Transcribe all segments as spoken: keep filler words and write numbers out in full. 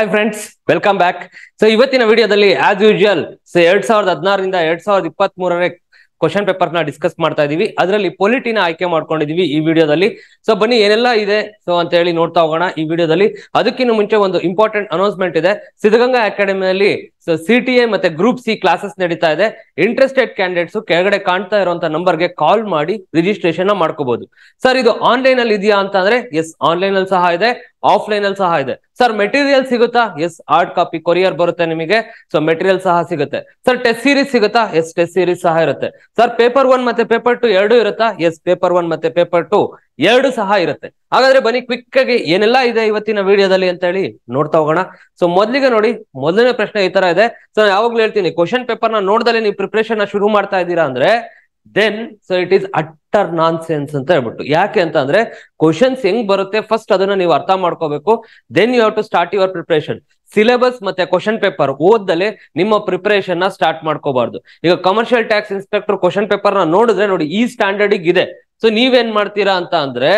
Hi friends, welcome back. So ಇವತ್ತಿನ ವಿಡಿಯೋದಲ್ಲಿ as usual so ಎರಡ್ ಸಾವಿರದ ಹದಿನಾರರಿಂದ ಎರಡ್ ಸಾವಿರದ ಇಪ್ಪತ್ತ್ ಮೂರನೇ ಕ್ವಶನ್ ಪೇಪರ್ ನ ಡಿಸ್ಕಸ್ ಮಾಡ್ತಾ ಇದೀವಿ. ಅದರಲ್ಲಿ ಪೊಲಿಟಿನ ಆಯ್ಕೆ ಮಾಡ್ಕೊಂಡಿದೀವಿ ಈ ವಿಡಿಯೋದಲ್ಲಿ. ಸೊ ಬನ್ನಿ ಏನೆಲ್ಲ ಇದೆ ಸೊ ಅಂತ ಹೇಳಿ ನೋಡ್ತಾ ಹೋಗೋಣ ಈ ವಿಡಿಯೋದಲ್ಲಿ. ಅದಕ್ಕಿಂತ ಮುಂಚೆ ಒಂದು ಇಂಪಾರ್ಟೆಂಟ್ ಅನೌನ್ಸ್ಮೆಂಟ್ ಇದೆ. ಸಿದ್ಧಗಂಗಾ ಅಕಾಡೆಮಿಯಲ್ಲಿ ಸೊ ಸಿಟಿಎ ಮತ್ತೆ ಗ್ರೂಪ್ ಸಿ ಕ್ಲಾಸಸ್ ನಡೀತಾ ಇದೆ. ಇಂಟ್ರೆಸ್ಟೆಡ್ ಕ್ಯಾಂಡಿಡೇಟ್ಸ್ ಕೆಳಗಡೆ ಕಾಣ್ತಾ ಇರುವಂತ ನಂಬರ್ ಗೆ ಕಾಲ್ ಮಾಡಿ ರಿಜಿಸ್ಟ್ರೇಷನ್ ಮಾಡ್ಕೋಬಹುದು. ಸರ್ ಇದು ಆನ್ಲೈನ್ ಅಲ್ಲಿ ಇದೆಯಾ ಅಂತ ಅಂದ್ರೆ ಎಸ್ ಆನ್ಲೈನ್ ಅಲ್ಲಿ ಸಹ ಇದೆ, ಆಫ್ಲೈನ್ ಅಲ್ಲಿ ಸಹ ಇದೆ. ಸರ್ ಮೆಟೀರಿಯಲ್ ಸಿಗುತ್ತಾ? ಎಸ್ ಹಾರ್ಡ್ ಕಾಪಿ ಕೊರಿಯರ್ ಬರುತ್ತೆ ನಿಮಗೆ. ಸೊ ಮೆಟೀರಿಯಲ್ ಸಹ ಸಿಗುತ್ತೆ. ಸರ್ ಟೆಸ್ಟ್ ಸೀರೀಸ್ ಸಿಗುತ್ತಾ? ಎಸ್ ಟೆಸ್ಟ್ ಸೀರೀಸ್ ಸಹ ಇರುತ್ತೆ. ಸರ್ ಪೇಪರ್ ಒನ್ ಮತ್ತೆ ಪೇಪರ್ ಟು ಎರಡು ಇರುತ್ತಾ? ಎಸ್ ಪೇಪರ್ ಒನ್ ಮತ್ತೆ ಪೇಪರ್ ಟು ಎರಡು ಸಹ ಇರುತ್ತೆ. ಹಾಗಾದ್ರೆ ಬನ್ನಿ ಕ್ವಿಕ್ ಆಗಿ ಏನೆಲ್ಲಾ ಇದೆ ಇವತ್ತಿನ ವಿಡಿಯೋದಲ್ಲಿ ಅಂತ ಹೇಳಿ ನೋಡ್ತಾ ಹೋಗೋಣ. ಸೊ ಮೊದ್ಲಿಗೆ ನೋಡಿ, ಮೊದಲನೇ ಪ್ರಶ್ನೆ ಈ ತರ ಇದೆ. ಸೊ ಯಾವಾಗ್ಲೂ ಹೇಳ್ತೀನಿ, ಕ್ವಶನ್ ಪೇಪರ್ ನ ನೋಡ್ದಲ್ಲಿ ನೀವು ಪ್ರಿಪರೇಷನ್ ಶುರು ಮಾಡ್ತಾ ಇದ್ದೀರಾ ಅಂದ್ರೆ then so it is utter nonsense ಅಂತ ಹೇಳ್ಬಿಟ್ಟು. ಯಾಕೆ ಅಂತ ಅಂದ್ರೆ ಕ್ವಶನ್ಸ್ ಹೆಂಗ್ ಬರುತ್ತೆ ಫಸ್ಟ್ ಅದನ್ನ ನೀವು ಅರ್ಥ ಮಾಡ್ಕೋಬೇಕು. Then you have to start your preparation. Syllabus ಮತ್ತೆ ಕ್ವಶನ್ ಪೇಪರ್ ಓದ್ದಲೆ ನಿಮ್ಮ ಪ್ರಿಪರೇಷನ್ ನ ಸ್ಟಾರ್ಟ್ ಮಾಡ್ಕೋಬಾರ್ದು. ಈಗ commercial tax inspector question paper ನ ನೋಡಿದ್ರೆ ನೋಡಿ ಈ ಸ್ಟ್ಯಾಂಡರ್ಡ್ ಇದೆ. ಸೊ ನೀವೇನ್ ಮಾಡ್ತೀರಾ ಅಂತ ಅಂದ್ರೆ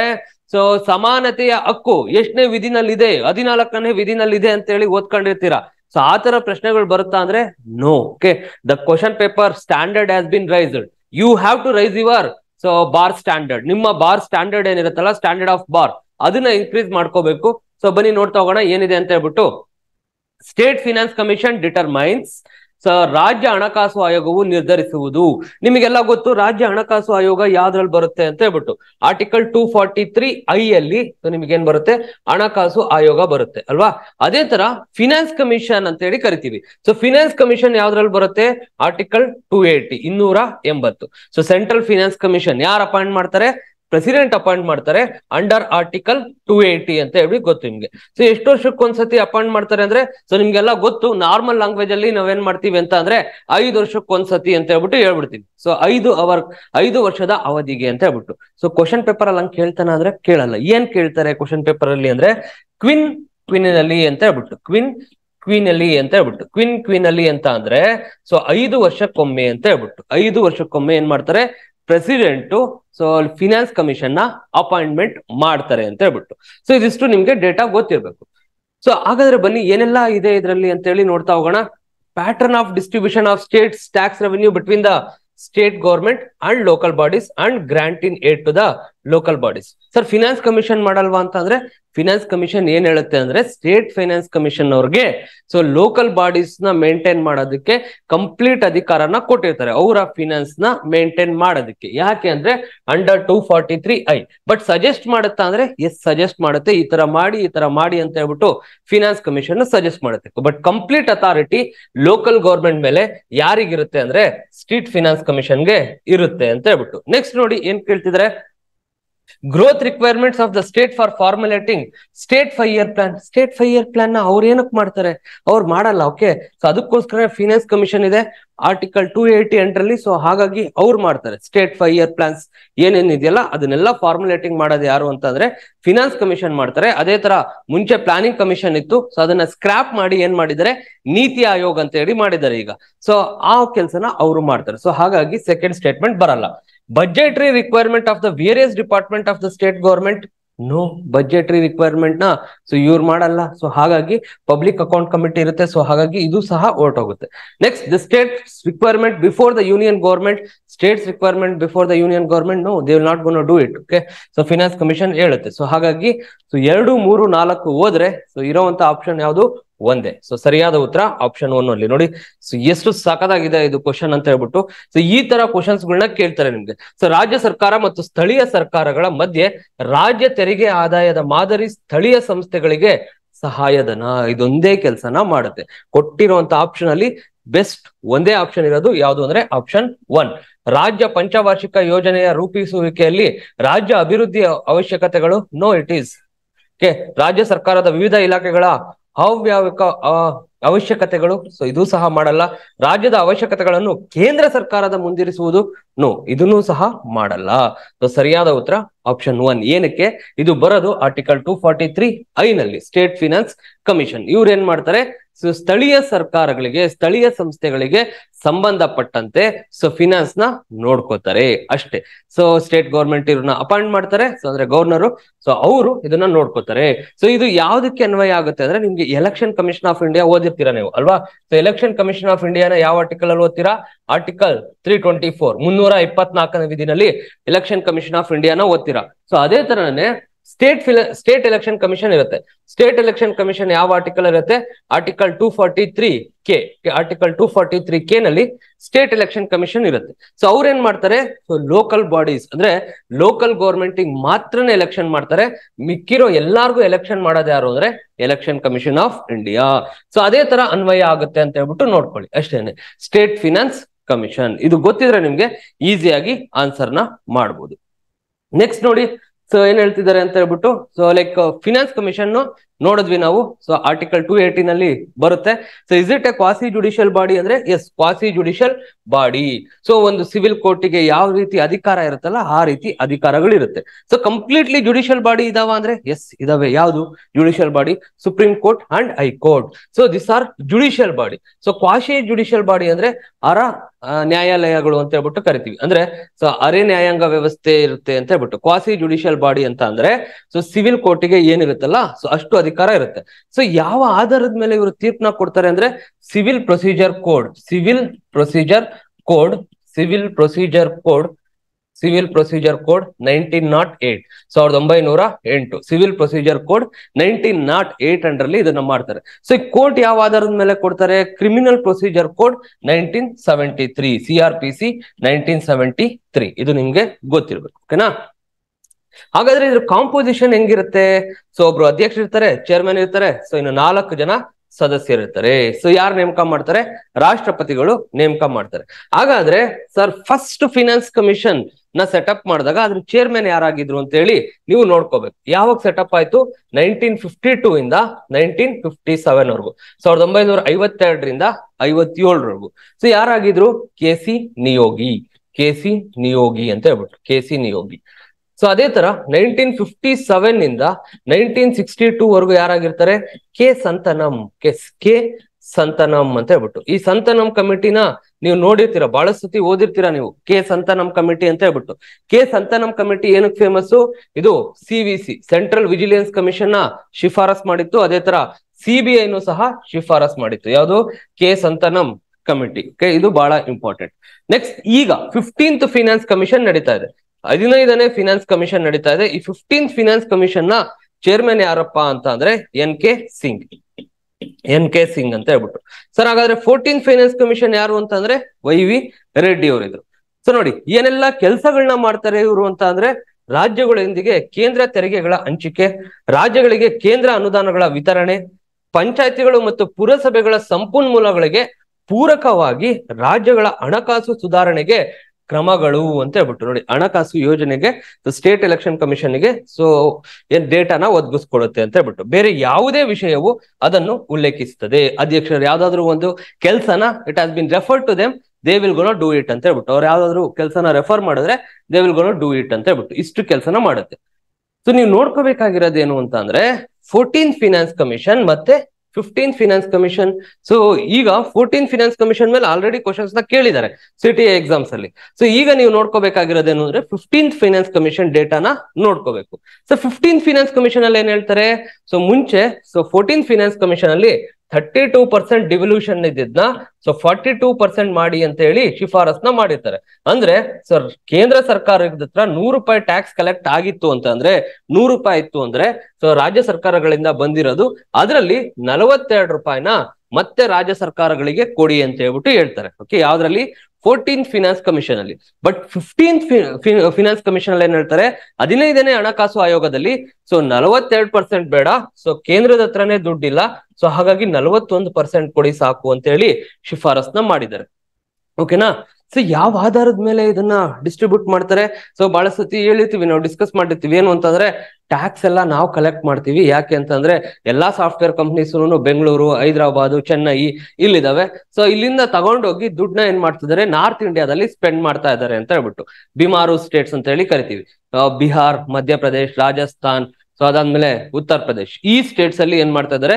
ಸೊ ಸಮಾನತೆಯ ಹಕ್ಕು ಎಷ್ಟನೇ ವಿಧಿನಲ್ಲಿದೆ? ಹದಿನಾಲ್ಕನೇ ವಿಧಿನಲ್ಲಿದೆ ಅಂತ ಹೇಳಿ ಓದ್ಕೊಂಡಿರ್ತೀರಾ. ಸೊ ಆ ತರ ಪ್ರಶ್ನೆಗಳು ಬರುತ್ತಾ ಅಂದ್ರೆ no. Okay, the question paper standard has been raised. You have to raise your so bar standard. ನಿಮ್ಮ ಬಾರ್ ಸ್ಟ್ಯಾಂಡರ್ಡ್ ಏನಿರುತ್ತಲ್ಲ, ಸ್ಟ್ಯಾಂಡರ್ಡ್ ಆಫ್ ಬಾರ್, ಅದನ್ನ ಇನ್ಕ್ರೀಸ್ ಮಾಡ್ಕೋಬೇಕು. ಸೊ ಬನ್ನಿ ನೋಡ್ತಾ ಹೋಗೋಣ ಏನಿದೆ ಅಂತ ಹೇಳ್ಬಿಟ್ಟು. State finance commission determines. So ರಾಜ್ಯ ಹಣಕಾಸು ಆಯೋಗವು ನಿರ್ಧರಿಸುವುದು. ನಿಮಗೆಲ್ಲ ಗೊತ್ತು ರಾಜ್ಯ ಹಣಕಾಸು ಆಯೋಗ ಯಾವ್ದ್ರಲ್ಲಿ ಬರುತ್ತೆ ಅಂತ ಹೇಳ್ಬಿಟ್ಟು. Article two forty three I ಅಲ್ಲಿ ನಿಮಗೇನ್ ಬರುತ್ತೆ? ಹಣಕಾಸು ಆಯೋಗ ಬರುತ್ತೆ ಅಲ್ವಾ. ಅದೇ ತರ ಫಿನಾನ್ಸ್ ಕಮಿಷನ್ ಅಂತ ಹೇಳಿ ಕರಿತೀವಿ. ಸೊ ಫಿನಾನ್ಸ್ ಕಮಿಷನ್ ಯಾವ್ದ್ರಲ್ಲಿ ಬರುತ್ತೆ? ಆರ್ಟಿಕಲ್ ಟೂ ಏಟಿ ಇನ್ನೂರ ಎಂಬತ್ತು. ಸೊ ಸೆಂಟ್ರಲ್ ಫಿನಾನ್ಸ್ ಕಮಿಷನ್ ಯಾರು ಅಪಾಯಿಂಟ್ ಮಾಡ್ತಾರೆ? ಪ್ರೆಸಿಡೆಂಟ್ ಅಪಾಯಿಂಟ್ ಮಾಡ್ತಾರೆ ಅಂಡರ್ ಆರ್ಟಿಕಲ್ ಟೂ ಏಟಿ ಅಂತ ಹೇಳಿ ಗೊತ್ತು ನಿಮ್ಗೆ. ಸೊ ಎಷ್ಟು ವರ್ಷಕ್ಕೆ ಒಂದ್ಸತಿ ಅಪಾಯಿಂಟ್ ಮಾಡ್ತಾರೆ ಅಂದ್ರೆ ಸೊ ನಿಮ್ಗೆಲ್ಲ ಗೊತ್ತು ನಾರ್ಮಲ್ ಲ್ಯಾಂಗ್ವೇಜ್ ಅಲ್ಲಿ ನಾವೇನ್ ಮಾಡ್ತೀವಿ ಅಂತ ಅಂದ್ರೆ ಐದು ವರ್ಷಕ್ಕೆ ಒಂದ್ಸತಿ ಅಂತ ಹೇಳ್ಬಿಟ್ಟು ಹೇಳ್ಬಿಡ್ತೀವಿ. ಸೊ ಐದು ಅವರ್ ಐದು ವರ್ಷದ ಅವಧಿಗೆ ಅಂತ ಹೇಳ್ಬಿಟ್ಟು. ಸೊ ಕ್ವಶನ್ ಪೇಪರ್ ಅಲ್ಲಿ ಹಂಗೆ ಕೇಳ್ತಾನೆ ಅಂದ್ರೆ ಕೇಳಲ್ಲ. ಏನ್ ಕೇಳ್ತಾರೆ ಕ್ವಶನ್ ಪೇಪರ್ ಅಲ್ಲಿ ಅಂದ್ರೆ ಕ್ವಿನ್ ಕ್ವಿನಲ್ಲಿ ಅಂತ ಹೇಳ್ಬಿಟ್ಟು, ಕ್ವಿನ್ ಕ್ವೀನ್ ಅಲ್ಲಿ ಅಂತ ಹೇಳ್ಬಿಟ್ಟು. ಕ್ವಿನ್ ಕ್ವೀನ್ ಅಲ್ಲಿ ಅಂತ ಅಂದ್ರೆ ಸೊ ಐದು ವರ್ಷಕ್ಕೊಮ್ಮೆ ಅಂತ ಹೇಳ್ಬಿಟ್ಟು ಐದು ವರ್ಷಕ್ಕೊಮ್ಮೆ ಏನ್ ಮಾಡ್ತಾರೆ? ಪ್ರೆಸಿಡೆಂಟು ಸೊ ಫಿನಾನ್ಸ್ ಕಮಿಷನ್ ನ ಅಪಾಯಿಂಟ್ಮೆಂಟ್ ಮಾಡ್ತಾರೆ ಅಂತ ಹೇಳ್ಬಿಟ್ಟು. ಸೊ ಇದಿಷ್ಟು ನಿಮ್ಗೆ ಡೇಟಾ ಗೊತ್ತಿರ್ಬೇಕು. ಸೊ ಹಾಗಾದ್ರೆ ಬನ್ನಿ ಏನೆಲ್ಲಾ ಇದೆ ಇದರಲ್ಲಿ ಅಂತ ಹೇಳಿ ನೋಡ್ತಾ ಹೋಗೋಣ. Pattern of distribution of states tax revenue between the state government and local bodies and grant in aid to the local bodies. Sir finance commission ಮಾಡಲ್ವಾ ಅಂತ ಅಂದ್ರೆ ಫಿನಾನ್ಸ್ ಕಮಿಷನ್ ಏನ್ ಹೇಳುತ್ತೆ ಅಂದ್ರೆ ಸ್ಟೇಟ್ ಫೈನಾನ್ಸ್ ಕಮಿಷನ್ ಅವ್ರಿಗೆ ಸೊ ಲೋಕಲ್ ಬಾಡೀಸ್ ನ maintain ಮಾಡೋದಕ್ಕೆ complete ಅಧಿಕಾರನ ಕೊಟ್ಟಿರ್ತಾರೆ. ಅವರ ಫಿನಾನ್ಸ್ ನ ಮೇಂಟೈನ್ ಮಾಡೋದಕ್ಕೆ. ಯಾಕೆ ಅಂದ್ರೆ under two forty three I. But suggest ಮಾಡುತ್ತಾ ಅಂದ್ರೆ ಎಸ್ ಸಜೆಸ್ಟ್ ಮಾಡುತ್ತೆ, ಈ ತರ ಮಾಡಿ ಈ ತರ ಮಾಡಿ ಅಂತ ಹೇಳ್ಬಿಟ್ಟು ಫಿನಾನ್ಸ್ ಕಮಿಷನ್ ಸಜೆಸ್ಟ್ ಮಾಡುತ್ತೆ. But complete authority local government ಮೇಲೆ ಯಾರಿಗಿರುತ್ತೆ ಅಂದ್ರೆ ಸ್ಟೇಟ್ ಫಿನಾನ್ಸ್ ಕಮಿಷನ್ಗೆ ಇರುತ್ತೆ ಅಂತ ಹೇಳ್ಬಿಟ್ಟು. ನೆಕ್ಸ್ಟ್ ನೋಡಿ ಏನ್ ಕೇಳ್ತಿದ್ರೆ growth requirements of the state for formulating state five year plan. State five year plan ನ ಅವ್ರು ಏನಕ್ಕೆ ಮಾಡ್ತಾರೆ? ಅವ್ರು ಮಾಡಲ್ಲ. ಓಕೆ, ಸೊ ಅದಕ್ಕೋಸ್ಕರ ಫಿನಾನ್ಸ್ ಕಮಿಷನ್ ಇದೆ ಆರ್ಟಿಕಲ್ ಟೂ ಏಟಿ ಎಂಟರಲ್ಲಿ. ಸೊ ಹಾಗಾಗಿ ಅವ್ರು ಮಾಡ್ತಾರೆ ಸ್ಟೇಟ್ ಫೈವ್ ಇಯರ್ ಪ್ಲಾನ್ಸ್ ಏನೇನಿದೆಯಲ್ಲ ಅದನ್ನೆಲ್ಲ ಫಾರ್ಮುಲೇಟಿಂಗ್ ಮಾಡೋದು ಯಾರು ಅಂತ ಅಂದ್ರೆ ಫಿನಾನ್ಸ್ ಕಮಿಷನ್ ಮಾಡ್ತಾರೆ. ಅದೇ ತರ ಮುಂಚೆ ಪ್ಲಾನಿಂಗ್ ಕಮಿಷನ್ ಇತ್ತು. ಸೊ ಅದನ್ನ ಸ್ಕ್ರಾಪ್ ಮಾಡಿ ಏನ್ ಮಾಡಿದ್ದಾರೆ? ನೀತಿ ಆಯೋಗ ಅಂತ ಹೇಳಿ ಮಾಡಿದ್ದಾರೆ ಈಗ. ಸೊ ಆ ಕೆಲಸನ ಅವರು ಮಾಡ್ತಾರೆ. ಸೊ ಹಾಗಾಗಿ ಸೆಕೆಂಡ್ ಸ್ಟೇಟ್ಮೆಂಟ್ ಬರಲ್ಲ. Budgetary requirement of the various department of the state government. No budgetary requirement ನ ಸೊ ಇವ್ರು ಮಾಡಲ್ಲ. ಸೊ ಹಾಗಾಗಿ ಪಬ್ಲಿಕ್ ಅಕೌಂಟ್ ಕಮಿಟಿ ಇರುತ್ತೆ. ಸೊ ಹಾಗಾಗಿ ಇದು ಸಹ ಓಟ್ ಹೋಗುತ್ತೆ. Next the state requirement before the union government. States requirement before the union government no they will not gonna do it. Okay, so finance commission ಹೇಳುತ್ತೆ. So ಹಾಗಾಗಿ so ಎರಡು ಮೂರು ನಾಲ್ಕು ಹೋದ್ರೆ ಸೊ ಇರೋವಂತ ಆಪ್ಷನ್ ಯಾವುದು? ಒಂದೇ. ಸೊ ಸರಿಯಾದ ಉತ್ತರ ಆಪ್ಷನ್ ಒನ್ ಅಲ್ಲಿ. ನೋಡಿ ಸೊ ಎಷ್ಟು ಸಖತ್ತಾಗಿದೆ ಇದು ಕ್ವಶನ್ ಅಂತ ಹೇಳ್ಬಿಟ್ಟು. ಸೊ ಈ ತರ ಕ್ವಶನ್ಸ್ ಗಳನ್ನ ಕೇಳ್ತಾರೆ ನಿಮ್ಗೆ. ಸೊ ರಾಜ್ಯ ಸರ್ಕಾರ ಮತ್ತು ಸ್ಥಳೀಯ ಸರ್ಕಾರಗಳ ಮಧ್ಯೆ ರಾಜ್ಯ ತೆರಿಗೆ ಆದಾಯದ ಮಾದರಿ ಸ್ಥಳೀಯ ಸಂಸ್ಥೆಗಳಿಗೆ ಸಹಾಯಧನ, ಇದೊಂದೇ ಕೆಲಸನ ಮಾಡುತ್ತೆ. ಕೊಟ್ಟಿರುವಂತ ಆಪ್ಷನ್ ಅಲ್ಲಿ ಬೆಸ್ಟ್ ಒಂದೇ ಆಪ್ಷನ್ ಇರೋದು ಯಾವುದು ಅಂದ್ರೆ ಆಪ್ಷನ್ ಒನ್. ರಾಜ್ಯ ಪಂಚವಾರ್ಷಿಕ ಯೋಜನೆಯ ರೂಪಿಸುವಿಕೆಯಲ್ಲಿ ರಾಜ್ಯ ಅಭಿವೃದ್ಧಿಯ ಅವಶ್ಯಕತೆಗಳು. No it is. ಓಕೆ, ರಾಜ್ಯ ಸರ್ಕಾರದ ವಿವಿಧ ಇಲಾಖೆಗಳ ಅವ್ಯಾವಿಕ ಅವಶ್ಯಕತೆಗಳು. ಸೊ ಇದು ಸಹ ಮಾಡಲ್ಲ. ರಾಜ್ಯದ ಅವಶ್ಯಕತೆಗಳನ್ನು ಕೇಂದ್ರ ಸರ್ಕಾರದ ಮುಂದಿರಿಸುವುದು. No, ಇದನ್ನು ಸಹ ಮಾಡಲ್ಲ. So ಸರಿಯಾದ ಉತ್ತರ ಆಪ್ಷನ್ ಒಂದು. ಏನಕ್ಕೆ ಇದು ಬರೋದು? ಆರ್ಟಿಕಲ್ ಎರಡು ನೂರ ನಲವತ್ತಮೂರು ಐ ನಲ್ಲಿ ಸ್ಟೇಟ್ ಫಿನಾನ್ಸ್ ಕಮಿಷನ್ ಇವರು ಏನು ಮಾಡ್ತಾರೆ, ಸ್ಥಳೀಯ ಸರ್ಕಾರಗಳಿಗೆ ಸ್ಥಳೀಯ ಸಂಸ್ಥೆಗಳಿಗೆ ಸಂಬಂಧಪಟ್ಟಂತೆ ಸೊ ಫಿನಾನ್ಸ್ ನ ನೋಡ್ಕೋತಾರೆ ಅಷ್ಟೇ. ಸೊ ಸ್ಟೇಟ್ ಗವರ್ಮೆಂಟ್ ಇವ್ರನ್ನ ಅಪಾಯಿಂಟ್ ಮಾಡ್ತಾರೆ, ಸೊ ಅಂದ್ರೆ ಗವರ್ನರು, ಸೊ ಅವರು ಇದನ್ನ ನೋಡ್ಕೋತಾರೆ. ಸೊ ಇದು ಯಾವ್ದಕ್ಕೆ ಅನ್ವಯ ಆಗುತ್ತೆ ಅಂದ್ರೆ ನಿಮ್ಗೆ ಎಲೆಕ್ಷನ್ ಕಮಿಷನ್ ಆಫ್ ಇಂಡಿಯಾ ಓದಿರ್ತೀರಾ ನೀವು ಅಲ್ವಾ? ಸೊ ಎಲೆಕ್ಷನ್ ಕಮಿಷನ್ ಆಫ್ ಇಂಡಿಯಾನ ಯಾವ ಆರ್ಟಿಕಲ್ ಅಲ್ಲಿ ಓದ್ತೀರಾ? ಆರ್ಟಿಕಲ್ ತ್ರೀ ಟ್ವೆಂಟಿ ಫೋರ್ ಮುನ್ನೂರ ಇಪ್ಪತ್ನಾಲ್ಕನೇ ವಿಧಿನಲ್ಲಿ ಎಲೆಕ್ಷನ್ ಕಮಿಷನ್ ಆಫ್ ಇಂಡಿಯಾನ ಓದ್ತೀರಾ. ಸೊ ಅದೇ ತರನೇ ಸ್ಟೇಟ್ ಫಿಲ ಸ್ಟೇಟ್ ಎಲೆಕ್ಷನ್ ಕಮಿಷನ್ ಇರುತ್ತೆ. ಸ್ಟೇಟ್ ಎಲೆಕ್ಷನ್ ಕಮಿಷನ್ ಯಾವ ಆರ್ಟಿಕಲ್ ಇರುತ್ತೆ? Article two forty three K article two forty three K ನಲ್ಲಿ ಸ್ಟೇಟ್ ಎಲೆಕ್ಷನ್ ಕಮಿಷನ್ ಇರುತ್ತೆ. ಸೊ ಅವ್ರೇನ್ ಮಾಡ್ತಾರೆ, ಸೊ ಲೋಕಲ್ ಬಾಡೀಸ್ ಅಂದ್ರೆ ಲೋಕಲ್ ಗವರ್ಮೆಂಟ್ ಮಾತ್ರನೇ ಎಲೆಕ್ಷನ್ ಮಾಡ್ತಾರೆ, ಮಿಕ್ಕಿರೋ ಎಲ್ಲಾರ್ಗು ಎಲೆಕ್ಷನ್ ಮಾಡೋದು ಯಾರು ಅಂದ್ರೆ election commission of India. So ಅದೇ ತರ ಅನ್ವಯ ಆಗುತ್ತೆ ಅಂತ ಹೇಳ್ಬಿಟ್ಟು ನೋಡ್ಕೊಳ್ಳಿ ಅಷ್ಟೇನೆ. ಸ್ಟೇಟ್ ಫಿನಾನ್ಸ್ ಕಮಿಷನ್ ಇದು ಗೊತ್ತಿದ್ರೆ ನಿಮ್ಗೆ ಈಸಿಯಾಗಿ ಆನ್ಸರ್ ನ ಮಾಡ್ಬೋದು. ನೆಕ್ಸ್ಟ್ ನೋಡಿ, ಸೊ ಏನ್ ಹೇಳ್ತಿದ್ದಾರೆ ಅಂತ ಹೇಳ್ಬಿಟ್ಟು, ಸೊ ಲೈಕ್ ಫಿನಾನ್ಸ್ ಕಮಿಷನ್ ನೋಡಿದ್ವಿ ನಾವು, ಸೊ ಆರ್ಟಿಕಲ್ ಟೂ ಏಟಿ ನಲ್ಲಿ ಬರುತ್ತೆ. So is it a quasi judicial body ಅಂದ್ರೆ yes, quasi judicial body. So ಒಂದು ಸಿವಿಲ್ ಕೋರ್ಟಿಗೆ ಯಾವ ರೀತಿ ಅಧಿಕಾರ ಇರುತ್ತಲ್ಲ ಆ ರೀತಿ ಅಧಿಕಾರಗಳಿರುತ್ತೆ. ಸೊ ಕಂಪ್ಲೀಟ್ಲಿ ಜುಡಿಷಿಯಲ್ ಬಾಡಿ ಇದಾವ ಅಂದ್ರೆ ಎಸ್ ಇದಾವೆ. ಯಾವುದು judicial body? Supreme court and high court. So this are judicial body. So quasi judicial body ಅಂದ್ರೆ ಅರ ನ್ಯಾಯಾಲಯಗಳು ಅಂತ ಹೇಳ್ಬಿಟ್ಟು ಕರಿತೀವಿ. ಅಂದ್ರೆ ಸೊ ಅರೆ ನ್ಯಾಯಾಂಗ ವ್ಯವಸ್ಥೆ ಇರುತ್ತೆ ಅಂತ ಹೇಳ್ಬಿಟ್ಟು ಕ್ವಾಸಿ ಜುಡಿಷಿಯಲ್ ಬಾಡಿ ಅಂತ ಅಂದ್ರೆ ಸೊ ಸಿವಿಲ್ ಕೋರ್ಟಿಗೆ ಏನಿರುತ್ತಲ್ಲ ಸೊ ಅಷ್ಟು ಅಧಿಕಾರ ಇರುತ್ತೆ. ಸೊ ಯಾವ ಆಧಾರದ ಮೇಲೆ ಇವರು ತೀರ್ಪನ್ನ ಕೊಡ್ತಾರೆ ಅಂದ್ರೆ civil procedure code civil procedure code civil procedure code civil procedure code nineteen nought eight ಸಾವಿರದ ಒಂಬೈನೂರ ಎಂಟು civil procedure code nineteen nought eight under ಅಲ್ಲಿ ಇದನ್ನ ಮಾಡ್ತಾರೆ. ಸೊ ಈ ಕೋರ್ಟ್ ಯಾವ ಆಧಾರದ ಮೇಲೆ ಕೊಡ್ತಾರೆ? Criminal procedure code nineteen seventy three C R P C nineteen seventy three ಇದು ನಿಮ್ಗೆ ಗೊತ್ತಿರ್ಬೇಕು. ಓಕೆನಾ? ಹಾಗಾದ್ರೆ ಇದ್ರ ಕಾಂಪೋಸಿಷನ್ ಹೆಂಗಿರುತ್ತೆ? ಸೊ ಒಬ್ರು ಅಧ್ಯಕ್ಷ ಇರ್ತಾರೆ, ಚೇರ್ಮನ್ ಇರ್ತಾರೆ, ಸೊ ಇನ್ನು ನಾಲ್ಕು ಜನ ಸದಸ್ಯರಿರ್ತಾರೆ. ಸೊ ಯಾರು ನೇಮಕ ಮಾಡ್ತಾರೆ? ರಾಷ್ಟ್ರಪತಿಗಳು ನೇಮಕ ಮಾಡ್ತಾರೆ. ಹಾಗಾದ್ರೆ ಸರ್ ಫಸ್ಟ್ ಫಿನಾನ್ಸ್ ಕಮಿಷನ್ ನ ಸೆಟಪ್ ಮಾಡಿದಾಗ ಅದ್ರ ಚೇರ್ಮನ್ ಯಾರಾಗಿದ್ರು ಅಂತ ಹೇಳಿ ನೀವು ನೋಡ್ಕೋಬೇಕು. ಯಾವಾಗ ಸೆಟಪ್ ಆಯ್ತು? ನೈನ್ಟೀನ್ ಫಿಫ್ಟಿ ಟೂ ಇಂದ ನೈನ್ಟೀನ್ ಫಿಫ್ಟಿ ಸೆವೆನ್ ವರೆಗೂ, ಸಾವಿರದ ಒಂಬೈನೂರ ಐವತ್ತೆರಡರಿಂದ ಐವತ್ತೇಳರವರೆಗೂ. ಸೊ ಯಾರಾಗಿದ್ರು? K C Niyogi K C Niyogi ಅಂತ ಹೇಳ್ಬಿಟ್ಟು ಕೆ ಸಿ ನಿಯೋಗಿ. ಸೊ ಅದೇ ತರ ನೈನ್ಟೀನ್ ಫಿಫ್ಟಿ ಸೆವೆನ್ ಇಂದ ನೈನ್ಟೀನ್ ಸಿಕ್ಸ್ಟಿ ಟೂ ವರೆಗೂ ಯಾರಾಗಿರ್ತಾರೆ? ಕೆ ಸಂತನಂ ಕೆ ಸಂತನಂ ಅಂತ ಹೇಳ್ಬಿಟ್ಟು. ಈ ಸಂತನಂ ಕಮಿಟಿನ ನೀವು ನೋಡಿರ್ತೀರಾ, ಬಹಳಷ್ಟು ಸತಿ ಓದಿರ್ತೀರಾ ನೀವು, ಕೆ ಸಂತಾನಂ ಕಮಿಟಿ ಅಂತ ಹೇಳ್ಬಿಟ್ಟು. ಕೆ ಸಂತಾನಂ ಕಮಿಟಿ ಏನಕ್ಕೆ ಫೇಮಸ್? ಇದು C V C central vigilance commission ನ ಶಿಫಾರಸ್ ಮಾಡಿತ್ತು. ಅದೇ ತರ ಸಿಬಿಐನು ಸಹ ಶಿಫಾರಸ್ ಮಾಡಿತ್ತು. ಯಾವುದು? K Santhanam committee. ಇದು ಬಹಳ ಇಂಪಾರ್ಟೆಂಟ್. ನೆಕ್ಸ್ಟ್, ಈಗ ಫಿಫ್ಟೀನ್ತ್ ಫಿನಾನ್ಸ್ ಕಮಿಷನ್ ನಡೀತಾ ಇದೆ, ಹದಿನೈದನೇ ಫಿನಾನ್ಸ್ ಕಮಿಷನ್ ನಡೀತಾ ಇದೆ. ಈ ಫಿಫ್ಟೀನ್ತ್ ಫಿನಾನ್ಸ್ ಕಮಿಷನ್ ನ ಚೇರ್ಮನ್ ಯಾರಪ್ಪ ಅಂತ ಅಂದ್ರೆ N K Singh N K Singh ಅಂತ ಹೇಳ್ಬಿಟ್ಟು. ಸರ್ ಹಾಗಾದ್ರೆ ಫೋರ್ಟೀನ್ ಫೈನಾನ್ಸ್ ಕಮಿಷನ್ ಯಾರು ಅಂತ ಅಂದ್ರೆ ವೈ ವಿ ರೆಡ್ಡಿ ಅವರಿದ್ರು. ಸೊ ನೋಡಿ ಏನೆಲ್ಲಾ ಕೆಲಸಗಳನ್ನ ಮಾಡ್ತಾರೆ ಇವರು ಅಂತ ಅಂದ್ರೆ ರಾಜ್ಯಗಳೊಂದಿಗೆ ಕೇಂದ್ರ ತೆರಿಗೆಗಳ ಹಂಚಿಕೆ, ರಾಜ್ಯಗಳಿಗೆ ಕೇಂದ್ರ ಅನುದಾನಗಳ ವಿತರಣೆ, ಪಂಚಾಯತಿಗಳು ಮತ್ತು ಪುರಸಭೆಗಳ ಸಂಪನ್ಮೂಲಗಳಿಗೆ ಪೂರಕವಾಗಿ ರಾಜ್ಯಗಳ ಹಣಕಾಸು ಸುಧಾರಣೆಗೆ ಕ್ರಮಗಳು ಅಂತ ಹೇಳ್ಬಿಟ್ಟು. ನೋಡಿ, ಹಣಕಾಸು ಯೋಜನೆಗೆ ಸ್ಟೇಟ್ ಎಲೆಕ್ಷನ್ ಕಮಿಷನ್ ಗೆ ಸೊ ಏನ್ ಡೇಟಾನ ಒದಗಿಸ್ಕೊಡುತ್ತೆ ಅಂತ ಹೇಳ್ಬಿಟ್ಟು. ಬೇರೆ ಯಾವುದೇ ವಿಷಯವು ಅದನ್ನು ಉಲ್ಲೇಖಿಸುತ್ತದೆ. ಅಧ್ಯಕ್ಷರು ಯಾವ್ದಾದ್ರು ಒಂದು ಕೆಲಸನ it has been refer to them, they will gonna do it ಅಂತ ಹೇಳ್ಬಿಟ್ಟು. ಅವ್ರು ಯಾವ್ದಾದ್ರು ಕೆಲಸನ ರೆಫರ್ ಮಾಡಿದ್ರೆ they will gonna do it ಅಂತ ಹೇಳ್ಬಿಟ್ಟು ಇಷ್ಟು ಕೆಲಸನ ಮಾಡುತ್ತೆ. ಸೊ ನೀವು ನೋಡ್ಕೋಬೇಕಾಗಿರೋದೇನು ಅಂತ ಅಂದ್ರೆ ಫೋರ್ಟೀನ್ ಫಿನಾನ್ಸ್ ಕಮಿಷನ್ ಮತ್ತೆ ಫಿಫ್ಟೀನ್ ಫಿನಾನ್ಸ್ ಕಮಿಷನ್. ಸೊ ಈಗ ಫೋರ್ಟೀನ್ ಫಿನಾನ್ಸ್ ಕಮಿಷನ್ ಮೇಲೆ ಆಲ್ರೆಡಿ ಕ್ವಶನ್ಸ್ ನ ಕೇಳಿದ್ದಾರೆ ಸಿಟಿಎ ಎಕ್ಸಾಮ್ಸ್ ಅಲ್ಲಿ. ಸೊ ಈಗ ನೀವು ನೋಡ್ಕೋಬೇಕಾಗಿರೋದೇನು ಅಂದ್ರೆ ಫಿಫ್ಟೀನ್ತ್ ಫಿನಾನ್ಸ್ ಕಮಿಷನ್ ಡೇಟಾನ ನೋಡ್ಕೋಬೇಕು. ಸೊ ಫಿಫ್ಟೀನ್ತ್ ಫಿನಾನ್ಸ್ ಕಮಿಷನ್ ಅಲ್ಲಿ ಏನ್ ಹೇಳ್ತಾರೆ? ಸೊ ಮುಂಚೆ ಸೊ ಫೋರ್ಟೀನ್ ಫಿನಾನ್ಸ್ ಕಮಿಷನ್ ಅಲ್ಲಿ ಥರ್ಟಿ ಟೂ ಪರ್ಸೆಂಟ್ ಡಿವಲ್ಯೂಷನ್ ಇದ್ದಿದ್ನ ಸೊ ಫಾರ್ಟಿ ಟೂ ಪರ್ಸೆಂಟ್ ಮಾಡಿ ಅಂತ ಹೇಳಿ ಶಿಫಾರಸ್ನ ಮಾಡಿರ್ತಾರೆ. ಅಂದ್ರೆ ಸರ್ ಕೇಂದ್ರ ಸರ್ಕಾರದ ಹತ್ರ ನೂರು ರೂಪಾಯಿ ಟ್ಯಾಕ್ಸ್ ಕಲೆಕ್ಟ್ ಆಗಿತ್ತು ಅಂತ ಅಂದ್ರೆ, ನೂರು ರೂಪಾಯಿ ಇತ್ತು ಅಂದ್ರೆ ಸೊ ರಾಜ್ಯ ಸರ್ಕಾರಗಳಿಂದ ಬಂದಿರೋದು ಅದರಲ್ಲಿ ನಲವತ್ತೆರಡು ರೂಪಾಯಿನ ಮತ್ತೆ ರಾಜ್ಯ ಸರ್ಕಾರಗಳಿಗೆ ಕೊಡಿ ಅಂತ ಹೇಳ್ಬಿಟ್ಟು ಹೇಳ್ತಾರೆ. ಓಕೆ, ಯಾವ್ದ್ರಲ್ಲಿ? ಫೋರ್ಟೀನ್ ಫಿನಾನ್ಸ್ ಕಮಿಷನ್ ಅಲ್ಲಿ. ಬಟ್ ಫಿಫ್ಟೀನ್ ಫಿನಾನ್ಸ್ ಕಮಿಷನ್ ಅಲ್ಲಿ ಏನ್ ಹೇಳ್ತಾರೆ? ಹದಿನೈದನೇ ಹಣಕಾಸು ಆಯೋಗದಲ್ಲಿ ಸೊ ನಲವತ್ತೆರಡು ಪರ್ಸೆಂಟ್ ಬೇಡ, ಸೊ ಕೇಂದ್ರದ ಹತ್ರನೇ ದುಡ್ಡಿಲ್ಲ, ಸೊ ಹಾಗಾಗಿ ನಲವತ್ತೊಂದು ಪರ್ಸೆಂಟ್ ಕೊಡಿ ಸಾಕು ಅಂತ ಹೇಳಿ ಶಿಫಾರಸ್ನ ಮಾಡಿದ್ದಾರೆ. ಓಕೆನಾ? So, ಯಾವ ಆಧಾರದ ಮೇಲೆ ಇದನ್ನ ಡಿಸ್ಟ್ರಿಬ್ಯೂಟ್ ಮಾಡ್ತಾರೆ? So, ಬಹಳ ಸತಿ ಹೇಳಿರ್ತೀವಿ ನಾವು ಡಿಸ್ಕಸ್ ಮಾಡಿರ್ತೀವಿ ಏನು ಅಂತಂದ್ರೆ ಟ್ಯಾಕ್ಸ್ ಎಲ್ಲ ನಾವು ಕಲೆಕ್ಟ್ ಮಾಡ್ತೀವಿ. ಯಾಕೆ ಅಂತಂದ್ರೆ ಎಲ್ಲಾ ಸಾಫ್ಟ್ವೇರ್ ಕಂಪನೀಸ್ನು ಬೆಂಗಳೂರು, ಹೈದರಾಬಾದ್, ಚೆನ್ನೈ ಇಲ್ಲಿದಾವೆ. ಸೊ ಇಲ್ಲಿಂದ ತಗೊಂಡೋಗಿ ದುಡ್ಡನ್ನ ಏನ್ ಮಾಡ್ತಿದ್ದಾರೆ, ನಾರ್ತ್ ಇಂಡಿಯಾದಲ್ಲಿ ಸ್ಪೆಂಡ್ ಮಾಡ್ತಾ ಇದ್ದಾರೆ ಅಂತ ಹೇಳ್ಬಿಟ್ಟು ಬಿಮಾರು ಸ್ಟೇಟ್ಸ್ ಅಂತ ಹೇಳಿ ಕರಿತೀವಿ. ಬಿಹಾರ್, ಮಧ್ಯಪ್ರದೇಶ್, ರಾಜಸ್ಥಾನ್, ಸೊ ಅದಾದ್ಮೇಲೆ ಉತ್ತರ ಪ್ರದೇಶ್, ಈ ಸ್ಟೇಟ್ಸ್ ಅಲ್ಲಿ ಏನ್ ಮಾಡ್ತಾ ಇದಾರೆ,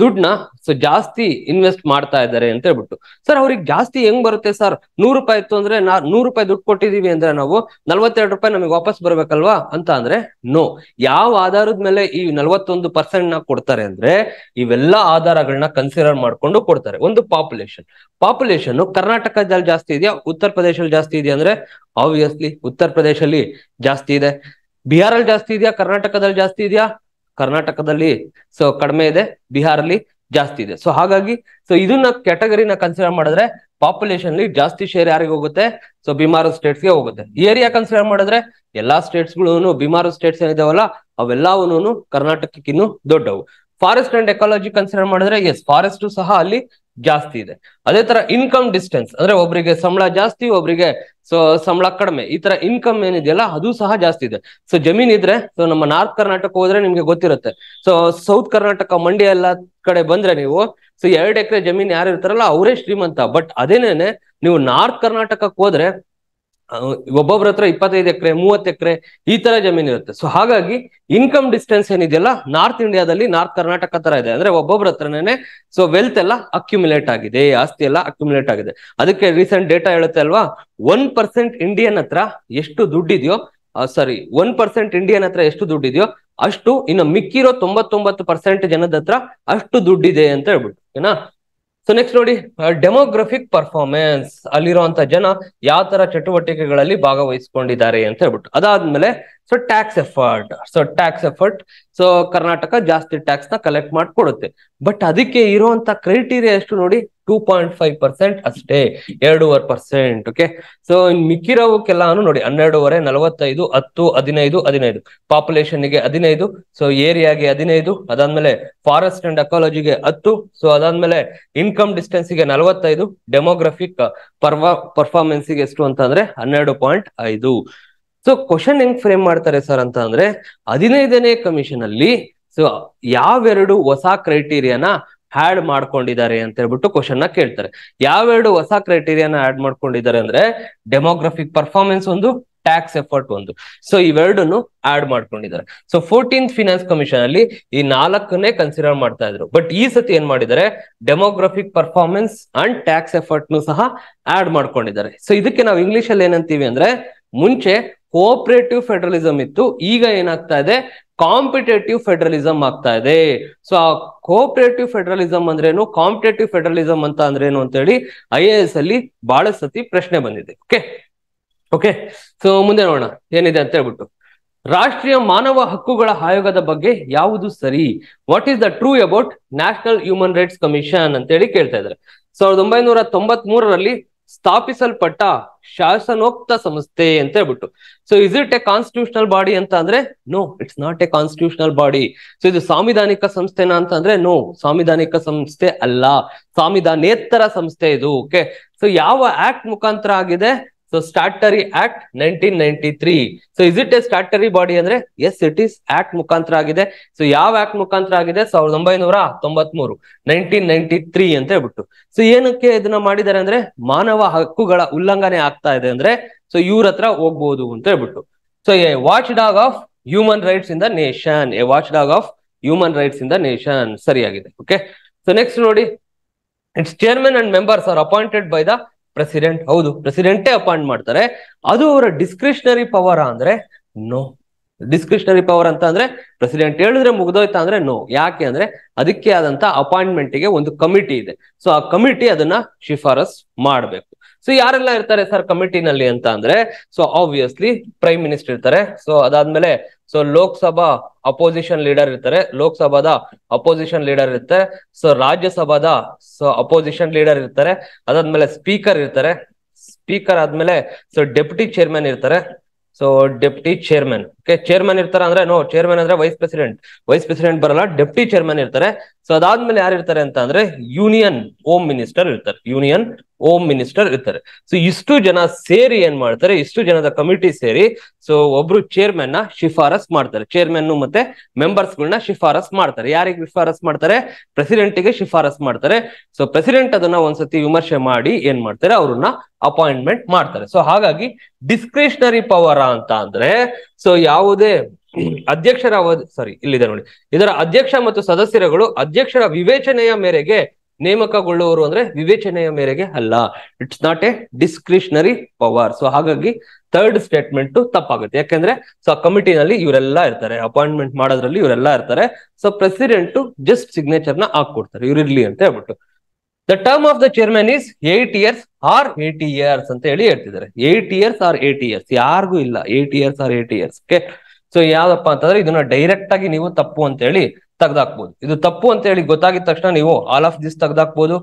ದುಡ್ಡನ್ನ ಸೊ ಜಾಸ್ತಿ ಇನ್ವೆಸ್ಟ್ ಮಾಡ್ತಾ ಇದ್ದಾರೆ ಅಂತ ಹೇಳ್ಬಿಟ್ಟು. ಸರ್ ಅವ್ರಿಗೆ ಜಾಸ್ತಿ ಹೆಂಗ್ ಬರುತ್ತೆ ಸರ್? ನೂರು ರೂಪಾಯಿ ಇತ್ತು ಅಂದ್ರೆ ನಾ ನೂರು ರೂಪಾಯಿ ದುಡ್ಡು ಕೊಟ್ಟಿದೀವಿ ಅಂದ್ರೆ ನಾವು ನಲ್ವತ್ತೆರಡು ರೂಪಾಯಿ ನಮಗೆ ವಾಪಸ್ ಬರ್ಬೇಕಲ್ವಾ ಅಂತ ಅಂದ್ರೆ ನೋ. ಯಾವ ಆಧಾರದ ಮೇಲೆ ಈ ನಲ್ವತ್ತೊಂದು ಪರ್ಸೆಂಟ್ ನ ಕೊಡ್ತಾರೆ ಅಂದ್ರೆ ಇವೆಲ್ಲಾ ಆಧಾರಗಳನ್ನ ಕನ್ಸಿಡರ್ ಮಾಡ್ಕೊಂಡು ಕೊಡ್ತಾರೆ. ಒಂದು ಪಾಪ್ಯುಲೇಷನ್, ಪಾಪ್ಯುಲೇಷನ್ ಕರ್ನಾಟಕದಲ್ಲಿ ಜಾಸ್ತಿ ಇದೆಯಾ, ಉತ್ತರ ಪ್ರದೇಶದಲ್ಲಿ ಜಾಸ್ತಿ ಇದೆಯಾ ಅಂದ್ರೆ ಆಬ್ವಿಯಸ್ಲಿ ಉತ್ತರ ಪ್ರದೇಶಲ್ಲಿ ಜಾಸ್ತಿ ಇದೆ. ಬಿಹಾರ್ ಅಲ್ಲಿ ಜಾಸ್ತಿ ಇದೆಯಾ, ಕರ್ನಾಟಕದಲ್ಲಿ ಜಾಸ್ತಿ ಇದೆಯಾ? ಕರ್ನಾಟಕದಲ್ಲಿ ಸೊ ಕಡಿಮೆ ಇದೆ, ಬಿಹಾರಲ್ಲಿ ಜಾಸ್ತಿ ಇದೆ. ಸೊ ಹಾಗಾಗಿ ಸೊ ಇದನ್ನ ಕ್ಯಾಟಗರಿನ ಕನ್ಸಿಡರ್ ಮಾಡಿದ್ರೆ ಪಾಪ್ಯುಲೇಷನ್ ಅಲ್ಲಿ ಜಾಸ್ತಿ ಶೇರ್ ಯಾರಿಗೆ ಹೋಗುತ್ತೆ? ಸೊ ಬಿಮಾರು ಸ್ಟೇಟ್ಸ್ಗೆ ಹೋಗುತ್ತೆ. ಏರಿಯಾ ಕನ್ಸಿಡರ್ ಮಾಡಿದ್ರೆ ಎಲ್ಲಾ ಸ್ಟೇಟ್ಸ್ಗಳೂ ಬಿಮಾರು ಸ್ಟೇಟ್ಸ್ ಏನಿದಾವಲ್ಲ ಅವೆಲ್ಲವೂ ಕರ್ನಾಟಕಕ್ಕಿನ್ನೂ ದೊಡ್ಡವು. ಫಾರೆಸ್ಟ್ ಅಂಡ್ ಎಕಾಲಜಿ ಕನ್ಸಿಡರ್ ಮಾಡಿದ್ರೆ ಎಸ್ ಫಾರೆಸ್ಟ್ ಸಹ ಅಲ್ಲಿ ಜಾಸ್ತಿ ಇದೆ. ಅದೇ ತರ ಇನ್ಕಮ್ ಡಿಸ್ಟೆನ್ಸ್ ಅಂದ್ರೆ ಒಬ್ರಿಗೆ ಸಂಬಳ ಜಾಸ್ತಿ, ಒಬ್ರಿಗೆ ಸೊ ಸಂಬಳ ಕಡಿಮೆ, ಈ ತರ ಇನ್ಕಮ್ ಏನಿದೆಯಲ್ಲ ಅದು ಸಹ ಜಾಸ್ತಿ ಇದೆ. ಸೊ ಜಮೀನ್ ಇದ್ರೆ ಸೊ ನಮ್ಮ ನಾರ್ತ್ ಕರ್ನಾಟಕ ಹೋದ್ರೆ ನಿಮ್ಗೆ ಗೊತ್ತಿರುತ್ತೆ. ಸೊ ಸೌತ್ ಕರ್ನಾಟಕ ಮಂಡ್ಯ ಎಲ್ಲ ಕಡೆ ಬಂದ್ರೆ ನೀವು ಸೊ ಎರಡು ಎಕರೆ ಜಮೀನ್ ಯಾರು ಇರ್ತಾರಲ್ಲ ಅವರೇ ಶ್ರೀಮಂತ. ಬಟ್ ಅದೇನೇನೆ ನೀವು ನಾರ್ತ್ ಕರ್ನಾಟಕಕ್ಕೆ ಹೋದ್ರೆ ಒಬ್ಬೊಬ್ರ ಹತ್ರ ಇಪ್ಪತ್ತೈದು ಎಕರೆ ಮೂವತ್ತು ಎಕರೆ ಈ ತರ ಜಮೀನು ಇರುತ್ತೆ. ಸೊ ಹಾಗಾಗಿ ಇನ್ಕಮ್ ಡಿಸ್ಟೆನ್ಸ್ ಏನಿದೆಯಲ್ಲ ನಾರ್ತ್ ಇಂಡಿಯಾದಲ್ಲಿ ನಾರ್ತ್ ಕರ್ನಾಟಕ ತರ ಇದೆ. ಅಂದ್ರೆ ಒಬ್ಬೊಬ್ರ ಹತ್ರನೇ ಸೊ ವೆಲ್ತ್ ಎಲ್ಲ ಅಕ್ಯುಮುಲೇಟ್ ಆಗಿದೆ, ಆಸ್ತಿ ಎಲ್ಲ ಅಕ್ಯುಮುಲೇಟ್ ಆಗಿದೆ. ಅದಕ್ಕೆ ರೀಸೆಂಟ್ ಡೇಟಾ ಹೇಳುತ್ತೆ ಅಲ್ವಾ, ಒನ್ ಪರ್ಸೆಂಟ್ ಇಂಡಿಯನ್ ಹತ್ರ ಎಷ್ಟು ದುಡ್ಡಿದೆಯೋ ಸಾರಿ ಒನ್ ಪರ್ಸೆಂಟ್ ಇಂಡಿಯನ್ ಹತ್ರ ಎಷ್ಟು ದುಡ್ಡಿದೆಯೋ ಅಷ್ಟು ಇನ್ನು ಮಿಕ್ಕಿರೋ ತೊಂಬತ್ತೊಂಬತ್ತು ಪರ್ಸೆಂಟ್ ಜನದ ಹತ್ರ ಅಷ್ಟು ದುಡ್ಡಿದೆ ಅಂತ ಹೇಳ್ಬಿಟ್ಟು ಏನಾ. ಸೊ ನೆಕ್ಸ್ಟ್ ನೋಡಿ ಡೆಮೋಗ್ರಫಿಕ್ ಪರ್ಫಾರ್ಮೆನ್ಸ್, ಅಲ್ಲಿರುವಂತ ಜನ ಯಾವ ತರ ಚಟುವಟಿಕೆಗಳಲ್ಲಿ ಭಾಗವಹಿಸ್ಕೊಂಡಿದ್ದಾರೆ ಅಂತ ಹೇಳ್ಬಿಟ್ಟು. ಅದಾದ್ಮೇಲೆ so tax effort, so tax effort so Karnataka ಜಾಸ್ತಿ ಟ್ಯಾಕ್ಸ್ ನ ಕಲೆಕ್ಟ್ ಮಾಡ್ಕೊಡುತ್ತೆ. ಬಟ್ ಅದಕ್ಕೆ ಇರುವಂತ ಕ್ರೈಟೀರಿಯಾ ಎಷ್ಟು ನೋಡಿ, ಟೂ ಪಾಯಿಂಟ್ ಫೈವ್ ಪರ್ಸೆಂಟ್ ಅಷ್ಟೇ, ಎರಡೂವರೆ ಪರ್ಸೆಂಟ್ ಓಕೆ. ಸೊ ಮಿಕ್ಕಿರೋವಕ್ಕೆಲ್ಲಾನು ನೋಡಿ ಹನ್ನೆರಡೂವರೆ, ನಲವತ್ತೈದು, ಹತ್ತು, ಹದಿನೈದು, ಹದಿನೈದು ಪಾಪ್ಯುಲೇಷನ್ಗೆ ಹದಿನೈದು, ಸೊ ಏರಿಯಾಗೆ ಹದಿನೈದು, ಅದಾದ್ಮೇಲೆ ಫಾರೆಸ್ಟ್ ಅಂಡ್ ಎಕಾಲಜಿಗೆ ಹತ್ತು, ಸೊ ಅದಾದ್ಮೇಲೆ ಇನ್ಕಮ್ ಡಿಸ್ಟೆನ್ಸ್ಗೆ ನಲವತ್ತೈದು, ಡೆಮೋಗ್ರಫಿಕ್ ಪರ್ವಾ ಪರ್ಫಾರ್ಮೆನ್ಸ್ಗೆ ಎಷ್ಟು ಅಂತ ಅಂದ್ರೆ ಹನ್ನೆರಡು ಪಾಯಿಂಟ್ ಐದು. ಸೊ ಕ್ವಶನ್ ಹೆಂಗ್ ಫ್ರೇಮ್ ಮಾಡ್ತಾರೆ ಸರ್ ಅಂತ ಅಂದ್ರೆ ಹದಿನೈದನೇ ಕಮಿಷನ್ ಅಲ್ಲಿ ಸೊ ಯಾವೆರಡು ಹೊಸ ಕ್ರೈಟೀರಿಯಾನ ಆಡ್ ಮಾಡ್ಕೊಂಡಿದ್ದಾರೆ ಅಂತ ಹೇಳ್ಬಿಟ್ಟು ಕ್ವಶನ್ ನ ಕೇಳ್ತಾರೆ. ಯಾವೆರಡು ಹೊಸ ಕ್ರೈಟೀರಿಯಾನ ಆಡ್ ಮಾಡ್ಕೊಂಡಿದ್ದಾರೆ ಅಂದ್ರೆ ಡೆಮೋಗ್ರಫಿಕ್ ಪರ್ಫಾರ್ಮೆನ್ಸ್ ಒಂದು, ಟ್ಯಾಕ್ಸ್ ಎಫರ್ಟ್ ಒಂದು. ಸೊ ಇವೆರಡನ್ನು ಆಡ್ ಮಾಡ್ಕೊಂಡಿದ್ದಾರೆ. ಸೊ ಫೋರ್ಟೀನ್ತ್ ಫಿನಾನ್ಸ್ ಕಮಿಷನ್ ಅಲ್ಲಿ ಈ ನಾಲ್ಕನ್ನೇ ಕನ್ಸಿಡರ್ ಮಾಡ್ತಾ ಇದ್ರು. ಬಟ್ ಈ ಸತಿ ಏನ್ ಮಾಡಿದ್ದಾರೆ, demographic performance and tax effort ನು ಸಹ ಆಡ್ ಮಾಡ್ಕೊಂಡಿದ್ದಾರೆ. ಸೊ ಇದಕ್ಕೆ ನಾವು ಇಂಗ್ಲಿಷ್ ಅಲ್ಲಿ ಏನಂತೀವಿ ಅಂದ್ರೆ ಮುಂಚೆ ಕೋಆಪರೇಟಿವ್ ಫೆಡರಲಿಸಮ್ ಇತ್ತು, ಈಗ ಏನಾಗ್ತಾ ಇದೆ ಕಾಂಪಿಟೇಟಿವ್ ಫೆಡರಲಿಸಮ್ ಆಗ್ತಾ ಇದೆ. ಸೊ ಆ ಕೋಆಪರೇಟಿವ್ ಫೆಡರಲಿಸಮ್ ಅಂದ್ರೇನು, ಕಾಂಪಿಟೇಟಿವ್ ಫೆಡರಲಿಸಮ್ ಅಂತ ಅಂದ್ರೇನು ಅಂತ ಹೇಳಿ ಐ ಎ ಎಸ್ ಅಲ್ಲಿ ಬಹಳ ಸತಿ ಪ್ರಶ್ನೆ ಬಂದಿದೆ. ಓಕೆ ಓಕೆ ಸೊ ಮುಂದೆ ನೋಡೋಣ ಏನಿದೆ ಅಂತ ಹೇಳ್ಬಿಟ್ಟು. ರಾಷ್ಟ್ರೀಯ ಮಾನವ ಹಕ್ಕುಗಳ ಆಯೋಗದ ಬಗ್ಗೆ ಯಾವುದು ಸರಿ, what is the true about national human rights commission ಅಂತ ಹೇಳಿ ಕೇಳ್ತಾ ಇದ್ದಾರೆ. ಸಾವಿರದ ಒಂಬೈನೂರ ತೊಂಬತ್ ಮೂರರಲ್ಲಿ ಸ್ಥಾಪಿಸಲ್ಪಟ್ಟ ಶಾಸನೋಕ್ತ ಸಂಸ್ಥೆ ಅಂತ ಹೇಳ್ಬಿಟ್ಟು. So is it a constitutional body ಅಂತ ಅಂದ್ರೆ no, it's not a constitutional body. So ಇದು ಸಾಂವಿಧಾನಿಕ ಸಂಸ್ಥೆನಾ ಅಂತ ಅಂದ್ರೆ ನೋ, ಸಾಂವಿಧಾನಿಕ ಸಂಸ್ಥೆ ಅಲ್ಲ, ಸಂವಿಧಾನೇತರ ಸಂಸ್ಥೆ ಇದು. ಓಕೆ ಸೊ ಯಾವ ಆಕ್ಟ್ ಮುಖಾಂತರ ಆಗಿದೆ? So statutory act nineteen ninety three. So is it a statutory body ಅಂದ್ರೆ ಎಸ್ ಇಟ್ ಇಸ್, ಆಕ್ಟ್ ಮುಖಾಂತರ ಆಗಿದೆ. ಸೊ ಯಾವ ಆಕ್ಟ್ ಮುಖಾಂತರ ಆಗಿದೆ? ಸಾವಿರದ ಒಂಬೈನೂರ ತೊಂಬತ್ ಮೂರು ನೈನ್ಟೀನ್ ನೈನ್ಟಿ ತ್ರೀ ಅಂತ ಹೇಳ್ಬಿಟ್ಟು. ಸೊ ಏನಕ್ಕೆ ಇದನ್ನ ಮಾಡಿದ್ದಾರೆ ಅಂದ್ರೆ ಮಾನವ ಹಕ್ಕುಗಳ ಉಲ್ಲಂಘನೆ ಆಗ್ತಾ ಇದೆ ಅಂದ್ರೆ ಸೊ ಇವ್ರ ಹತ್ರ ಹೋಗ್ಬಹುದು ಅಂತ ಹೇಳ್ಬಿಟ್ಟು. So a watch dog of human rights in the nation, a watch dog of human rights in the nation ಸರಿಯಾಗಿದೆ. ಓಕೆ ಸೊ ನೆಕ್ಸ್ಟ್ ನೋಡಿ, it's chairman and members are appointed by the president. ಹೌದು, ಪ್ರೆಸಿಡೆಂಟೇ appoint ಮಾಡ್ತಾರೆ. ಅದು ಅವರ discretionary power ಅಂದ್ರೆ no. Discretionary power ಅಂತ ಅಂದ್ರೆ ಪ್ರೆಸಿಡೆಂಟ್ ಹೇಳಿದ್ರೆ ಮುಗ್ದೋಯ್ತಾ ಅಂದ್ರೆ ನೋ. ಯಾಕೆ ಅಂದ್ರೆ ಅದಕ್ಕೆ ಆದಂತ ಅಪಾಯಿಂಟ್ಮೆಂಟ್ ಗೆ ಒಂದು ಕಮಿಟಿ ಇದೆ. ಸೊ ಆ ಕಮಿಟಿ ಅದನ್ನ ಶಿಫಾರಸ್ ಮಾಡ್ಬೇಕು. ಸೊ ಯಾರೆಲ್ಲ ಇರ್ತಾರೆ ಸರ್ ಕಮಿಟಿನಲ್ಲಿ ಅಂತ ಅಂದ್ರೆ ಸೊ ಆಬ್ವಿಯಸ್ಲಿ ಪ್ರೈಮ್ ಮಿನಿಸ್ಟರ್ ಇರ್ತಾರೆ. ಸೊ ಅದಾದ್ಮೇಲೆ ಸೊ ಲೋಕಸಭಾ ಅಪೋಸಿಷನ್ ಲೀಡರ್ ಇರ್ತಾರೆ, ಲೋಕಸಭಾದ ಅಪೋಸಿಷನ್ ಲೀಡರ್ ಇರ್ತಾರೆ. ಸೊ ರಾಜ್ಯಸಭಾದ ಸೊ ಅಪೋಸಿಷನ್ ಲೀಡರ್ ಇರ್ತಾರೆ. ಅದಾದ್ಮೇಲೆ ಸ್ಪೀಕರ್ ಇರ್ತಾರೆ, ಸ್ಪೀಕರ್ ಆದ್ಮೇಲೆ ಸೊ ಡೆಪ್ಯೂಟಿ ಚೇರ್ಮನ್ ಇರ್ತಾರೆ. So deputy chairman okay chairman ಇರ್ತಾರ ಅಂದ್ರೆ ನೋ, ಚೇರ್ಮನ್ ಅಂದ್ರೆ ವೈಸ್ ಪ್ರೆಸಿಡೆಂಟ್, ವೈಸ್ ಪ್ರೆಸಿಡೆಂಟ್ ಬರಲ್ಲ, ಡೆಪ್ಯೂಟಿ ಚೇರ್ಮನ್ ಇರ್ತಾರೆ. ಸೊ ಅದಾದ್ಮೇಲೆ ಯಾರು ಇರ್ತಾರೆ ಅಂತ ಅಂದ್ರೆ ಯೂನಿಯನ್ ಹೋಮ್ ಮಿನಿಸ್ಟರ್ ಇರ್ತಾರೆ, ಯೂನಿಯನ್ ಹೋಮ್ ಮಿನಿಸ್ಟರ್ ಇರ್ತಾರೆ. ಸೊ ಇಷ್ಟು ಜನ ಸೇರಿ ಏನ್ ಮಾಡ್ತಾರೆ, ಇಷ್ಟು ಜನದ ಕಮಿಟಿ ಸೇರಿ ಸೊ ಒಬ್ರು ಚೇರ್ಮನ್ ನ ಶಿಫಾರಸ್ ಮಾಡ್ತಾರೆ. ಚೇರ್ಮನ್ ಮತ್ತೆ ಮೆಂಬರ್ಸ್ ಗಳನ್ನ ಶಿಫಾರಸ್ ಮಾಡ್ತಾರೆ. ಯಾರಿಗೆ ಶಿಫಾರಸ್ ಮಾಡ್ತಾರೆ? ಪ್ರೆಸಿಡೆಂಟ್ ಗೆ ಶಿಫಾರಸ್ ಮಾಡ್ತಾರೆ. ಸೊ ಪ್ರೆಸಿಡೆಂಟ್ ಅದನ್ನ ಒಂದ್ಸತಿ ವಿಮರ್ಶೆ ಮಾಡಿ ಏನ್ ಮಾಡ್ತಾರೆ, ಅವ್ರನ್ನ ಅಪಾಯಿಂಟ್ಮೆಂಟ್ ಮಾಡ್ತಾರೆ. ಸೊ ಹಾಗಾಗಿ ಡಿಸ್ಕ್ರಿಷನರಿ ಪವರ್ ಅಂತ ಅಂದ್ರೆ ಸೊ ಯಾವುದೇ ಅಧ್ಯಕ್ಷರ ಸಾರಿ ಇಲ್ಲಿದೆ ನೋಡಿ, ಇದರ ಅಧ್ಯಕ್ಷ ಮತ್ತು ಸದಸ್ಯರುಗಳು ಅಧ್ಯಕ್ಷರ ವಿವೇಚನೆಯ ಮೇರೆಗೆ ನೇಮಕಗೊಳ್ಳುವರು ಅಂದ್ರೆ ವಿವೇಚನೆಯ ಮೇರೆಗೆ ಅಲ್ಲ, it's not a discretionary power. So ಹಾಗಾಗಿ ಥರ್ಡ್ ಸ್ಟೇಟ್ಮೆಂಟ್ ತಪ್ಪಾಗುತ್ತೆ. ಯಾಕೆಂದ್ರೆ ಸೊ ಆ ಕಮಿಟಿನಲ್ಲಿ ಇವರೆಲ್ಲಾ ಇರ್ತಾರೆ, ಅಪಾಯಿಂಟ್ಮೆಂಟ್ ಮಾಡೋದ್ರಲ್ಲಿ ಇವರೆಲ್ಲಾ ಇರ್ತಾರೆ. ಸೊ ಪ್ರೆಸಿಡೆಂಟ್ ಜಸ್ಟ್ ಸಿಗ್ನೇಚರ್ ನ ಹಾಕೊಡ್ತಾರೆ ಇವ್ರಿರ್ಲಿ ಅಂತ ಹೇಳ್ಬಿಟ್ಟು. The term of the chairman is eight years or eighty years ಅಂತ ಹೇಳಿ ಹೇಳ್ತಿದ್ದಾರೆ. Eight years or eighty years ಯಾರಿಗೂ ಇಲ್ಲ, eight years or eighty years. Okay, so ಯಾವ್ದಪ್ಪ ಅಂತಂದ್ರೆ ಇದನ್ನ ಡೈರೆಕ್ಟ್ ಆಗಿ ನೀವು ತಪ್ಪು ಅಂತ ಹೇಳಿ ತೆಗ್ದಾಕ್ಬೋದು. ಇದು ತಪ್ಪು ಅಂತ ಹೇಳಿ ಗೊತ್ತಾಗಿದ ತಕ್ಷಣ ನೀವು ಆಲ್ ಆಫ್ ದಿಸ್ ತೆಗ್ದಾಕ್ಬೋದು,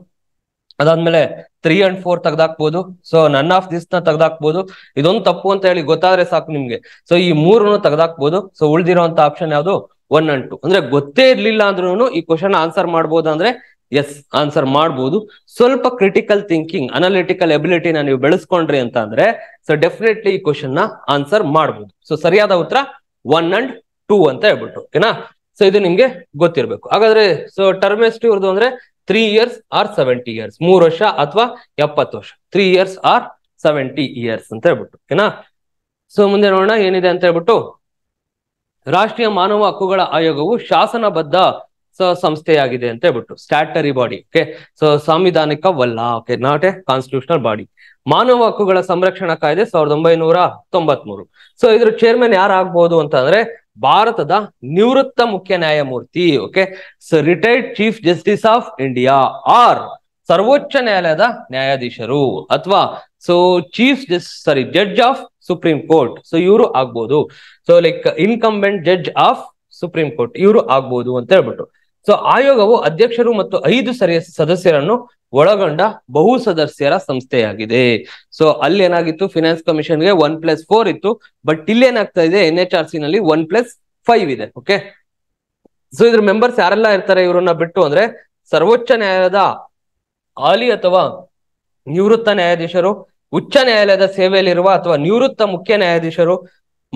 ಅದಾದ್ಮೇಲೆ ತ್ರೀ ಅಂಡ್ ಫೋರ್ ತೆಗ್ದಾಕ್ಬೋದು, ಸೊ ನನ್ ಆಫ್ ದಿಸ್ ನ ತೆಗ್ದಾಕ್ಬೋದು. ಇದೊಂದು ತಪ್ಪು ಅಂತ ಹೇಳಿ ಗೊತ್ತಾದ್ರೆ ಸಾಕು ನಿಮ್ಗೆ, ಸೊ ಈ ಮೂರನ್ನು ತೆಗ್ದಾಕ್ಬೋದು. ಸೊ ಉಳಿದಿರೋಂತ ಆಪ್ಷನ್ ಯಾವ್ದು? One and two. ಅಂದ್ರೆ ಗೊತ್ತೇ ಇರ್ಲಿಲ್ಲ ಅಂದ್ರೂ ಈ ಕ್ವಶನ್ ಆನ್ಸರ್ ಮಾಡ್ಬೋದು ಅಂದ್ರೆ ಎಸ್ ಆನ್ಸರ್ ಮಾಡ್ಬೋದು. ಸ್ವಲ್ಪ ಕ್ರಿಟಿಕಲ್ ಥಿಂಕಿಂಗ್, ಅನಾಲಿಟಿಕಲ್ ಎಬಿಲಿಟಿನ ನೀವು ಬೆಳೆಸ್ಕೊಂಡ್ರಿ ಅಂತ ಅಂದ್ರೆ ಸೊ ಡೆಫಿನೆಟ್ಲಿ ಈ ಕ್ವಶನ್ ನ ಆನ್ಸರ್ ಮಾಡ್ಬೋದು. ಸೊ ಸರಿಯಾದ ಉತ್ತರ ಒನ್ ಅಂಡ್ ಟೂ ಅಂತ ಹೇಳ್ಬಿಟ್ಟು. ಓಕೆನಾ, ಸೊ ಇದು ನಿಮ್ಗೆ ಗೊತ್ತಿರ್ಬೇಕು. ಹಾಗಾದ್ರೆ ಸೊ ಟರ್ಮ್ ಎಷ್ಟು ಇವ್ರದ್ದು ಅಂದ್ರೆ three years or seventy years, ಮೂರ್ ವರ್ಷ ಅಥವಾ ಎಪ್ಪತ್ತು ವರ್ಷ. Three years or seventy years ಅಂತ ಹೇಳ್ಬಿಟ್ಟು. ಓಕೆನಾ, ಸೊ ಮುಂದೆ ನೋಡೋಣ ಏನಿದೆ ಅಂತ ಹೇಳ್ಬಿಟ್ಟು. ರಾಷ್ಟ್ರೀಯ ಮಾನವ ಹಕ್ಕುಗಳ ಆಯೋಗವು ಶಾಸನಬದ್ಧ ಸೊ ಸಂಸ್ಥೆಯಾಗಿದೆ ಅಂತ ಹೇಳ್ಬಿಟ್ಟು. ಸ್ಟ್ಯಾಟರಿ ಬಾಡಿ, ಓಕೆ, ಸೊ ಸಾಂವಿಧಾನಿಕವಲ್ಲ, okay, not a constitutional body. ಮಾನವ ಹಕ್ಕುಗಳ ಸಂರಕ್ಷಣಾ ಕಾಯ್ದೆ ಸಾವಿರದ ಒಂಬೈನೂರ ತೊಂಬತ್ ಮೂರು. ಸೊ ಇದ್ರ ಚೇರ್ಮನ್ ಯಾರಾಗ್ಬಹುದು ಅಂತ ಅಂದ್ರೆ ಭಾರತದ ನಿವೃತ್ತ ಮುಖ್ಯ ನ್ಯಾಯಮೂರ್ತಿ, okay, so retired chief justice of India or ಸರ್ವೋಚ್ಚ ನ್ಯಾಯಾಲಯದ ನ್ಯಾಯಾಧೀಶರು ಅಥವಾ ಸೊ ಚೀಫ್ ಜಸ್ sorry judge of supreme court, so ಇವರು ಆಗ್ಬಹುದು. So like incumbent judge of supreme court ಇವರು ಆಗ್ಬಹುದು ಅಂತ ಹೇಳ್ಬಿಟ್ಟು. ಸೊ ಆಯೋಗವು ಅಧ್ಯಕ್ಷರು ಮತ್ತು ಐದು ಸರಿ ಸದಸ್ಯರನ್ನು ಒಳಗೊಂಡ ಬಹು ಸದಸ್ಯರ ಸಂಸ್ಥೆಯಾಗಿದೆ. ಸೊ ಅಲ್ಲಿ ಏನಾಗಿತ್ತು, ಫಿನಾನ್ಸ್ ಕಮಿಷನ್ಗೆ ಒನ್ ಪ್ಲಸ್ ಫೋರ್ ಇತ್ತು, ಬಟ್ ಇಲ್ಲಿ ಏನಾಗ್ತಾ ಇದೆ, ಎನ್ ಎಚ್ ಆರ್ ಸಿ ನಲ್ಲಿ ಒನ್ ಪ್ಲಸ್ ಫೈವ್ ಇದೆ. ಓಕೆ, ಸೊ ಇದ್ರ ಮೆಂಬರ್ಸ್ ಯಾರೆಲ್ಲ ಇರ್ತಾರೆ ಇವರನ್ನ ಬಿಟ್ಟು ಅಂದ್ರೆ ಸರ್ವೋಚ್ಚ ನ್ಯಾಯಾಲಯದ ಹಾಲಿ ಅಥವಾ ನಿವೃತ್ತ ನ್ಯಾಯಾಧೀಶರು, ಉಚ್ಚ ನ್ಯಾಯಾಲಯದ ಸೇವೆಯಲ್ಲಿರುವ ಅಥವಾ ನಿವೃತ್ತ ಮುಖ್ಯ ನ್ಯಾಯಾಧೀಶರು,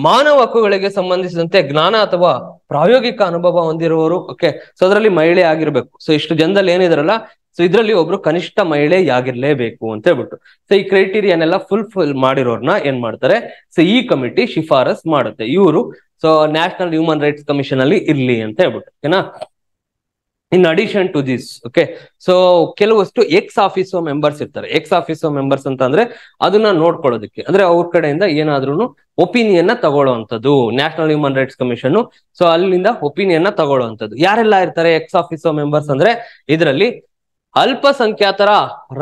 ಮಾನವ ಹಕ್ಕುಗಳಿಗೆ ಸಂಬಂಧಿಸಿದಂತೆ ಜ್ಞಾನ ಅಥವಾ ಪ್ರಾಯೋಗಿಕ ಅನುಭವ ಹೊಂದಿರುವವರು. ಓಕೆ, ಸೊ ಅದರಲ್ಲಿ ಮಹಿಳೆ ಆಗಿರ್ಬೇಕು. ಸೊ ಇಷ್ಟು ಜನದಲ್ಲಿ ಏನಿದಾರಲ್ಲ ಸೊ ಇದರಲ್ಲಿ ಒಬ್ರು ಕನಿಷ್ಠ ಮಹಿಳೆಯಾಗಿರ್ಲೇಬೇಕು ಅಂತ ಹೇಳ್ಬಿಟ್ಟು. ಸೊ ಈ ಕ್ರೈಟೀರಿಯಾನೆಲ್ಲ ಫುಲ್ಫಿಲ್ ಮಾಡಿರೋರ್ನ ಏನ್ ಮಾಡ್ತಾರೆ, ಸೊ ಈ ಕಮಿಟಿ ಶಿಫಾರಸ್ ಮಾಡುತ್ತೆ. ಇವರು so national human rights commission ಅಲ್ಲಿ ಇರ್ಲಿ ಅಂತ ಹೇಳ್ಬಿಟ್ಟು. ಓಕೆನಾ, in addition to this, okay, so ಕೆಲವಷ್ಟು ಎಕ್ಸ್ ಆಫೀಸೋ ಮೆಂಬರ್ಸ್ ಇರ್ತಾರೆ. ಎಕ್ಸ್ ಆಫೀಸೋ ಮೆಂಬರ್ಸ್ ಅಂತ ಅಂದ್ರೆ ಅದನ್ನ ನೋಡ್ಕೊಳ್ಳೋದಕ್ಕೆ, ಅಂದ್ರೆ ಅವ್ರ ಕಡೆಯಿಂದ ಏನಾದ್ರೂ ಒಪಿನಿಯನ್ ನ ತಗೊಳ್ಳುವಂಥದ್ದು national human rights commission. So ಅಲ್ಲಿಂದ ಒಪಿನಿಯನ್ ನ ತಗೊಳ್ಳುವಂಥದ್ದು. ಯಾರೆಲ್ಲ ಇರ್ತಾರೆ ಎಕ್ಸ್ ಆಫೀಸೋ ಮೆಂಬರ್ಸ್ ಅಂದ್ರೆ ಇದರಲ್ಲಿ ಅಲ್ಪಸಂಖ್ಯಾತರ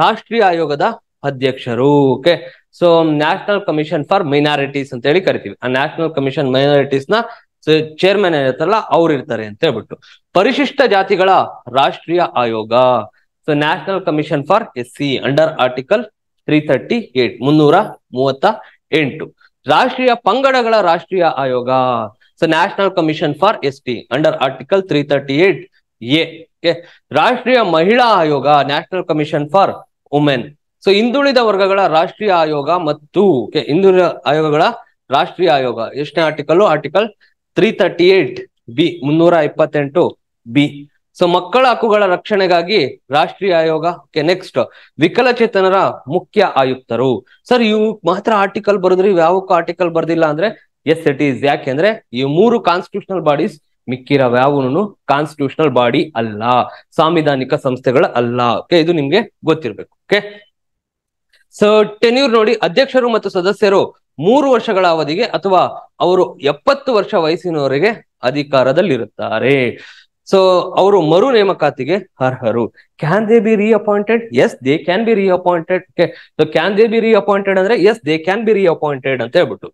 ರಾಷ್ಟ್ರೀಯ ಆಯೋಗದ ಅಧ್ಯಕ್ಷರು, okay, so national commission for minorities ಅಂತ ಹೇಳಿ ಕರಿತೀವಿ. ಆ ನ್ಯಾಷನಲ್ ಕಮಿಷನ್ ಮೈನಾರಿಟೀಸ್ ನ ಚೇರ್ಮನ್ ಏನಿರ್ತಾರಲ್ಲ ಅವ್ರು ಇರ್ತಾರೆ ಅಂತ ಹೇಳ್ಬಿಟ್ಟು. ಪರಿಶಿಷ್ಟ ಜಾತಿಗಳ ರಾಷ್ಟ್ರೀಯ ಆಯೋಗ, so national commission for S C under article three thirty eight ಮುನ್ನೂರ ಮೂವತ್ತ ಎಂಟು. ರಾಷ್ಟ್ರೀಯ ಪಂಗಡಗಳ ರಾಷ್ಟ್ರೀಯ ಆಯೋಗ, so national commission for S T under article three thirty eight A. ರಾಷ್ಟ್ರೀಯ ಮಹಿಳಾ ಆಯೋಗ, national commission for women. So ಹಿಂದುಳಿದ ವರ್ಗಗಳ ರಾಷ್ಟ್ರೀಯ ಆಯೋಗ ಮತ್ತು ಹಿಂದುಳಿದ ಆಯೋಗಗಳ ರಾಷ್ಟ್ರೀಯ ಆಯೋಗ ಎಷ್ಟನೇ article? Article three thirty eight B, ಮುನ್ನೂರ ಇಪ್ಪತ್ತೆಂಟು ಬಿ. ಸೊ ಮಕ್ಕಳ ಹಕ್ಕುಗಳ ರಕ್ಷಣೆಗಾಗಿ ರಾಷ್ಟ್ರೀಯ ಆಯೋಗ. ಓಕೆ, ನೆಕ್ಸ್ಟ್ ವಿಕಲಚೇತನರ ಮುಖ್ಯ ಆಯುಕ್ತರು. ಸರ್ ಇವು ಮಾತ್ರ ಆರ್ಟಿಕಲ್ ಬರೆದ್ರೆ ಇವ್ ಯಾವಕ್ಕೂ ಆರ್ಟಿಕಲ್ ಬರ್ದಿಲ್ಲ ಅಂದ್ರೆ ಎಸ್ ಇಟ್ ಈಸ್. ಯಾಕೆಂದ್ರೆ ಈ ಮೂರು ಕಾನ್ಸ್ಟಿಟ್ಯೂಷನಲ್ ಬಾಡೀಸ್, ಮಿಕ್ಕಿರವ ಯಾವನು ಕಾನ್ಸ್ಟಿಟ್ಯೂಷನಲ್ ಬಾಡಿ ಅಲ್ಲ, ಸಾಂವಿಧಾನಿಕ ಸಂಸ್ಥೆಗಳ ಅಲ್ಲ. ಓಕೆ, ಇದು ನಿಮ್ಗೆ ಗೊತ್ತಿರ್ಬೇಕು. ಓಕೆ, ಸೊ ಟೆನ್ಯೂರ್ ನೋಡಿ, ಅಧ್ಯಕ್ಷರು ಮತ್ತು ಸದಸ್ಯರು ಮೂರು ವರ್ಷಗಳ ಅವಧಿಗೆ ಅಥವಾ ಅವರು ಎಪ್ಪತ್ತು ವರ್ಷ ವಯಸ್ಸಿನವರೆಗೆ ಅಧಿಕಾರದಲ್ಲಿರುತ್ತಾರೆ. ಸೊ ಅವರು ಮರು ನೇಮಕಾತಿಗೆ ಅರ್ಹರು. Can they be reappointed? Yes, they can be reappointed. Okay, so can they be reappointed ಅಂದ್ರೆ yes, they can be reappointed ಅಂತ ಹೇಳ್ಬಿಟ್ಟು.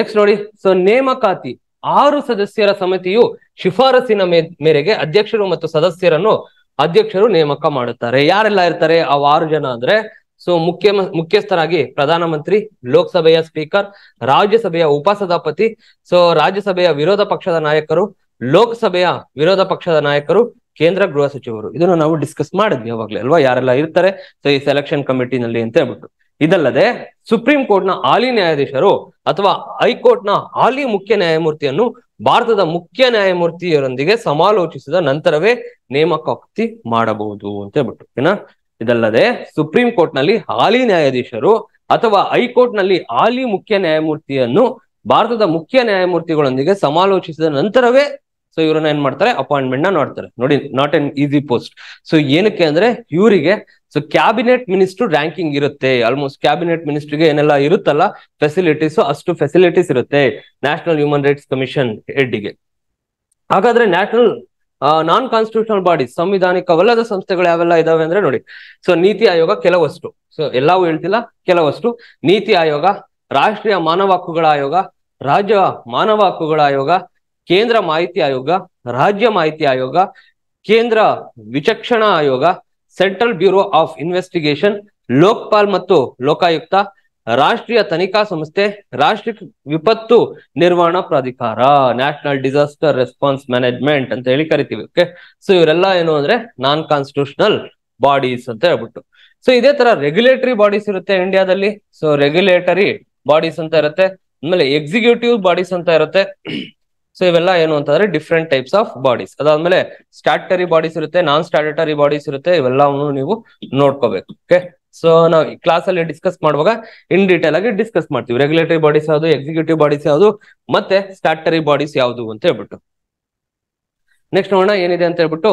ನೆಕ್ಸ್ಟ್ ನೋಡಿ, ಸೊ ನೇಮಕಾತಿ. ಆರು ಸದಸ್ಯರ ಸಮಿತಿಯು ಶಿಫಾರಸಿನ ಮೇರೆಗೆ ಅಧ್ಯಕ್ಷರು ಮತ್ತು ಸದಸ್ಯರನ್ನು ಅಧ್ಯಕ್ಷರು ನೇಮಕ ಮಾಡುತ್ತಾರೆ. ಯಾರೆಲ್ಲ ಇರ್ತಾರೆ ಆ ಆರು ಜನ ಅಂದ್ರೆ ಸೊ ಮುಖ್ಯ ಮುಖ್ಯಸ್ಥರಾಗಿ ಪ್ರಧಾನಮಂತ್ರಿ, ಲೋಕಸಭೆಯ ಸ್ಪೀಕರ್, ರಾಜ್ಯಸಭೆಯ ಉಪಸಭಾಪತಿ, ಸೊ ರಾಜ್ಯಸಭೆಯ ವಿರೋಧ ಪಕ್ಷದ ನಾಯಕರು, ಲೋಕಸಭೆಯ ವಿರೋಧ ಪಕ್ಷದ ನಾಯಕರು, ಕೇಂದ್ರ ಗೃಹ ಸಚಿವರು. ಇದನ್ನು ನಾವು ಡಿಸ್ಕಸ್ ಮಾಡಿದ್ವಿ ಯಾವಾಗಲೇ ಅಲ್ವಾ, ಯಾರೆಲ್ಲ ಇರ್ತಾರೆ ಸೊ ಈ ಸೆಲೆಕ್ಷನ್ ಕಮಿಟಿನಲ್ಲಿ ಅಂತ ಹೇಳ್ಬಿಟ್ಟು. ಇದಲ್ಲದೆ ಸುಪ್ರೀಂ ಕೋರ್ಟ್ ನ ಹಾಲಿ ನ್ಯಾಯಾಧೀಶರು ಅಥವಾ ಹೈಕೋರ್ಟ್ ನ ಹಾಲಿ ಮುಖ್ಯ ನ್ಯಾಯಮೂರ್ತಿಯನ್ನು ಭಾರತದ ಮುಖ್ಯ ನ್ಯಾಯಮೂರ್ತಿಯರೊಂದಿಗೆ ಸಮಾಲೋಚಿಸಿದ ನಂತರವೇ ನೇಮಕಾತಿ ಮಾಡಬಹುದು ಅಂತ ಹೇಳ್ಬಿಟ್ಟು ಏನ. ಇದಲ್ಲದೆ ಸುಪ್ರೀಂ ಕೋರ್ಟ್ ನಲ್ಲಿ ಹಾಲಿ ನ್ಯಾಯಾಧೀಶರು ಅಥವಾ ಹೈಕೋರ್ಟ್ ನಲ್ಲಿ ಹಾಲಿ ಮುಖ್ಯ ನ್ಯಾಯಮೂರ್ತಿಯನ್ನು ಭಾರತದ ಮುಖ್ಯ ನ್ಯಾಯಮೂರ್ತಿಗಳೊಂದಿಗೆ ಸಮಾಲೋಚಿಸಿದ ನಂತರವೇ ಸೊ ಇವ್ರನ್ನ ಏನ್ ಮಾಡ್ತಾರೆ, ಅಪಾಯಿಂಟ್ಮೆಂಟ್ ನ ಮಾಡ್ತಾರೆ. ನೋಡಿ, not an easy post. So ಏನಕ್ಕೆ ಅಂದ್ರೆ ಇವರಿಗೆ ಸೊ ಕ್ಯಾಬಿನೆಟ್ ಮಿನಿಸ್ಟರ್ ರ್ಯಾಂಕಿಂಗ್ ಇರುತ್ತೆ. ಆಲ್ಮೋಸ್ಟ್ ಕ್ಯಾಬಿನೆಟ್ ಮಿನಿಸ್ಟರ್ಗೆ ಏನೆಲ್ಲ ಇರುತ್ತಲ್ಲ ಫೆಸಿಲಿಟೀಸ್, ಅಷ್ಟು ಫೆಸಿಲಿಟೀಸ್ ಇರುತ್ತೆ ನ್ಯಾಷನಲ್ ಹ್ಯೂಮನ್ ರೈಟ್ಸ್ ಕಮಿಷನ್ ಹೆಡ್ಗೆ. ಹಾಗಾದ್ರೆ ನ್ಯಾಷನಲ್ ನಾನ್ ಕಾನ್ಸ್ಟಿಟ್ಯೂಷನಲ್ ಬಾಡಿ, ಸಂವಿಧಾನಿಕವಲ್ಲದ ಸಂಸ್ಥೆಗಳು ಯಾವೆಲ್ಲ ಇದಾವೆ ಅಂದ್ರೆ ನೋಡಿ, ಸೊ ನೀತಿ ಆಯೋಗ ಕೆಲವಷ್ಟು, ಸೊ ಎಲ್ಲವೂ ಹೇಳ್ತಿಲ್ಲ, ಕೆಲವಷ್ಟು. ನೀತಿ ಆಯೋಗ, ರಾಷ್ಟ್ರೀಯ ಮಾನವ ಹಕ್ಕುಗಳ ಆಯೋಗ, ರಾಜ್ಯ ಮಾನವ ಹಕ್ಕುಗಳ ಆಯೋಗ, ಕೇಂದ್ರ ಮಾಹಿತಿ ಆಯೋಗ, ರಾಜ್ಯ ಮಾಹಿತಿ ಆಯೋಗ, ಕೇಂದ್ರ ವಿಚಕ್ಷಣಾ ಆಯೋಗ, central bureau of investigation, Lokpal ಮತ್ತು ಲೋಕಾಯುಕ್ತ, ರಾಷ್ಟ್ರೀಯ ತನಿಖಾ ಸಂಸ್ಥೆ, ರಾಷ್ಟ್ರೀಯ ವಿಪತ್ತು ನಿರ್ವಹಣಾ ಪ್ರಾಧಿಕಾರ, ನ್ಯಾಷನಲ್ ಡಿಸಾಸ್ಟರ್ ರೆಸ್ಪಾನ್ಸ್ ಮ್ಯಾನೇಜ್ಮೆಂಟ್ ಅಂತ ಹೇಳಿ ಕರಿತೀವಿ. ಓಕೆ, ಸೊ ಇವರೆಲ್ಲ ಏನು ಅಂದ್ರೆ ನಾನ್ ಕಾನ್ಸ್ಟಿಟ್ಯೂಷನಲ್ ಬಾಡೀಸ್ ಅಂತ ಹೇಳ್ಬಿಟ್ಟು. ಸೊ ಇದೇ ತರ ರೆಗ್ಯುಲೇಟರಿ ಬಾಡೀಸ್ ಇರುತ್ತೆ ಇಂಡಿಯಾದಲ್ಲಿ. ಸೊ ರೆಗ್ಯುಲೇಟರಿ ಬಾಡೀಸ್ ಅಂತ ಇರುತ್ತೆ, ಆಮೇಲೆ ಎಕ್ಸಿಕ್ಯೂಟಿವ್ ಬಾಡೀಸ್ ಅಂತ ಇರುತ್ತೆ. ಸೊ ಇವೆಲ್ಲ ಏನು ಅಂತಂದ್ರೆ ಡಿಫ್ರೆಂಟ್ ಟೈಪ್ಸ್ ಆಫ್ ಬಾಡೀಸ್. ಅದಾದ್ಮೇಲೆ ಸ್ಟ್ಯಾಟ್ಯುಟರಿ ಬಾಡೀಸ್ ಇರುತ್ತೆ, ನಾನ್ ಸ್ಟ್ಯಾಟ್ಯುಟರಿ ಬಾಡೀಸ್ ಇರುತ್ತೆ. ಇವೆಲ್ಲವನ್ನು ನೀವು ನೋಡ್ಕೋಬೇಕು. ಓಕೆ, ಸೊ ನಾವು ಕ್ಲಾಸ್ ಅಲ್ಲಿ ಡಿಸ್ಕಸ್ ಮಾಡುವಾಗ ಇನ್ ಡೀಟೇಲ್ ಆಗಿ ಡಿಸ್ಕಸ್ ಮಾಡ್ತೀವಿ. ರೆಗ್ಯುಲೇಟರಿ ಬಾಡೀಸ್ ಯಾವುದು, ಎಕ್ಸಿಕ್ಯೂಟಿವ್ ಬಾಡೀಸ್ ಯಾವುದು, ಮತ್ತೆ ಸ್ಟ್ಯಾಟ್ಯುಟರಿ ಬಾಡೀಸ್ ಯಾವುದು ಅಂತ ಹೇಳ್ಬಿಟ್ಟು. ನೆಕ್ಸ್ಟ್ ನೋಡೋಣ ಏನಿದೆ ಅಂತ ಹೇಳ್ಬಿಟ್ಟು.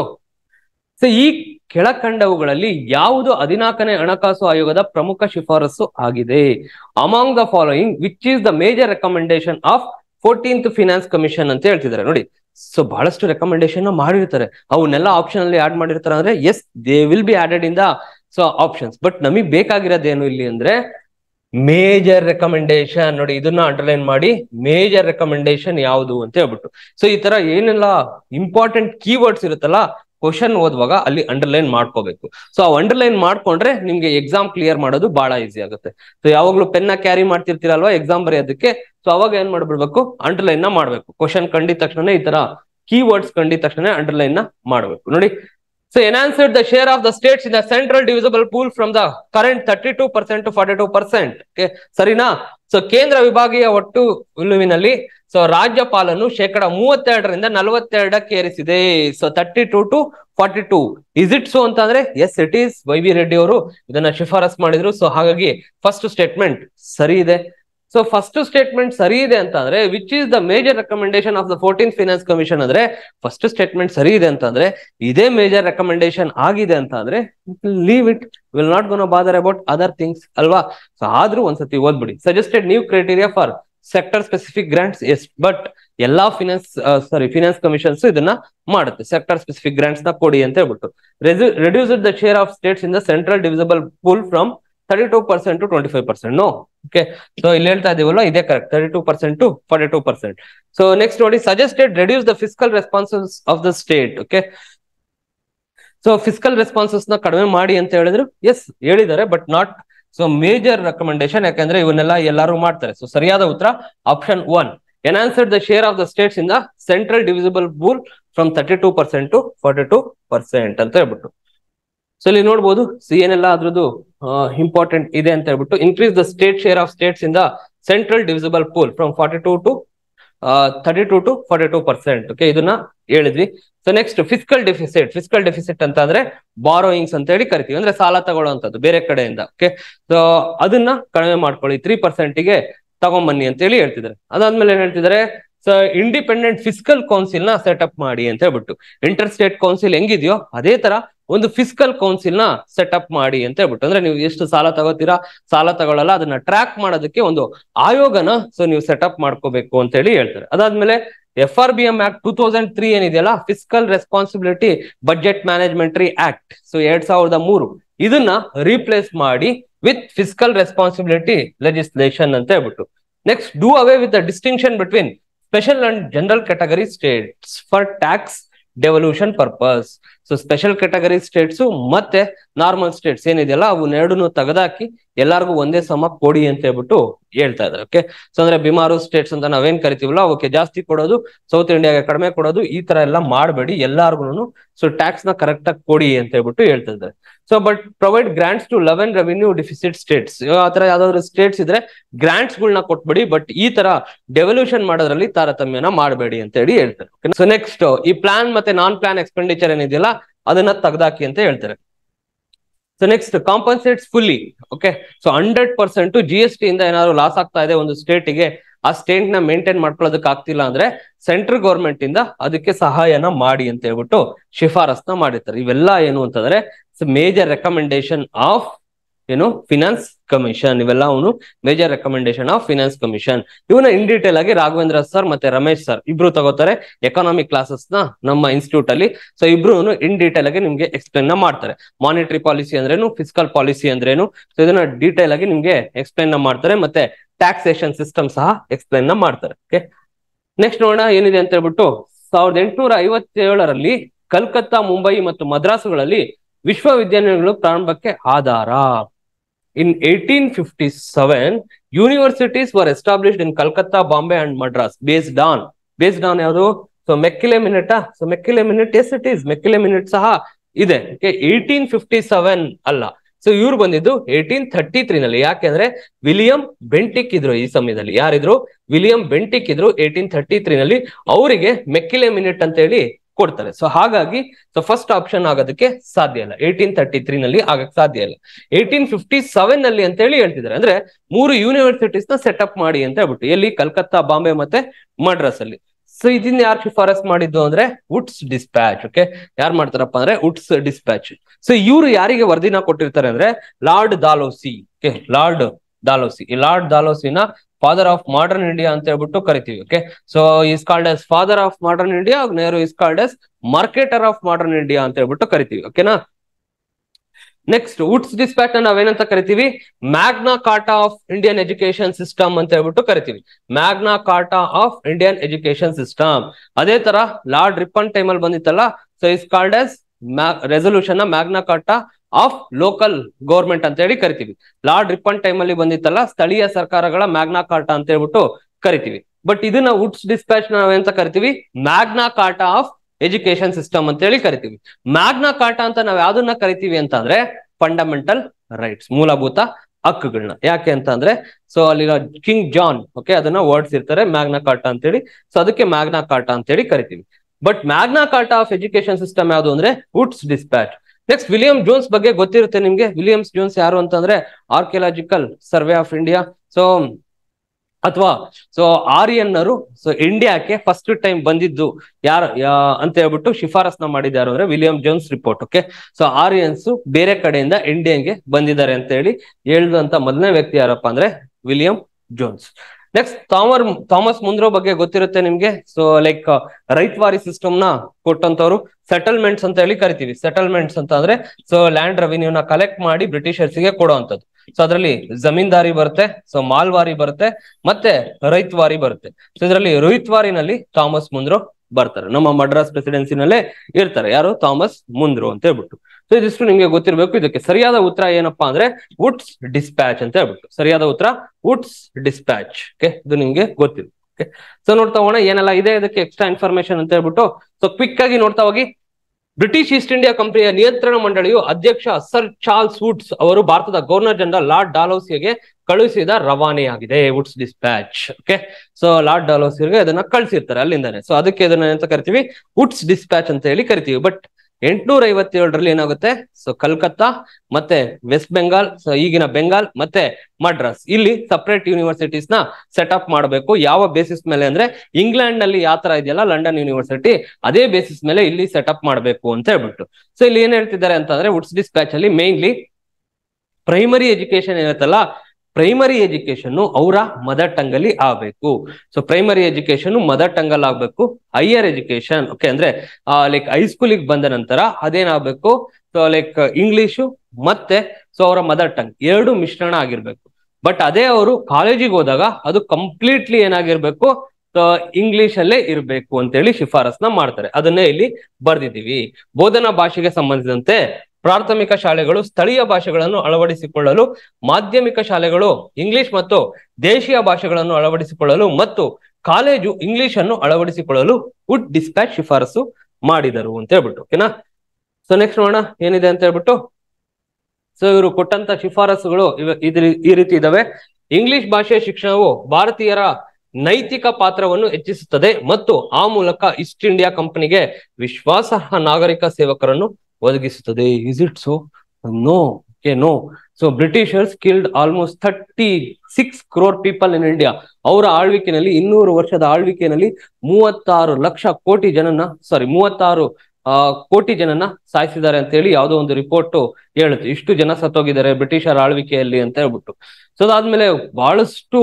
ಸೊ ಈ ಕೆಳಕಂಡವುಗಳಲ್ಲಿ ಯಾವುದು ಹದಿನಾಲ್ಕನೇ ಹಣಕಾಸು ಆಯೋಗದ ಪ್ರಮುಖ ಶಿಫಾರಸು ಆಗಿದೆ? Among the following which is the major recommendation of fourteenth finance commission ಅಂತ ಹೇಳ್ತಿದ್ದಾರೆ ನೋಡಿ. ಸೊ ಬಹಳಷ್ಟು ರೆಕಮೆಂಡೇಶನ್ ಮಾಡಿರ್ತಾರೆ, ಅವನ್ನೆಲ್ಲ ಆಪ್ಷನ್ ಅಲ್ಲಿ ಆಡ್ ಮಾಡಿರ್ತಾರೆ ಅಂದ್ರೆ yes they will be added in the so options. But ನಮಗ್ ಬೇಕಾಗಿರೋದೇನು ಇಲ್ಲಿ ಅಂದ್ರೆ ಮೇಜರ್ ರೆಕಮೆಂಡೇಶನ್. ನೋಡಿ, ಇದನ್ನ ಅಂಡರ್ಲೈನ್ ಮಾಡಿ, ಮೇಜರ್ ರೆಕಮೆಂಡೇಶನ್ ಯಾವುದು ಅಂತ ಹೇಳ್ಬಿಟ್ಟು. ಸೊ ಈ ತರ ಏನೆಲ್ಲ ಇಂಪಾರ್ಟೆಂಟ್ ಕೀವರ್ಡ್ಸ್ ಇರುತ್ತಲ್ಲ, ಕ್ವಶನ್ ಓದುವಾಗ ಅಲ್ಲಿ ಅಂಡರ್ಲೈನ್ ಮಾಡ್ಕೋಬೇಕು. ಸೊ ಅವ್ ಅಂಡರ್ಲೈನ್ ಮಾಡ್ಕೊಂಡ್ರೆ ನಿಮ್ಗೆ ಎಕ್ಸಾಮ್ ಕ್ಲಿಯರ್ ಮಾಡೋದು ಬಹಳ ಈಸಿ ಆಗುತ್ತೆ. ಸೊ ಯಾವಾಗ್ಲೂ ಪೆನ್ನ ಕ್ಯಾರಿ ಮಾಡ್ತಿರ್ತೀರಲ್ವಾ ಎಕ್ಸಾಮ್ ಬರೆಯೋದಕ್ಕೆ, ಸೊ ಅವಾಗ ಏನ್ ಮಾಡ್ಬಿಡ್ಬೇಕು, ಅಂಡರ್ಲೈನ್ ನ ಮಾಡ್ಬೇಕು. ಕ್ವಶನ್ ಕಂಡಿದ ತಕ್ಷಣ ಈ ತರ ಕೀವರ್ಡ್ಸ್ ಕಂಡಿದ ತಕ್ಷಣ ಅಂಡರ್ಲೈನ್ ನ ಮಾಡ್ಬೇಕು. ನೋಡಿ, so enhanced the share of the states in the central divisible pool from the current thirty two percent to forty two percent ಸರಿನಾ. ಸೊ ಕೇಂದ್ರ ವಿಭಾಗೀಯ ಒಟ್ಟು ಉಳುವಿನಲ್ಲಿ ಸೊ ರಾಜ್ಯಪಾಲನ್ನು ಶೇಕಡ ಮೂವತ್ತೆರಡರಿಂದ ನಲವತ್ತೆರಡಕ್ಕೆ ಏರಿಸಿದೆ. So thirty two to forty two is it so ಅಂತ ಅಂದ್ರೆ yes it is. Y V Reddy ಅವರು ಇದನ್ನ ಶಿಫಾರಸ್ ಮಾಡಿದ್ರು. ಸೊ ಹಾಗಾಗಿ ಫಸ್ಟ್ ಸ್ಟೇಟ್ಮೆಂಟ್ ಸರಿ ಇದೆ. ಸೊ ಫಸ್ಟ್ ಸ್ಟೇಟ್ಮೆಂಟ್ ಸರಿ ಇದೆ ಅಂತ ಅಂದ್ರೆ which is the major recommendation of the fourteen finance commission ಅಂದ್ರೆ ಫಸ್ಟ್ ಸ್ಟೇಟ್ಮೆಂಟ್ ಸರಿ ಇದೆ ಅಂತ ಅಂದ್ರೆ ಇದೇ ಮೇಜರ್ ರೆಕಮೆಂಡೇಶನ್ ಆಗಿದೆ ಅಂತ ಅಂದ್ರೆ leave it, will not gonna bother about other things ಅಲ್ವಾ. ಸೊ ಆದ್ರೂ ಒಂದ್ಸತಿ ಓದ್ಬಿಡಿ. Suggested new criteria for sector specific grants yes, but ಎಲ್ಲಾ ಫಿನಾನ್ಸ್ ಸಾರಿ ಫಿನಾನ್ಸ್ ಕಮಿಷನ್ಸ್ ಇದನ್ನ ಮಾಡುತ್ತೆ, ಸೆಕ್ಟರ್ ಸ್ಪೆಸಿಫಿಕ್ ಗ್ರಾಂಟ್ಸ್ ನ ಕೊಡಿ ಅಂತ ಹೇಳ್ಬಿಟ್ಟು. Reduced the share of states in the central divisible pool from thirty two percent to twenty five percent no. Okay, so ಇಲ್ಲಿ ಹೇಳ್ತಾ ಇದೀವಲ್ಲ ಇದೇ correct, thirty two percent to forty two percent. So next ನೋಡಿ, suggested reduce the fiscal responses of the state. Okay, so fiscal responses ನ ಕಡಿಮೆ ಮಾಡಿ ಅಂತ ಹೇಳಿದ್ರು. ಎಸ್ ಹೇಳಿದ್ದಾರೆ, but not so major recommendation, ಯಾಕಂದ್ರೆ ಇವನ್ನೆಲ್ಲ ಎಲ್ಲಾರು ಮಾಡ್ತಾರೆ. ಸೊ ಸರಿಯಾದ ಉತ್ತರ option one, enhanced the share of the states in the central divisible pool from thirty two percent to forty two percent ಅಂತ ಹೇಳ್ಬಿಟ್ಟು. ಸೊ ಇಲ್ಲಿ ನೋಡ್ಬೋದು ಸೊ ಏನೆಲ್ಲ ಅದ್ರದ್ದು ಇಂಪಾರ್ಟೆಂಟ್ ಇದೆ ಅಂತ ಹೇಳ್ಬಿಟ್ಟು. Increase the state share of states in the central divisible pool from forty two to thirty two to forty two percent. Okay, ಇದನ್ನ ಹೇಳಿದ್ವಿ. So next fiscal deficit. Fiscal deficit ಅಂತ ಅಂದ್ರೆ ಬಾರೋಯಿಂಗ್ಸ್ ಅಂತ ಹೇಳಿ ಕರಿತೀವಿ, ಅಂದ್ರೆ ಸಾಲ ತಗೊಳ್ಳುವಂತದ್ದು ಬೇರೆ ಕಡೆಯಿಂದ. ಓಕೆ, ಸೊ ಅದನ್ನ ಕಡಿಮೆ ಮಾಡ್ಕೊಳ್ಳಿ, ತ್ರೀ ಪರ್ಸೆಂಟ್ಗೆ ತಗೊಂಬನ್ನಿ ಅಂತ ಹೇಳಿ ಹೇಳ್ತಿದ್ದಾರೆ. ಅದಾದ್ಮೇಲೆ ಏನ್ ಹೇಳ್ತಿದ್ದಾರೆ, ಸೊ ಇಂಡಿಪೆಂಡೆಂಟ್ ಫಿಸ್ಕಲ್ ಕೌನ್ಸಿಲ್ ನ ಸೆಟ್ ಅಪ್ ಮಾಡಿ ಅಂತ ಹೇಳ್ಬಿಟ್ಟು. ಇಂಟರ್ ಸ್ಟೇಟ್ ಕೌನ್ಸಿಲ್ ಹೆಂಗಿದೆಯೋ ಅದೇ ತರ ಒಂದು ಫಿಸ್ಕಲ್ ಕೌನ್ಸಿಲ್ ನ ಸೆಟ್ ಅಪ್ ಮಾಡಿ ಅಂತ ಹೇಳ್ಬಿಟ್ಟು, ಅಂದ್ರೆ ನೀವು ಎಷ್ಟು ಸಾಲ ತಗೋತೀರಾ, ಸಾಲ ತಗೊಳ್ಳಲ್ಲ, ಅದನ್ನ ಟ್ರ್ಯಾಕ್ ಮಾಡೋದಕ್ಕೆ ಒಂದು ಆಯೋಗನ ಸೊ ನೀವು ಸೆಟ್ ಅಪ್ ಮಾಡ್ಕೋಬೇಕು ಅಂತ ಹೇಳಿ ಹೇಳ್ತಾರೆ. ಅದಾದ್ಮೇಲೆ F R B M act two thousand three ಏನಿದೆಯಲ್ಲ, fiscal responsibility budget management act, so ಎರಡ್ ಸಾವಿರದ ಮೂರು ಇದನ್ನ ರೀಪ್ಲೇಸ್ ಮಾಡಿ ವಿತ್ ಫಿಸ್ಕಲ್ ರೆಸ್ಪಾನ್ಸಿಬಿಲಿಟಿ ಲೆಜಿಸ್ಲೇಷನ್ ಅಂತ ಹೇಳ್ಬಿಟ್ಟು. Next, do away with the distinction between special and general category states for tax devolution purpose. So special category states ಮತ್ತೆ normal states ಏನಿದೆಯಲ್ಲ ಅವನ್ನೆರಡನ್ನು ತೆಗೆದಾಕಿ ಎಲ್ಲಾರ್ಗು ಒಂದೇ ಸಮ ಕೊಡಿ ಅಂತ ಹೇಳ್ಬಿಟ್ಟು ಹೇಳ್ತಾ ಇದ್ದಾರೆ. ಓಕೆ, ಸೊ ಅಂದ್ರೆ ಬಿಮಾರು ಸ್ಟೇಟ್ಸ್ ಅಂತ ನಾವೇನ್ ಕರಿತೀವಲ್ಲ ಅವಕ್ಕೆ ಜಾಸ್ತಿ ಕೊಡೋದು, ಸೌತ್ ಇಂಡಿಯಾಗೆ ಕಡಿಮೆ ಕೊಡೋದು, ಈ ತರ ಎಲ್ಲ ಮಾಡಬೇಡಿ ಎಲ್ಲಾರ್ಗು, ಸೊ ಟ್ಯಾಕ್ಸ್ ನ ಕರೆಕ್ಟ್ ಆಗಿ ಕೊಡಿ ಅಂತ ಹೇಳ್ಬಿಟ್ಟು ಹೇಳ್ತಾ ಇದ್ದಾರೆ. So but provide grants to eleven revenue deficit states, ಆತರ ಯಾವ್ದಾದ್ರು ಸ್ಟೇಟ್ಸ್ ಇದ್ರೆ ಗ್ರಾಂಟ್ಸ್ ಗಳನ್ನ ಕೊಟ್ಬಿಡಿ, ಬಟ್ ಈ ತರ ಡೆವಲ್ಯೂಷನ್ ಮಾಡೋದ್ರಲ್ಲಿ ತಾರತಮ್ಯನ ಮಾಡಬೇಡಿ ಅಂತ ಹೇಳಿ ಹೇಳ್ತಾರೆ. ಸೊ ನೆಕ್ಸ್ಟ್ ಈ ಪ್ಲಾನ್ ಮತ್ತೆ ನಾನ್ ಪ್ಲಾನ್ ಎಕ್ಸ್ಪೆಂಡಿಚರ್ ಏನಿದೆಯಲ್ಲ ಅದನ್ನ ತೆಗೆದಾಕಿ ಅಂತ ಹೇಳ್ತಾರೆ. So next compensates fully. Okay, so hundred percent G S T ಇಂದ ಏನಾದ್ರು ಲಾಸ್ ಆಗ್ತಾ ಇದೆ ಒಂದು ಸ್ಟೇಟಿಗೆ, ಆ ಸ್ಟೇಟ್ ನ ಮೇಂಟೈನ್ ಮಾಡ್ಕೊಳ್ಳೋದಕ್ಕೆ ಆಗ್ತಿಲ್ಲ ಅಂದ್ರೆ ಸೆಂಟ್ರಲ್ ಗೌರ್ಮೆಂಟ್ ಇಂದ ಅದಕ್ಕೆ ಸಹಾಯನ ಮಾಡಿ ಅಂತ ಹೇಳ್ಬಿಟ್ಟು ಶಿಫಾರಸ್ನ ಮಾಡಿರ್ತಾರೆ. ಇವೆಲ್ಲ ಏನು ಅಂತಂದ್ರೆ ಮೇಜರ್ ರೆಕಮೆಂಡೇಶನ್ ಆಫ್ ಏನು ಫಿನಾನ್ಸ್ ಕಮಿಷನ್, ಇವೆಲ್ಲ ಅವನು major recommendation of finance commission. ಇವನ್ನ ಇನ್ ಡೀಟೇಲ್ ಆಗಿ ರಾಘವೇಂದ್ರ ಸರ್ ಮತ್ತೆ ರಮೇಶ್ ಸರ್ ಇಬ್ರು ತಗೋತಾರೆ ಎಕಾನಮಿಕ್ ಕ್ಲಾಸಸ್ ನ ನಮ್ಮ ಇನ್ಸ್ಟಿಟ್ಯೂಟ್ ಅಲ್ಲಿ. ಸೊ ಇಬ್ರು ಇನ್ ಡೀಟೇಲ್ ಆಗಿ ನಿಮ್ಗೆ ಎಕ್ಸ್ಪ್ಲೇನ್ ಮಾಡ್ತಾರೆ. ಮಾನಿಟರಿ ಪಾಲಿಸಿ ಅಂದ್ರೇನು, ಫಿಸ್ಕಲ್ ಪಾಲಿಸಿ ಅಂದ್ರೇನು, ಸೊ ಇದನ್ನ ಡೀಟೇಲ್ ಆಗಿ ನಿಮ್ಗೆ ಎಕ್ಸ್ಪ್ಲೇನ್ ಮಾಡ್ತಾರೆ. ಮತ್ತೆ ಟ್ಯಾಕ್ಸೇಷನ್ ಸಿಸ್ಟಮ್ ಸಹ ಎಕ್ಸ್ಪ್ಲೇನ್ ಮಾಡ್ತಾರೆ. ಓಕೆ, ನೆಕ್ಸ್ಟ್ ನೋಡೋಣ ಏನಿದೆ ಅಂತ ಹೇಳ್ಬಿಟ್ಟು ಸಾವಿರದ ಎಂಟುನೂರ ಐವತ್ತೇಳರಲ್ಲಿ ಕಲ್ಕತ್ತಾ, ಮುಂಬೈ ಮತ್ತು ಮದ್ರಾಸುಗಳಲ್ಲಿ ವಿಶ್ವವಿದ್ಯಾನಿಲಯಗಳು ಪ್ರಾರಂಭಕ್ಕೆ ಆಧಾರ. In eighteen fifty-seven, universities were established in Calcutta, Bombay, and Madras based on based on yado. So Macaulay Minute, so Macaulay Minute, yes it is Macaulay Minute saha ide. Okay, eighteen fifty-seven alla. So ಇವ್ರು ಬಂದಿದ್ದು eighteen thirty three ನಲ್ಲಿ. ಯಾಕೆಂದ್ರೆ William Bentinck ಇದ್ರು ಈ ಸಮಯದಲ್ಲಿ. ಯಾರಿದ್ರು? William Bentinck ಇದ್ರು eighteen thirty three ನಲ್ಲಿ. ಅವರಿಗೆ ಮೆಕ್ಕಿಲೆ ಮಿನಿಟ್ ಅಂತ ಹೇಳಿ ಕೊಡ್ತಾರೆ. ಸೊ ಹಾಗಾಗಿ ಸೊ ಫಸ್ಟ್ ಆಪ್ಷನ್ ಆಗೋದಕ್ಕೆ ಸಾಧ್ಯ ಇಲ್ಲ, ಏಟೀನ್ ತರ್ಟಿ ತ್ರೀ ನಲ್ಲಿ ಆಗಕ್ ಸಾಧ್ಯ ಇಲ್ಲ, ಏಟೀನ್ ಫಿಫ್ಟಿ ಸೆವೆನ್ ನಲ್ಲಿ ಅಂತ ಹೇಳಿ ಹೇಳ್ತಿದ್ದಾರೆ. ಅಂದ್ರೆ ಮೂರು ಯೂನಿವರ್ಸಿಟೀಸ್ ನ ಸೆಟ್ ಅಪ್ ಮಾಡಿ ಅಂತ ಹೇಳ್ಬಿಟ್ಟು, ಎಲ್ಲಿ? ಕಲ್ಕತ್ತಾ, ಬಾಂಬೆ ಮತ್ತೆ ಮಡ್ರಾಸ್ ಅಲ್ಲಿ. ಸೊ ಇದನ್ನ ಯಾರು ಶಿಫಾರಸ್ ಮಾಡಿದ್ದು ಅಂದ್ರೆ ವುಡ್ಸ್ ಡಿಸ್ಪ್ಯಾಚ್. ಓಕೆ, ಯಾರು ಮಾಡ್ತಾರಪ್ಪ ಅಂದ್ರೆ ವುಡ್ಸ್ ಡಿಸ್ಪ್ಯಾಚ್. ಸೊ ಇವ್ರು ಯಾರಿಗೆ ವರದಿನ ಕೊಟ್ಟಿರ್ತಾರೆ ಅಂದ್ರೆ Lord Dalhousie. Okay, Lord Dalhousie. ಈ ಲಾರ್ಡ್ ದಾಲೋಸಿನ ಫಾದರ್ ಆಫ್ ಮಾಡರ್ನ್ ಇಂಡಿಯಾ ಅಂತ ಹೇಳ್ಬಿಟ್ಟು ಕರಿತೀವಿ. Okay, so is called as father of modern India. Nehru is called as marketer of modern India ಅಂತ ಹೇಳ್ಬಿಟ್ಟು ಕರಿತೀವಿ. ಓಕೆನಾ? ನೆಕ್ಸ್ಟ್ ವುಡ್ಸ್ ಡಿಸ್ಪ್ಯಾಚ್ ನ ನಾವೇನಂತ ಕರಿತೀವಿ? Magna Carta of Indian education system ಅಂತ ಹೇಳ್ಬಿಟ್ಟು ಕರಿತೀವಿ. Magna Carta of Indian education system. ಅದೇ ತರ ಲಾರ್ಡ್ ರಿಪನ್ ಟೈಮ್ ಅಲ್ಲಿ ಬಂದಿತ್ತಲ್ಲ, so is called as resolution Magna Carta of local government ಅಂತ ಹೇಳಿ ಕರಿತೀವಿ. ಲಾರ್ಡ್ ರಿಪನ್ ಟೈಮ್ ಅಲ್ಲಿ ಬಂದಿತ್ತಲ್ಲ, ಸ್ಥಳೀಯ ಸರ್ಕಾರಗಳ ಮ್ಯಾಗ್ನಾ ಕಾರ್ಟಾ ಅಂತ ಹೇಳ್ಬಿಟ್ಟು ಕರಿತೀವಿ. ಬಟ್ ಇದನ್ನ ವುಡ್ಸ್ ಡಿಸ್ಪ್ಯಾಚ್ ನ ನಾವೇನಂತ ಕರಿತೀವಿ? Magna Carta of education system ಅಂತ ಹೇಳಿ ಕರಿತೀವಿ. ಮ್ಯಾಗ್ನಾ ಕಾರ್ಟಾ ಅಂತ ನಾವ್ ಯಾವ್ದನ್ನ ಕರಿತೀವಿ ಅಂತ ಅಂದ್ರೆ ಫಂಡಮೆಂಟಲ್ ರೈಟ್ಸ್, ಮೂಲಭೂತ ಹಕ್ಕುಗಳನ್ನ. ಯಾಕೆ ಅಂತ ಅಂದ್ರೆ ಸೊ ಅಲ್ಲಿ ಕಿಂಗ್ ಜಾನ್, ಓಕೆ, ಅದನ್ನ ವರ್ಡ್ಸ್ ಇರ್ತಾರೆ ಮ್ಯಾಗ್ನಾ ಕಾರ್ಟಾ ಅಂತ ಹೇಳಿ. ಸೊ ಅದಕ್ಕೆ ಮ್ಯಾಗ್ನಾ ಕಾರ್ಟಾ ಅಂತ ಹೇಳಿ ಕರಿತೀವಿ. But Magna Carta of education system ಯಾವ್ದು ಅಂದ್ರೆ Wood's dispatch. Next William Jones ಬಗ್ಗೆ ಗೊತ್ತಿರುತ್ತೆ ನಿಮ್ಗೆ. ವಿಲಿಯಂ ಜೋನ್ಸ್ ಯಾರು ಅಂತಂದ್ರೆ archaeological survey of India, so ಅಥವಾ ಸೊ ಆರ್ಯನ್ನರು ಸೊ ಇಂಡಿಯಾಕ್ಕೆ ಫಸ್ಟ್ ಟೈಮ್ ಬಂದಿದ್ದು ಯಾರು ಅಂತ ಹೇಳ್ಬಿಟ್ಟು ಶಿಫಾರಸ್ನ ಮಾಡಿದಾರು ಅಂದ್ರೆ William Jones report. Okay, so Aryans ಬೇರೆ ಕಡೆಯಿಂದ ಇಂಡಿಯನ್ಗೆ ಬಂದಿದ್ದಾರೆ ಅಂತ ಹೇಳಿ ಹೇಳಿದಂತ ಮೊದಲನೇ ವ್ಯಕ್ತಿ ಯಾರಪ್ಪ ಅಂದ್ರೆ ವಿಲಿಯಂ ಜೋನ್ಸ್. ನೆಕ್ಸ್ಟ್ ಥಾಮರ್ ಥಾಮಸ್ ಮುಂರೋ ಬಗ್ಗೆ ಗೊತ್ತಿರುತ್ತೆ ನಿಮ್ಗೆ. ಸೊ ಲೈಕ್ ರೈತವಾರಿ ಸಿಸ್ಟಮ್ ನ ಕೊಟ್ಟಂತವ್ರು, ಸೆಟಲ್ಮೆಂಟ್ಸ್ ಅಂತ ಹೇಳಿ ಕರಿತೀವಿ. ಸೆಟಲ್ಮೆಂಟ್ಸ್ ಅಂತ ಅಂದ್ರೆ ಸೊ ಲ್ಯಾಂಡ್ ರೆವಿನ್ಯೂನ ಕಲೆಕ್ಟ್ ಮಾಡಿ ಬ್ರಿಟಿಷರ್ಸ್ಗೆ ಕೊಡುವಂತದ್ದು. ಸೊ ಅದರಲ್ಲಿ ಜಮೀನ್ದಾರಿ ಬರುತ್ತೆ, ಸೊ ಮಾಲ್ವಾರಿ ಬರುತ್ತೆ, ಮತ್ತೆ ರೈತವಾರಿ ಬರುತ್ತೆ. ಸೊ ಇದರಲ್ಲಿ ರೈತವಾರಿನಲ್ಲಿ ಥಾಮಸ್ ಮುಂರೋ ಬರ್ತಾರೆ. ನಮ್ಮ ಮಡ್ರಾಸ್ ಪ್ರೆಸಿಡೆನ್ಸಿನಲ್ಲೇ ಇರ್ತಾರೆ ಯಾರು? ಥಾಮಸ್ ಮುಂರೋ ಅಂತ ಹೇಳ್ಬಿಟ್ಟು. ಸೊ ಇದಿಷ್ಟು ನಿಮ್ಗೆ ಗೊತ್ತಿರ್ಬೇಕು. ಇದಕ್ಕೆ ಸರಿಯಾದ ಉತ್ತರ ಏನಪ್ಪಾ ಅಂದ್ರೆ ವುಡ್ಸ್ ಡಿಸ್ಪ್ಯಾಚ್ ಅಂತ ಹೇಳ್ಬಿಟ್ಟು. ಸರಿಯಾದ ಉತ್ತರ ವುಡ್ಸ್ ಡಿಸ್ಪ್ಯಾಚ್. ಓಕೆ, ಇದು ನಿಮ್ಗೆ ಗೊತ್ತಿರ್ಬೇಕು. ಓಕೆ, ಸೊ ನೋಡ್ತಾ ಹೋಗೋಣ ಏನೆಲ್ಲ ಇದೆ ಇದಕ್ಕೆ ಎಕ್ಸ್ಟ್ರಾ ಇನ್ಫಾರ್ಮೇಶನ್ ಅಂತ ಹೇಳ್ಬಿಟ್ಟು. ಸೊ ಕ್ವಿಕ್ ಆಗಿ ನೋಡ್ತಾ ಹೋಗಿ. ಬ್ರಿಟಿಷ್ ಈಸ್ಟ್ ಇಂಡಿಯಾ ಕಂಪನಿಯ ನಿಯಂತ್ರಣ ಮಂಡಳಿಯು ಅಧ್ಯಕ್ಷ ಸರ್ ಚಾರ್ಲ್ಸ್ ವುಡ್ಸ್ ಅವರು ಭಾರತದ ಗವರ್ನರ್ ಜನರಲ್ ಲಾರ್ಡ್ ಡಾಲೌಸಿಗೆ ಕಳುಹಿಸಿದ ರವಾನೆಯಾಗಿದೆ Wood's dispatch. Okay, so Lord ಡಾಲೌಸಿಗೆ ಅದನ್ನ ಕಳಿಸಿರ್ತಾರೆ ಅಲ್ಲಿಂದಾನೆ. ಸೊ ಅದಕ್ಕೆ ಇದನ್ನ ಅಂತ ಕರಿತೀವಿ ವುಡ್ಸ್ ಡಿಸ್ಪ್ಯಾಚ್ ಅಂತ ಹೇಳಿ ಕರಿತೀವಿ. ಬಟ್ ಎಂಟುನೂರ ಐವತ್ತೇಳರಲ್ಲಿ ಏನಾಗುತ್ತೆ? ಸೊ ಕಲ್ಕತ್ತಾ ಮತ್ತೆ ವೆಸ್ಟ್ ಬೆಂಗಾಲ್, ಸೊ ಈಗಿನ ಬೆಂಗಾಲ್ ಮತ್ತೆ ಮಡ್ರಾಸ್, ಇಲ್ಲಿ ಸಪ್ರೇಟ್ ಯೂನಿವರ್ಸಿಟೀಸ್ ನ ಸೆಟ್ ಅಪ್ ಮಾಡಬೇಕು. ಯಾವ ಬೇಸಿಸ್ ಮೇಲೆ ಅಂದ್ರೆ ಇಂಗ್ಲೆಂಡ್ ನಲ್ಲಿ ಯಾವ ತರ ಇದೆಯಲ್ಲ ಲಂಡನ್ ಯೂನಿವರ್ಸಿಟಿ, ಅದೇ ಬೇಸಿಸ್ ಮೇಲೆ ಇಲ್ಲಿ ಸೆಟ್ ಅಪ್ ಮಾಡಬೇಕು ಅಂತ ಹೇಳ್ಬಿಟ್ಟು. ಸೊ ಇಲ್ಲಿ ಏನ್ ಹೇಳ್ತಿದ್ದಾರೆ ಅಂತಂದ್ರೆ ವುಡ್ಸ್ ಡಿಸ್ಪ್ಯಾಚ್ ಅಲ್ಲಿ ಮೇನ್ಲಿ ಪ್ರೈಮರಿ ಎಜುಕೇಶನ್ ಏನಿರುತ್ತಲ್ಲ, ಪ್ರೈಮರಿ ಎಜುಕೇಶನ್ ಅವರ ಮದರ್ ಟಂಗ್ ಅಲ್ಲಿ ಆಗ್ಬೇಕು. So primary education mother tongue ಅಲ್ಲಿ ಆಗ್ಬೇಕು. ಹೈಯರ್ ಎಜುಕೇಶನ್, ಓಕೆ, ಅಂದ್ರೆ ಲೈಕ್ ಹೈಸ್ಕೂಲಿಗೆ ಬಂದ ನಂತರ ಅದೇನಾಗ್ಬೇಕು? ಸೊ ಲೈಕ್ ಇಂಗ್ಲಿಷು ಮತ್ತೆ ಸೊ ಅವರ ಮದರ್ ಟಂಗ್ ಎರಡು ಮಿಶ್ರಣ ಆಗಿರ್ಬೇಕು. ಬಟ್ ಅದೇ ಅವರು ಕಾಲೇಜಿಗೆ ಹೋದಾಗ ಅದು ಕಂಪ್ಲೀಟ್ಲಿ ಏನಾಗಿರ್ಬೇಕು? English alle irbeku ante heli ಶಿಫಾರಸ್ನ ಮಾಡ್ತಾರೆ. ಅದನ್ನೇ ಇಲ್ಲಿ ಬರ್ದಿದ್ದೀವಿ. ಬೋಧನಾ ಭಾಷೆಗೆ ಸಂಬಂಧಿಸಿದಂತೆ ಪ್ರಾಥಮಿಕ ಶಾಲೆಗಳು ಸ್ಥಳೀಯ ಭಾಷೆಗಳನ್ನು ಅಳವಡಿಸಿಕೊಳ್ಳಲು, ಮಾಧ್ಯಮಿಕ ಶಾಲೆಗಳು ಇಂಗ್ಲಿಷ್ ಮತ್ತು ದೇಶೀಯ ಭಾಷೆಗಳನ್ನು ಅಳವಡಿಸಿಕೊಳ್ಳಲು ಮತ್ತು ಕಾಲೇಜು ಇಂಗ್ಲಿಷ್ ಅನ್ನು ಅಳವಡಿಸಿಕೊಳ್ಳಲು ವುಡ್ ಡಿಸ್ಪ್ಯಾಚ್ ಶಿಫಾರಸು ಮಾಡಿದರು ಅಂತ ಹೇಳ್ಬಿಟ್ಟು. ಓಕೆನಾ, ಸೊ ನೆಕ್ಸ್ಟ್ ನೋಡೋಣ ಏನಿದೆ ಅಂತ ಹೇಳ್ಬಿಟ್ಟು. ಸೊ ಇವರು ಕೊಟ್ಟಂತ ಶಿಫಾರಸುಗಳು ಈ ರೀತಿ ಇದಾವೆ. ಇಂಗ್ಲಿಷ್ ಭಾಷೆಯ ಶಿಕ್ಷಣವು ಭಾರತೀಯರ ನೈತಿಕ ಪಾತ್ರವನ್ನು ಹೆಚ್ಚಿಸುತ್ತದೆ ಮತ್ತು ಆ ಮೂಲಕ ಈಸ್ಟ್ ಇಂಡಿಯಾ ಕಂಪನಿಗೆ ವಿಶ್ವಾಸಾರ್ಹ ನಾಗರಿಕ ಸೇವಕರನ್ನು ಒದಗಿಸುತ್ತದೆ. Is it so? No. Okay, no. So Britishers killed almost thirty six crore people in India. ಅವರ ಆಳ್ವಿಕೆಯಲ್ಲಿ, ಇನ್ನೂರು ವರ್ಷದ ಆಳ್ವಿಕೆಯಲ್ಲಿ ಮೂವತ್ತಾರು ಲಕ್ಷ ಕೋಟಿ ಜನನ ಸಾರಿ ಮೂವತ್ತಾರು ಕೋಟಿ ಜನನ ಸಾಯಿಸಿದ್ದಾರೆ ಅಂತ ಹೇಳಿ ಯಾವುದೋ ಒಂದು ರಿಪೋರ್ಟ್ ಹೇಳುತ್ತೆ. ಇಷ್ಟು ಜನ ಸತ್ತೋಗಿದ್ದಾರೆ ಬ್ರಿಟಿಷರ ಆಳ್ವಿಕೆಯಲ್ಲಿ ಅಂತ ಹೇಳ್ಬಿಟ್ಟು. ಸೊ ಅದಾದ್ಮೇಲೆ ಬಹಳಷ್ಟು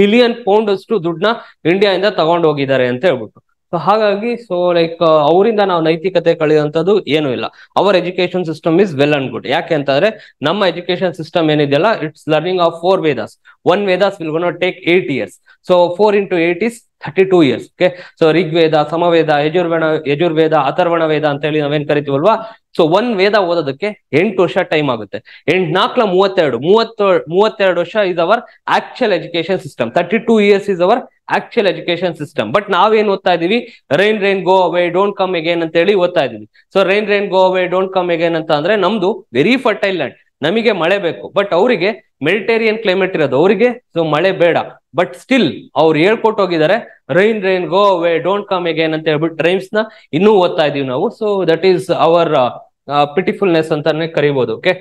ಮಿಲಿಯನ್ ಪೌಂಡ್ ಅಷ್ಟು ದುಡ್ಡನ್ನ ಇಂಡಿಯಾ ಇಂದ ತಗೊಂಡು ಹೋಗಿದ್ದಾರೆ ಅಂತ ಹೇಳ್ಬಿಟ್ಟು. ಸೊ ಹಾಗಾಗಿ ಸೊ ಲೈಕ್ ಅವರಿಂದ ನಾವು ನೈತಿಕತೆ ಕಳೆಯುವಂಥದ್ದು ಏನೂ ಇಲ್ಲ. Our education system is well and good. ಯಾಕೆ ಅಂತಂದ್ರೆ ನಮ್ಮ ಎಜುಕೇಶನ್ ಸಿಸ್ಟಮ್ ಏನಿದೆಯಲ್ಲ, it's learning of four Vedas. One Vedas will gonna take eight years. So four into eight is thirty two years. Okay, so Rigveda, Samaveda, ಯಜುರ್ವೇಣ ಯಜುರ್ವೇದ ಅಥರ್ವಣ ವೇದ ಅಂತ ಹೇಳಿ ನಾವೇನ್ ಕರಿತೀವಲ್ವಾ, ಸೊ ಒನ್ ವೇದ ಓದೋದಕ್ಕೆ ಎಂಟು ವರ್ಷ ಟೈಮ್ ಆಗುತ್ತೆ. ಎಂಟ್ ನಾಲ್ಕಲ ಮೂವತ್ತೆರಡು ಮೂವತ್ತ ಮೂವತ್ತೆರಡು ವರ್ಷ is our actual education system. Thirty two years is our actual education system. But ನಾವೇನ್ ಓದ್ತಾ ಇದೀವಿ, rain rain go away don't come again ಅಂತ ಹೇಳಿ ಓದ್ತಾ ಇದೀವಿ. So rain rain go away don't come again ಅಂತ ಅಂದ್ರೆ ನಮ್ದು ವೆರಿ ಫರ್ಟೈಲ್ ಲ್ಯಾಂಡ್, ನಮಗೆ ಮಳೆ ಬೇಕು. ಬಟ್ ಅವರಿಗೆ ಮೆಡಿಟೇರಿಯನ್ ಕ್ಲೈಮೇಟ್ ಇರೋದು, ಅವರಿಗೆ ಸೊ ಮಳೆ ಬೇಡ. ಬಟ್ ಸ್ಟಿಲ್ ಅವ್ರು ಹೇಳ್ಕೊಟ್ಟು ಹೋಗಿದ್ದಾರೆ rain rain go away don't come again ಅಂತ ಹೇಳ್ಬಿಟ್ಟು ರೈಮ್ಸ್ ನ ಇನ್ನೂ ಓದ್ತಾ ಇದೀವಿ ನಾವು. So that is our pitifulness ಅಂತಾನೆ ಕರಿಬಹುದು. ಓಕೆ,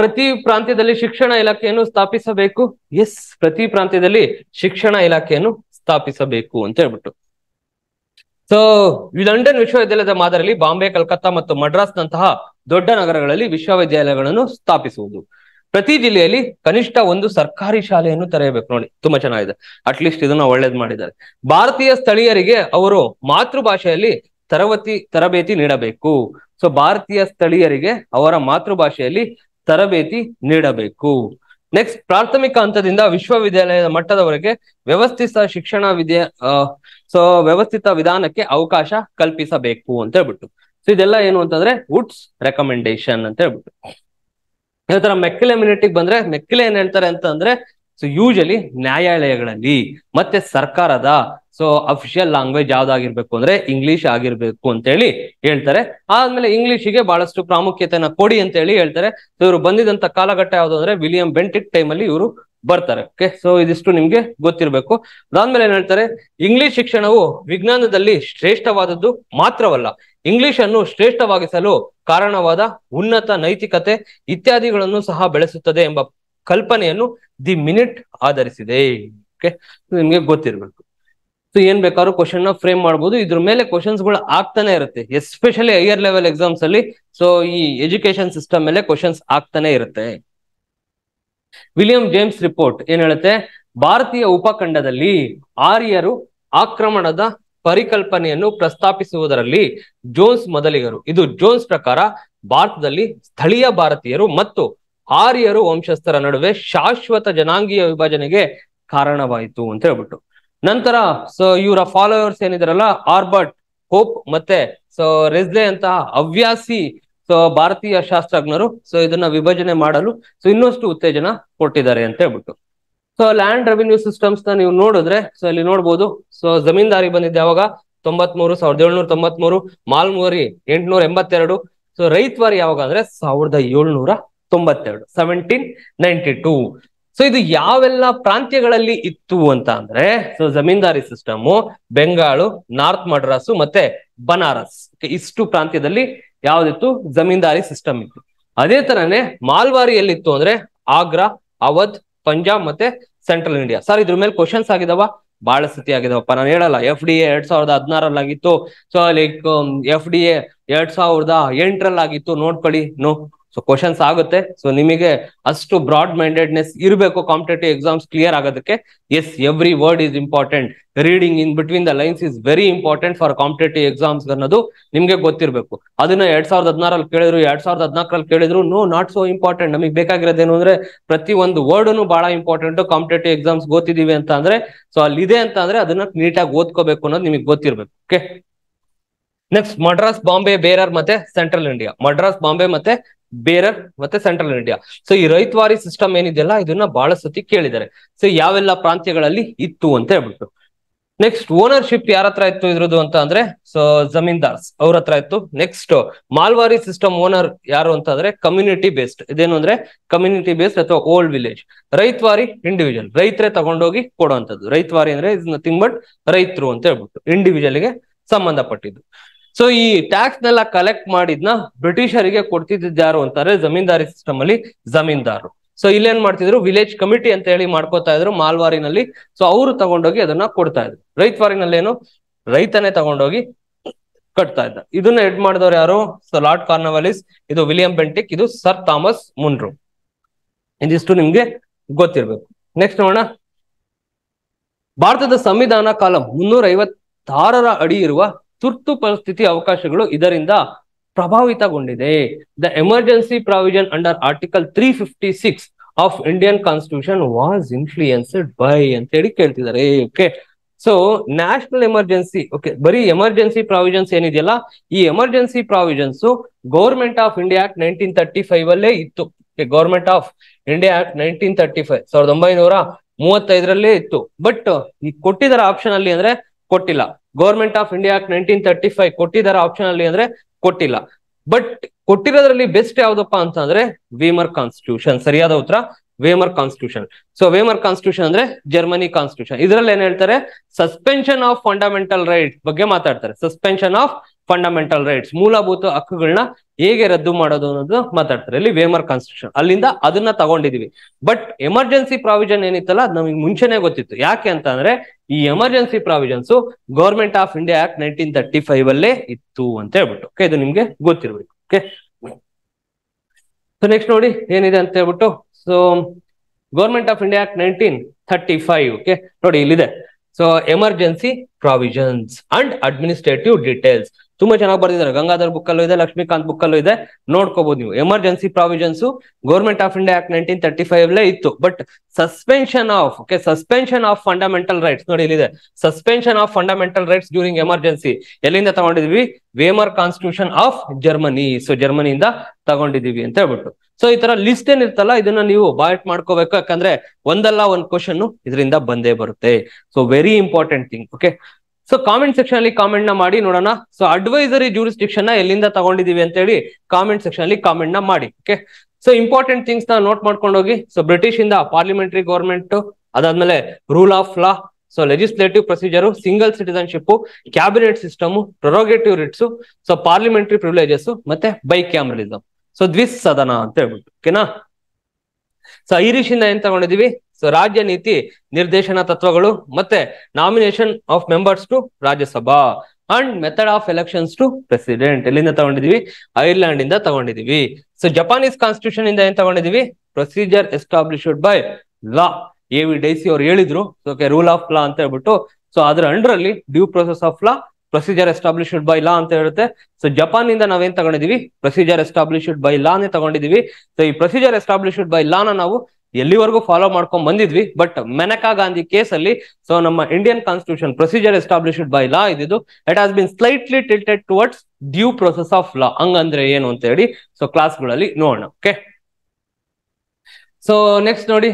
ಪ್ರತಿ ಪ್ರಾಂತ್ಯದಲ್ಲಿ ಶಿಕ್ಷಣ ಇಲಾಖೆಯನ್ನು ಸ್ಥಾಪಿಸಬೇಕು. ಎಸ್, ಪ್ರತಿ ಪ್ರಾಂತ್ಯದಲ್ಲಿ ಶಿಕ್ಷಣ ಇಲಾಖೆಯನ್ನು ಸ್ಥಾಪಿಸಬೇಕು ಅಂತ ಹೇಳ್ಬಿಟ್ಟು. ಸೊ ಲಂಡನ್ ವಿಶ್ವವಿದ್ಯಾಲಯದ ಮಾದರಿಯಲ್ಲಿ ಬಾಂಬೆ, ಕಲ್ಕತ್ತಾ ಮತ್ತು ಮಡ್ರಾಸ್ ನಂತಹ ದೊಡ್ಡ ನಗರಗಳಲ್ಲಿ ವಿಶ್ವವಿದ್ಯಾಲಯಗಳನ್ನು ಸ್ಥಾಪಿಸುವುದು. ಪ್ರತಿ ಜಿಲ್ಲೆಯಲ್ಲಿ ಕನಿಷ್ಠ ಒಂದು ಸರ್ಕಾರಿ ಶಾಲೆಯನ್ನು ತೆರೆಯಬೇಕು. ನೋಡಿ, ತುಂಬಾ ಚೆನ್ನಾಗಿದೆ, ಅಟ್ಲೀಸ್ಟ್ ಇದನ್ನ ಒಳ್ಳೇದ್ ಮಾಡಿದ್ದಾರೆ. ಭಾರತೀಯ ಸ್ಥಳೀಯರಿಗೆ ಅವರು ಮಾತೃ ಭಾಷೆಯಲ್ಲಿ ತರಗತಿ ತರಬೇತಿ ನೀಡಬೇಕು. ಸೊ ಭಾರತೀಯ ಸ್ಥಳೀಯರಿಗೆ ಅವರ ಮಾತೃ ಭಾಷೆಯಲ್ಲಿ ತರಬೇತಿ ನೀಡಬೇಕು. ನೆಕ್ಸ್ಟ್, ಪ್ರಾಥಮಿಕ ಹಂತದಿಂದ ವಿಶ್ವವಿದ್ಯಾಲಯದ ಮಟ್ಟದವರೆಗೆ ವ್ಯವಸ್ಥಿತ ಶಿಕ್ಷಣ ವಿದ್ಯಾ ಸೊ ವ್ಯವಸ್ಥಿತ ವಿಧಾನಕ್ಕೆ ಅವಕಾಶ ಕಲ್ಪಿಸಬೇಕು ಅಂತ ಹೇಳ್ಬಿಟ್ಟು. ಸೊ ಇದೆಲ್ಲ ಏನು ಅಂತಂದ್ರೆ ವುಡ್ಸ್ ರೆಕಮೆಂಡೇಶನ್ ಅಂತ ಹೇಳ್ಬಿಟ್ಟು. ಇದೇ ತರ ಮೆಕ್ಕೆಲೆ ಮಿನಿಟಿಗೆ ಬಂದ್ರೆ, ಮೆಕ್ಕೆಲೆ ಏನ್ ಹೇಳ್ತಾರೆ ಅಂತ ಅಂದ್ರೆ, ಸೊ ಯೂಶಲಿ ನ್ಯಾಯಾಲಯಗಳಲ್ಲಿ ಮತ್ತೆ ಸರ್ಕಾರದ ಸೊ ಅಫಿಷಿಯಲ್ ಲ್ಯಾಂಗ್ವೇಜ್ ಯಾವ್ದಾಗಿರ್ಬೇಕು ಅಂದ್ರೆ ಇಂಗ್ಲಿಷ್ ಆಗಿರ್ಬೇಕು ಅಂತ ಹೇಳಿ ಹೇಳ್ತಾರೆ. ಆದ್ಮೇಲೆ ಇಂಗ್ಲಿಷ್ಗೆ ಬಹಳಷ್ಟು ಪ್ರಾಮುಖ್ಯತೆಯನ್ನ ಕೊಡಿ ಅಂತ ಹೇಳಿ ಹೇಳ್ತಾರೆ. ಸೊ ಇವರು ಬಂದಿದಂತ ಕಾಲಘಟ್ಟ ಯಾವ್ದು ಅಂದ್ರೆ ವಿಲಿಯಂ ಬೆಂಟಿಕ್ ಟೈಮ್ ಅಲ್ಲಿ ಇವರು ಬರ್ತಾರೆ. ಓಕೆ, ಸೊ ಇದಿಷ್ಟು ನಿಮ್ಗೆ ಗೊತ್ತಿರ್ಬೇಕು. ಅದಾದ್ಮೇಲೆ ಏನ್ ಹೇಳ್ತಾರೆ, ಇಂಗ್ಲಿಷ್ ಶಿಕ್ಷಣವು ವಿಜ್ಞಾನದಲ್ಲಿ ಶ್ರೇಷ್ಠವಾದದ್ದು ಮಾತ್ರವಲ್ಲ, ಇಂಗ್ಲಿಷ್ ಅನ್ನು ಶ್ರೇಷ್ಠವಾಗಿಸಲು ಕಾರಣವಾದ ಉನ್ನತ ನೈತಿಕತೆ ಇತ್ಯಾದಿಗಳನ್ನು ಸಹ ಬೆಳೆಸುತ್ತದೆ ಎಂಬ ಕಲ್ಪನೆಯನ್ನು ದಿ ಮಿನಿಟ್ ಆಧರಿಸಿದೆ. ಓಕೆ, ನಿಮ್ಗೆ ಗೊತ್ತಿರ್ಬೇಕು. ಸೊ ಏನ್ ಬೇಕಾದ್ರೂ ಕ್ವಶನ್ ನ ಫ್ರೇಮ್ ಮಾಡ್ಬೋದು. ಇದ್ರ ಮೇಲೆ ಕ್ವಶನ್ಸ್ ಗಳು ಆಗ್ತಾನೆ ಇರುತ್ತೆ, ಎಸ್ಪೆಷಲಿ ಹೈಯರ್ ಲೆವೆಲ್ ಎಕ್ಸಾಮ್ಸ್ ಅಲ್ಲಿ. ಸೊ ಈ ಎಜುಕೇಶನ್ ಸಿಸ್ಟಮ್ ಮೇಲೆ ಕ್ವಶನ್ಸ್ ಆಗ್ತಾನೆ ಇರುತ್ತೆ. ವಿಲಿಯಂ ಜೇಮ್ಸ್ ರಿಪೋರ್ಟ್ ಏನ್ ಹೇಳುತ್ತೆ, ಭಾರತೀಯ ಉಪಖಂಡದಲ್ಲಿ ಆರ್ಯರು ಆಕ್ರಮಣದ ಪರಿಕಲ್ಪನೆಯನ್ನು ಪ್ರಸ್ತಾಪಿಸುವುದರಲ್ಲಿ ಜೋನ್ಸ್ ಮೊದಲಿಗರು. ಇದು ಜೋನ್ಸ್ ಪ್ರಕಾರ ಭಾರತದಲ್ಲಿ ಸ್ಥಳೀಯ ಭಾರತೀಯರು ಮತ್ತು ಆರ್ಯರು ವಂಶಸ್ಥರ ನಡುವೆ ಶಾಶ್ವತ ಜನಾಂಗೀಯ ವಿಭಜನೆಗೆ ಕಾರಣವಾಯಿತು ಅಂತ ಹೇಳ್ಬಿಟ್ಟು. ನಂತರ ಸೊ ಇವರ ಫಾಲೋವರ್ಸ್ ಏನಿದಾರಲ್ಲ, ಆರ್ಬರ್ಟ್ ಹೋಪ್ ಮತ್ತೆ ಸೊ ರೆಸ್ಲೆ ಅಂತಹ ಹವ್ಯಾಸಿ ಸೊ ಭಾರತೀಯ ಶಾಸ್ತ್ರಜ್ಞರು ಸೊ ಇದನ್ನ ವಿಭಜನೆ ಮಾಡಲು ಸೊ ಇನ್ನಷ್ಟು ಉತ್ತೇಜನ ಕೊಟ್ಟಿದ್ದಾರೆ ಅಂತ ಹೇಳ್ಬಿಟ್ಟು. ಸೊ ಲ್ಯಾಂಡ್ ರೆವಿನ್ಯೂ ಸಿಸ್ಟಮ್ಸ್ ನ ನೀವು ನೋಡಿದ್ರೆ ಸೊ ಇಲ್ಲಿ ನೋಡ್ಬೋದು. ಸೊ ಜಮೀನ್ದಾರಿ ಬಂದಿದ್ದೆ ಯಾವಾಗ, ತೊಂಬತ್ಮೂರು ಸಾವಿರದ ಏಳ್ನೂರ ತೊಂಬತ್ಮೂರು ಮಾಲ್ಮುವರಿ ಎಂಟ್ನೂರ ಎಂಬತ್ತೆರಡು ಸೊ ರೈತವಾರಿ ಯಾವಾಗ ಅಂದ್ರೆ ಸಾವಿರದ ಏಳ್ನೂರ ತೊಂಬತ್ತೆರಡು ಸೆವೆಂಟೀನ್ ನೈಂಟಿ ಟೂ ಸೊ ಇದು ಯಾವೆಲ್ಲ ಪ್ರಾಂತ್ಯಗಳಲ್ಲಿ ಇತ್ತು ಅಂತ ಅಂದ್ರೆ, so zamindari system Bengal, north Madras ಮತ್ತೆ ಬನಾರಸ್, ಇಷ್ಟು ಪ್ರಾಂತ್ಯದಲ್ಲಿ ಯಾವ್ದಿತ್ತು ಜಮೀನ್ದಾರಿ ಸಿಸ್ಟಮ್ ಇತ್ತು. ಅದೇ ತರನೇ ಮಾಲ್ವಾರಿ ಎಲ್ಲಿತ್ತು ಅಂದ್ರೆ ಆಗ್ರಾ, ಅವಧ್, ಪಂಜಾಬ್ ಮತ್ತೆ ಸೆಂಟ್ರಲ್ ಇಂಡಿಯಾ. ಸರ್ ಇದ್ರ ಮೇಲೆ ಕ್ವಶನ್ಸ್ ಆಗಿದಾವ, ಬಹಳ ಸ್ಥಿತಿ ಆಗಿದಾವಪ್ಪ, ನಾನು ಹೇಳಲ್ಲ. ಎಫ್ ಡಿ ಎ ಎರಡ್ ಸಾವಿರದ ಹದಿನಾರಲ್ಲಿ ಆಗಿತ್ತು. So like F D A ಎರಡ್ ಸಾವಿರದ ಎಂಟರಲ್ಲಿ ಆಗಿತ್ತು ನೋಡ್ಕೊಳ್ಳಿ. ನೋ, So questions ಆಗುತ್ತೆ. So ನಿಮಗೆ ಅಷ್ಟು ಬ್ರಾಡ್ ಮೈಂಡೆಡ್ನೆಸ್ ಇರಬೇಕು ಕಾಂಪಿಟೇಟಿವ್ ಎಕ್ಸಾಮ್ಸ್ ಕ್ಲಿಯರ್ ಆಗೋದಕ್ಕೆ. Yes, every word is important. Reading in between the lines is very important for competitive exams ಅನ್ನೋದು ನಿಮಗೆ ಗೊತ್ತಿರಬೇಕು. ಅದನ್ನ ಎರಡು ಸಾವಿರದ ಹದಿನಾರು ಅಲ್ಲಿ ಕೇಳಿದ್ರು, ಎರಡು ಸಾವಿರದ ಹದಿನಾಲ್ಕು ಅಲ್ಲಿ ಕೇಳಿದ್ರು ನೋ ನಾಟ್ ಸೋ ಇಂಪಾರ್ಟೆಂಟ್. ನಮಗೆ ಬೇಕಾಗಿರೋದು ಏನು ಅಂದ್ರೆ ಪ್ರತಿ ಒಂದು ವರ್ಡ್ ಅನ್ನು ಬಹಳ ಇಂಪಾರ್ಟೆಂಟ್ ಕಾಂಪಿಟೇಟಿವ್ ಎಕ್ಸಾಮ್ಸ್ ಗೊತ್ತಿದೀವಿ ಅಂತ ಅಂದ್ರೆ. So ಅಲ್ಲಿ ಇದೆ ಅಂತ ಅಂದ್ರೆ ಅದನ್ನ ನೀಟಾಗಿ ಓದ್ಕೋಬೇಕು ಅನ್ನೋದು ನಿಮಗೆ ಗೊತ್ತಿರಬೇಕು. ಓಕೆ. Next, ಮಡ್ರಾಸ್ ಬಾಂಬೆ ಬೇರರ್ ಮತ್ತೆ ಸೆಂಟ್ರಲ್ ಇಂಡಿಯಾ. ಮಡ್ರಾಸ್ ಬಾಂಬೆ ಮತ್ತೆ ಬೇರರ್ ಮತ್ತೆ ಸೆಂಟ್ರಲ್ ಇಂಡಿಯಾ. ಸೊ ಈ ರೈತವಾರಿ ಸಿಸ್ಟಮ್ ಏನಿದೆಯಲ್ಲ ಇದನ್ನ ಬಹಳ ಸತಿ ಕೇಳಿದ್ದಾರೆ. ಸೊ ಯಾವೆಲ್ಲ ಪ್ರಾಂತ್ಯಗಳಲ್ಲಿ ಇತ್ತು ಅಂತ ಹೇಳ್ಬಿಟ್ಟು. ನೆಕ್ಸ್ಟ್, ಓನರ್ಶಿಪ್ ಯಾರ ಹತ್ರ ಇತ್ತು ಇದ್ರದ್ದು ಅಂತ ಅಂದ್ರೆ ಸೊ ಜಮೀನ್ದಾರ್ಸ್ ಅವ್ರ ಹತ್ರ ಇತ್ತು. ನೆಕ್ಸ್ಟ್, ಮಾಲ್ವಾರಿ ಸಿಸ್ಟಮ್ ಓನರ್ ಯಾರು ಅಂತ ಅಂದ್ರೆ ಕಮ್ಯುನಿಟಿ ಬೇಸ್ಡ್. ಇದೇನು ಅಂದ್ರೆ ಕಮ್ಯುನಿಟಿ ಬೇಸ್ಡ್ ಅಥವಾ ಓಲ್ಡ್ ವಿಲೇಜ್. ರೈತವಾರಿ ಇಂಡಿವಿಜುವಲ್, ರೈತರೇ ತಗೊಂಡೋಗಿ ಕೊಡುವಂತದ್ದು. ರೈತವಾರಿ ಅಂದ್ರೆ ಇಸ್ ನಥಿಂಗ್ ಬಟ್ ರೈತರು ಅಂತ ಹೇಳ್ಬಿಟ್ಟು ಇಂಡಿವಿಜುವಲ್ ಗೆ ಸಂಬಂಧಪಟ್ಟಿದ್ದು. ಸೊ ಈ ಟ್ಯಾಕ್ಸ್ ನೆಲ್ಲ ಕಲೆಕ್ಟ್ ಮಾಡಿದ್ನ ಬ್ರಿಟಿಷರಿಗೆ ಕೊಡ್ತಿದ್ದಾರು ಅಂತಾರೆ ಜಮೀನ್ದಾರಿ ಸಿಸ್ಟಮ್ ಅಲ್ಲಿ ಜಮೀನ್ದಾರರು. ಸೊ ಇಲ್ಲೇನ್ ಮಾಡ್ತಿದ್ರು, ವಿಲೇಜ್ ಕಮಿಟಿ ಅಂತ ಹೇಳಿ ಮಾಡ್ಕೋತಾ ಇದ್ರು ಮಾಲ್ವಾರಿನಲ್ಲಿ. ಸೊ ಅವರು ತಗೊಂಡೋಗಿ ಅದನ್ನ ಕೊಡ್ತಾ ಇದ್ರು. ರೈತವಾರಿನಲ್ಲೇನು ರೈತನೇ ತಗೊಂಡೋಗಿ ಕಟ್ತಾ ಇದ್ದ. ಇದನ್ನ ಹೆಡ್ ಮಾಡಿದವ್ರು ಯಾರು? ಸೊ ಲಾರ್ಡ್ ಕಾರ್ನವಾಲಿಸ್, ಇದು ವಿಲಿಯಂ ಬೆಂಟಿಕ್, ಇದು ಸರ್ ಥಾಮಸ್ ಮುನ್ರೋ. ಇದಿಷ್ಟು ನಿಮ್ಗೆ ಗೊತ್ತಿರ್ಬೇಕು. ನೆಕ್ಸ್ಟ್ ನೋಡೋಣ, ಭಾರತದ ಸಂವಿಧಾನ ಕಾಲಂ ಮುನ್ನೂರ ಐವತ್ತಾರರ ಅಡಿ ಇರುವ ತುರ್ತು ಪರಿಸ್ಥಿತಿ ಅವಕಾಶಗಳು ಇದರಿಂದ ಪ್ರಭಾವಿತಗೊಂಡಿದೆ. The emergency provision under article three fifty six of Indian constitution was influenced by ಅಂತ ಹೇಳಿ ಕೇಳ್ತಿದ್ದಾರೆ. Okay. So national emergency, okay, ಬರೀ ಎಮರ್ಜೆನ್ಸಿ ಪ್ರಾವಿಷನ್ಸ್ ಏನಿದೆಯಲ್ಲ ಈ emergency provisions government of India act nineteen thirty five ಅಲ್ಲೇ ಇತ್ತು. Government of India act nineteen thirty five ಸಾವಿರದ ಒಂಬೈನೂರ ಮೂವತ್ತೈದರಲ್ಲೇ ಇತ್ತು. ಬಟ್ ಈ ಕೊಟ್ಟಿದ್ದಾರೆ ಆಪ್ಷನ್ ಅಲ್ಲಿ ಅಂದ್ರೆ ಕೊಟ್ಟಿಲ್ಲ. Government of India act nineteen thirty five ಕೊಟ್ಟಿದ್ದಾರೆ ಆಪ್ಷನ್ ಅಲ್ಲಿ ಅಂದ್ರೆ ಕೊಟ್ಟಿಲ್ಲ. ಬಟ್ ಕೊಟ್ಟಿರೋದ್ರಲ್ಲಿ ಬೆಸ್ಟ್ ಯಾವ್ದಪ್ಪ ಅಂತ ಅಂದ್ರೆ ವೇಮರ್ ಕಾನ್ಸ್ಟಿಟ್ಯೂಷನ್. ಸರಿಯಾದ ಉತ್ತರ Weimar constitution. So Weimar constitution ಅಂದ್ರೆ ಜರ್ಮನಿ ಕಾನ್ಸ್ಟಿಟ್ಯೂಷನ್. ಇದ್ರಲ್ಲಿ ಏನ್ ಹೇಳ್ತಾರೆ, ಸಸ್ಪೆನ್ಷನ್ ಆಫ್ ಫಂಡಮೆಂಟಲ್ ರೈಟ್ಸ್ ಬಗ್ಗೆ ಮಾತಾಡ್ತಾರೆ. ಸಸ್ಪೆನ್ಷನ್ ಆಫ್ ಫಂಡಮೆಂಟಲ್ ರೈಟ್ಸ್, ಮೂಲಭೂತ ಹಕ್ಕುಗಳನ್ನ ಹೇಗೆ ರದ್ದು ಮಾಡೋದು ಅನ್ನೋದು ಮಾತಾಡ್ತಾರೆ ಇಲ್ಲಿ ವೇಮರ್ ಕಾನ್ಸ್ಟಿಟ್ಯೂಷನ್. ಅಲ್ಲಿಂದ ಅದನ್ನ ತಗೊಂಡಿದೀವಿ. ಬಟ್ ಎಮರ್ಜೆನ್ಸಿ ಪ್ರಾವಿಷನ್ ಏನಿತ್ತಲ್ಲ ಅದು ನಮಗೆ ಮುಂಚೆನೆ ಗೊತ್ತಿತ್ತು. ಯಾಕೆ ಅಂತ ಅಂದ್ರೆ ಈ emergency provisions government of India act nineteen thirty five ಅಲ್ಲೇ ಇತ್ತು ಅಂತ ಹೇಳ್ಬಿಟ್ಟು. ಓಕೆ, ಇದು ನಿಮ್ಗೆ ಗೊತ್ತಿರ್ಬೇಕು. ಓಕೆ. ಸೊ ನೆಕ್ಸ್ಟ್ ನೋಡಿ ಏನಿದೆ ಅಂತ ಹೇಳ್ಬಿಟ್ಟು. So Government of India act nineteen thirty five okay ನೋಡಿ ಇಲ್ಲಿದೆ. So emergency provisions and administrative details ತುಂಬಾ ಚೆನ್ನಾಗಿ ಬರ್ದಿದ್ದಾರೆ. ಗಂಗಾಧರ್ ಬುಕ್ ಅಲ್ಲೂ ಇದೆ, ಲಕ್ಷ್ಮೀಕಾಂತ್ ಬುಕ್ ಅಲ್ಲೂ ಇದೆ, ನೋಡ್ಕೋಬಹುದು ನೀವು. Emergency provisions government of India act nineteen thirty five ಲೇ ಇತ್ತು. But suspension of okay suspension of fundamental rights ನೋಡಿ ಇಲ್ಲಿದೆ. Suspension of fundamental rights during emergency ಎಲ್ಲಿಂದ ತಗೊಂಡಿದ್ವಿ? Weimar constitution of Germany. So ಜರ್ಮನಿಯಿಂದ ತಗೊಂಡಿದೀವಿ ಅಂತ ಹೇಳ್ಬಿಟ್ಟು. ಸೊ ಈ ತರ ಲಿಸ್ಟ್ ಏನ್ ಇರ್ತಲ್ಲ ಇದನ್ನ ನೀವು ಬಾಯ್ಟ್ ಮಾಡ್ಕೋಬೇಕು. ಯಾಕಂದ್ರೆ ಒಂದಲ್ಲ ಒಂದ್ ಕ್ವಶನ್ ಇದರಿಂದ ಬಂದೇ ಬರುತ್ತೆ. So very important thing. Okay. So comment section ಅಲ್ಲಿ ಕಾಮೆಂಟ್ ನ ಮಾಡಿ ನೋಡೋಣ. ಸೊ ಅಡ್ವೈಸರಿ ಜೂರಿಸ್ಡಿಕ್ಷನ್ ನ ಎಲ್ಲಿಂದ ತಗೊಂಡಿದೀವಿ ಅಂತ ಹೇಳಿ ಕಾಮೆಂಟ್ ಸೆಕ್ಷನ್ ಅಲ್ಲಿ ಕಾಮೆಂಟ್ ನ ಮಾಡಿ. ಓಕೆ. ಸೊ ಇಂಪಾರ್ಟೆಂಟ್ ಥಿಂಗ್ಸ್ ನ ನೋಟ್ ಮಾಡ್ಕೊಂಡೋಗಿ. ಸೊ ಬ್ರಿಟಿಷ್ ಇಂದ ಪಾರ್ಲಿಮೆಂಟರಿ ಗವರ್ಮೆಂಟ್, ಅದಾದ್ಮೇಲೆ rule of law, so legislative procedure, single citizenship, cabinet system, ಪ್ರೊರೋಗೇಟಿವ್ writs, so parliamentary privileges ಮತ್ತೆ ಬೈ ಕ್ಯಾಮರಲಿಸಮ್, ಸೊ ದ್ವಿಸದನ ಅಂತ ಹೇಳ್ಬಿಟ್ಟು. ಓಕೆನಾ. ಸೊ ಐರಿಶ್ ಇಂದ ಏನ್ ತಗೊಂಡಿದೀವಿ? ಸೊ ರಾಜ್ಯ ನೀತಿ ನಿರ್ದೇಶನ ತತ್ವಗಳು ಮತ್ತೆ nomination of members to Rajya Sabha and method of elections to president ಎಲ್ಲಿಂದ ತಗೊಂಡಿದೀವಿ? ಐರ್ಲೆಂಡ್ ಇಂದ ತಗೊಂಡಿದೀವಿ. ಸೊ ಜಪಾನೀಸ್ ಕಾನ್ಸ್ಟಿಟ್ಯೂಷನ್ ಇಂದ ಏನ್ ತಗೊಂಡಿದೀವಿ? Procedure established by law. A V Dicey ಅವ್ರು ಹೇಳಿದ್ರು ರೂಲ್ ಆಫ್ ಲಾ ಅಂತ ಹೇಳ್ಬಿಟ್ಟು. ಸೊ ಅದ್ರ ಅಂಡರ್ ಅಲ್ಲಿ due process of law, procedure established by law ಅಂತ ಹೇಳುತ್ತೆ. ಸೊ ಜಪಾನ್ ಇಂದ ನಾವೇನ್ ತಗೊಂಡಿದೀವಿ? ಪ್ರೊಸೀಜರ್ ಎಸ್ಟಾಬ್ಲಿಷ್ಡ್ ಬೈ ಲಾನೇ ತಗೊಂಡಿದೀವಿ. ಸೊ ಈ ಪ್ರೊಸೀಜರ್ ಎಸ್ಟಾಬ್ಲಿಷ್ಡ್ ಬೈ ಲಾನ ನಾವು ಎಲ್ಲಿವರೆಗೂ ಫಾಲೋ ಮಾಡ್ಕೊಂಡ್ ಬಂದಿದ್ವಿ? ಬಟ್ ಮೆನಕಾ ಗಾಂಧಿ ಕೇಸ್ ಅಲ್ಲಿ ಸೊ ನಮ್ಮ Indian constitution procedure established by law ಇದ್ದು it has been slightly tilted towards due process of law. ಹಂಗಂದ್ರೆ ಏನು ಅಂತ ಹೇಳಿ ಸೊ ಕ್ಲಾಸ್ಗಳಲ್ಲಿ ನೋಡೋಣ. ಓಕೆ. ಸೊ ನೆಕ್ಸ್ಟ್ ನೋಡಿ,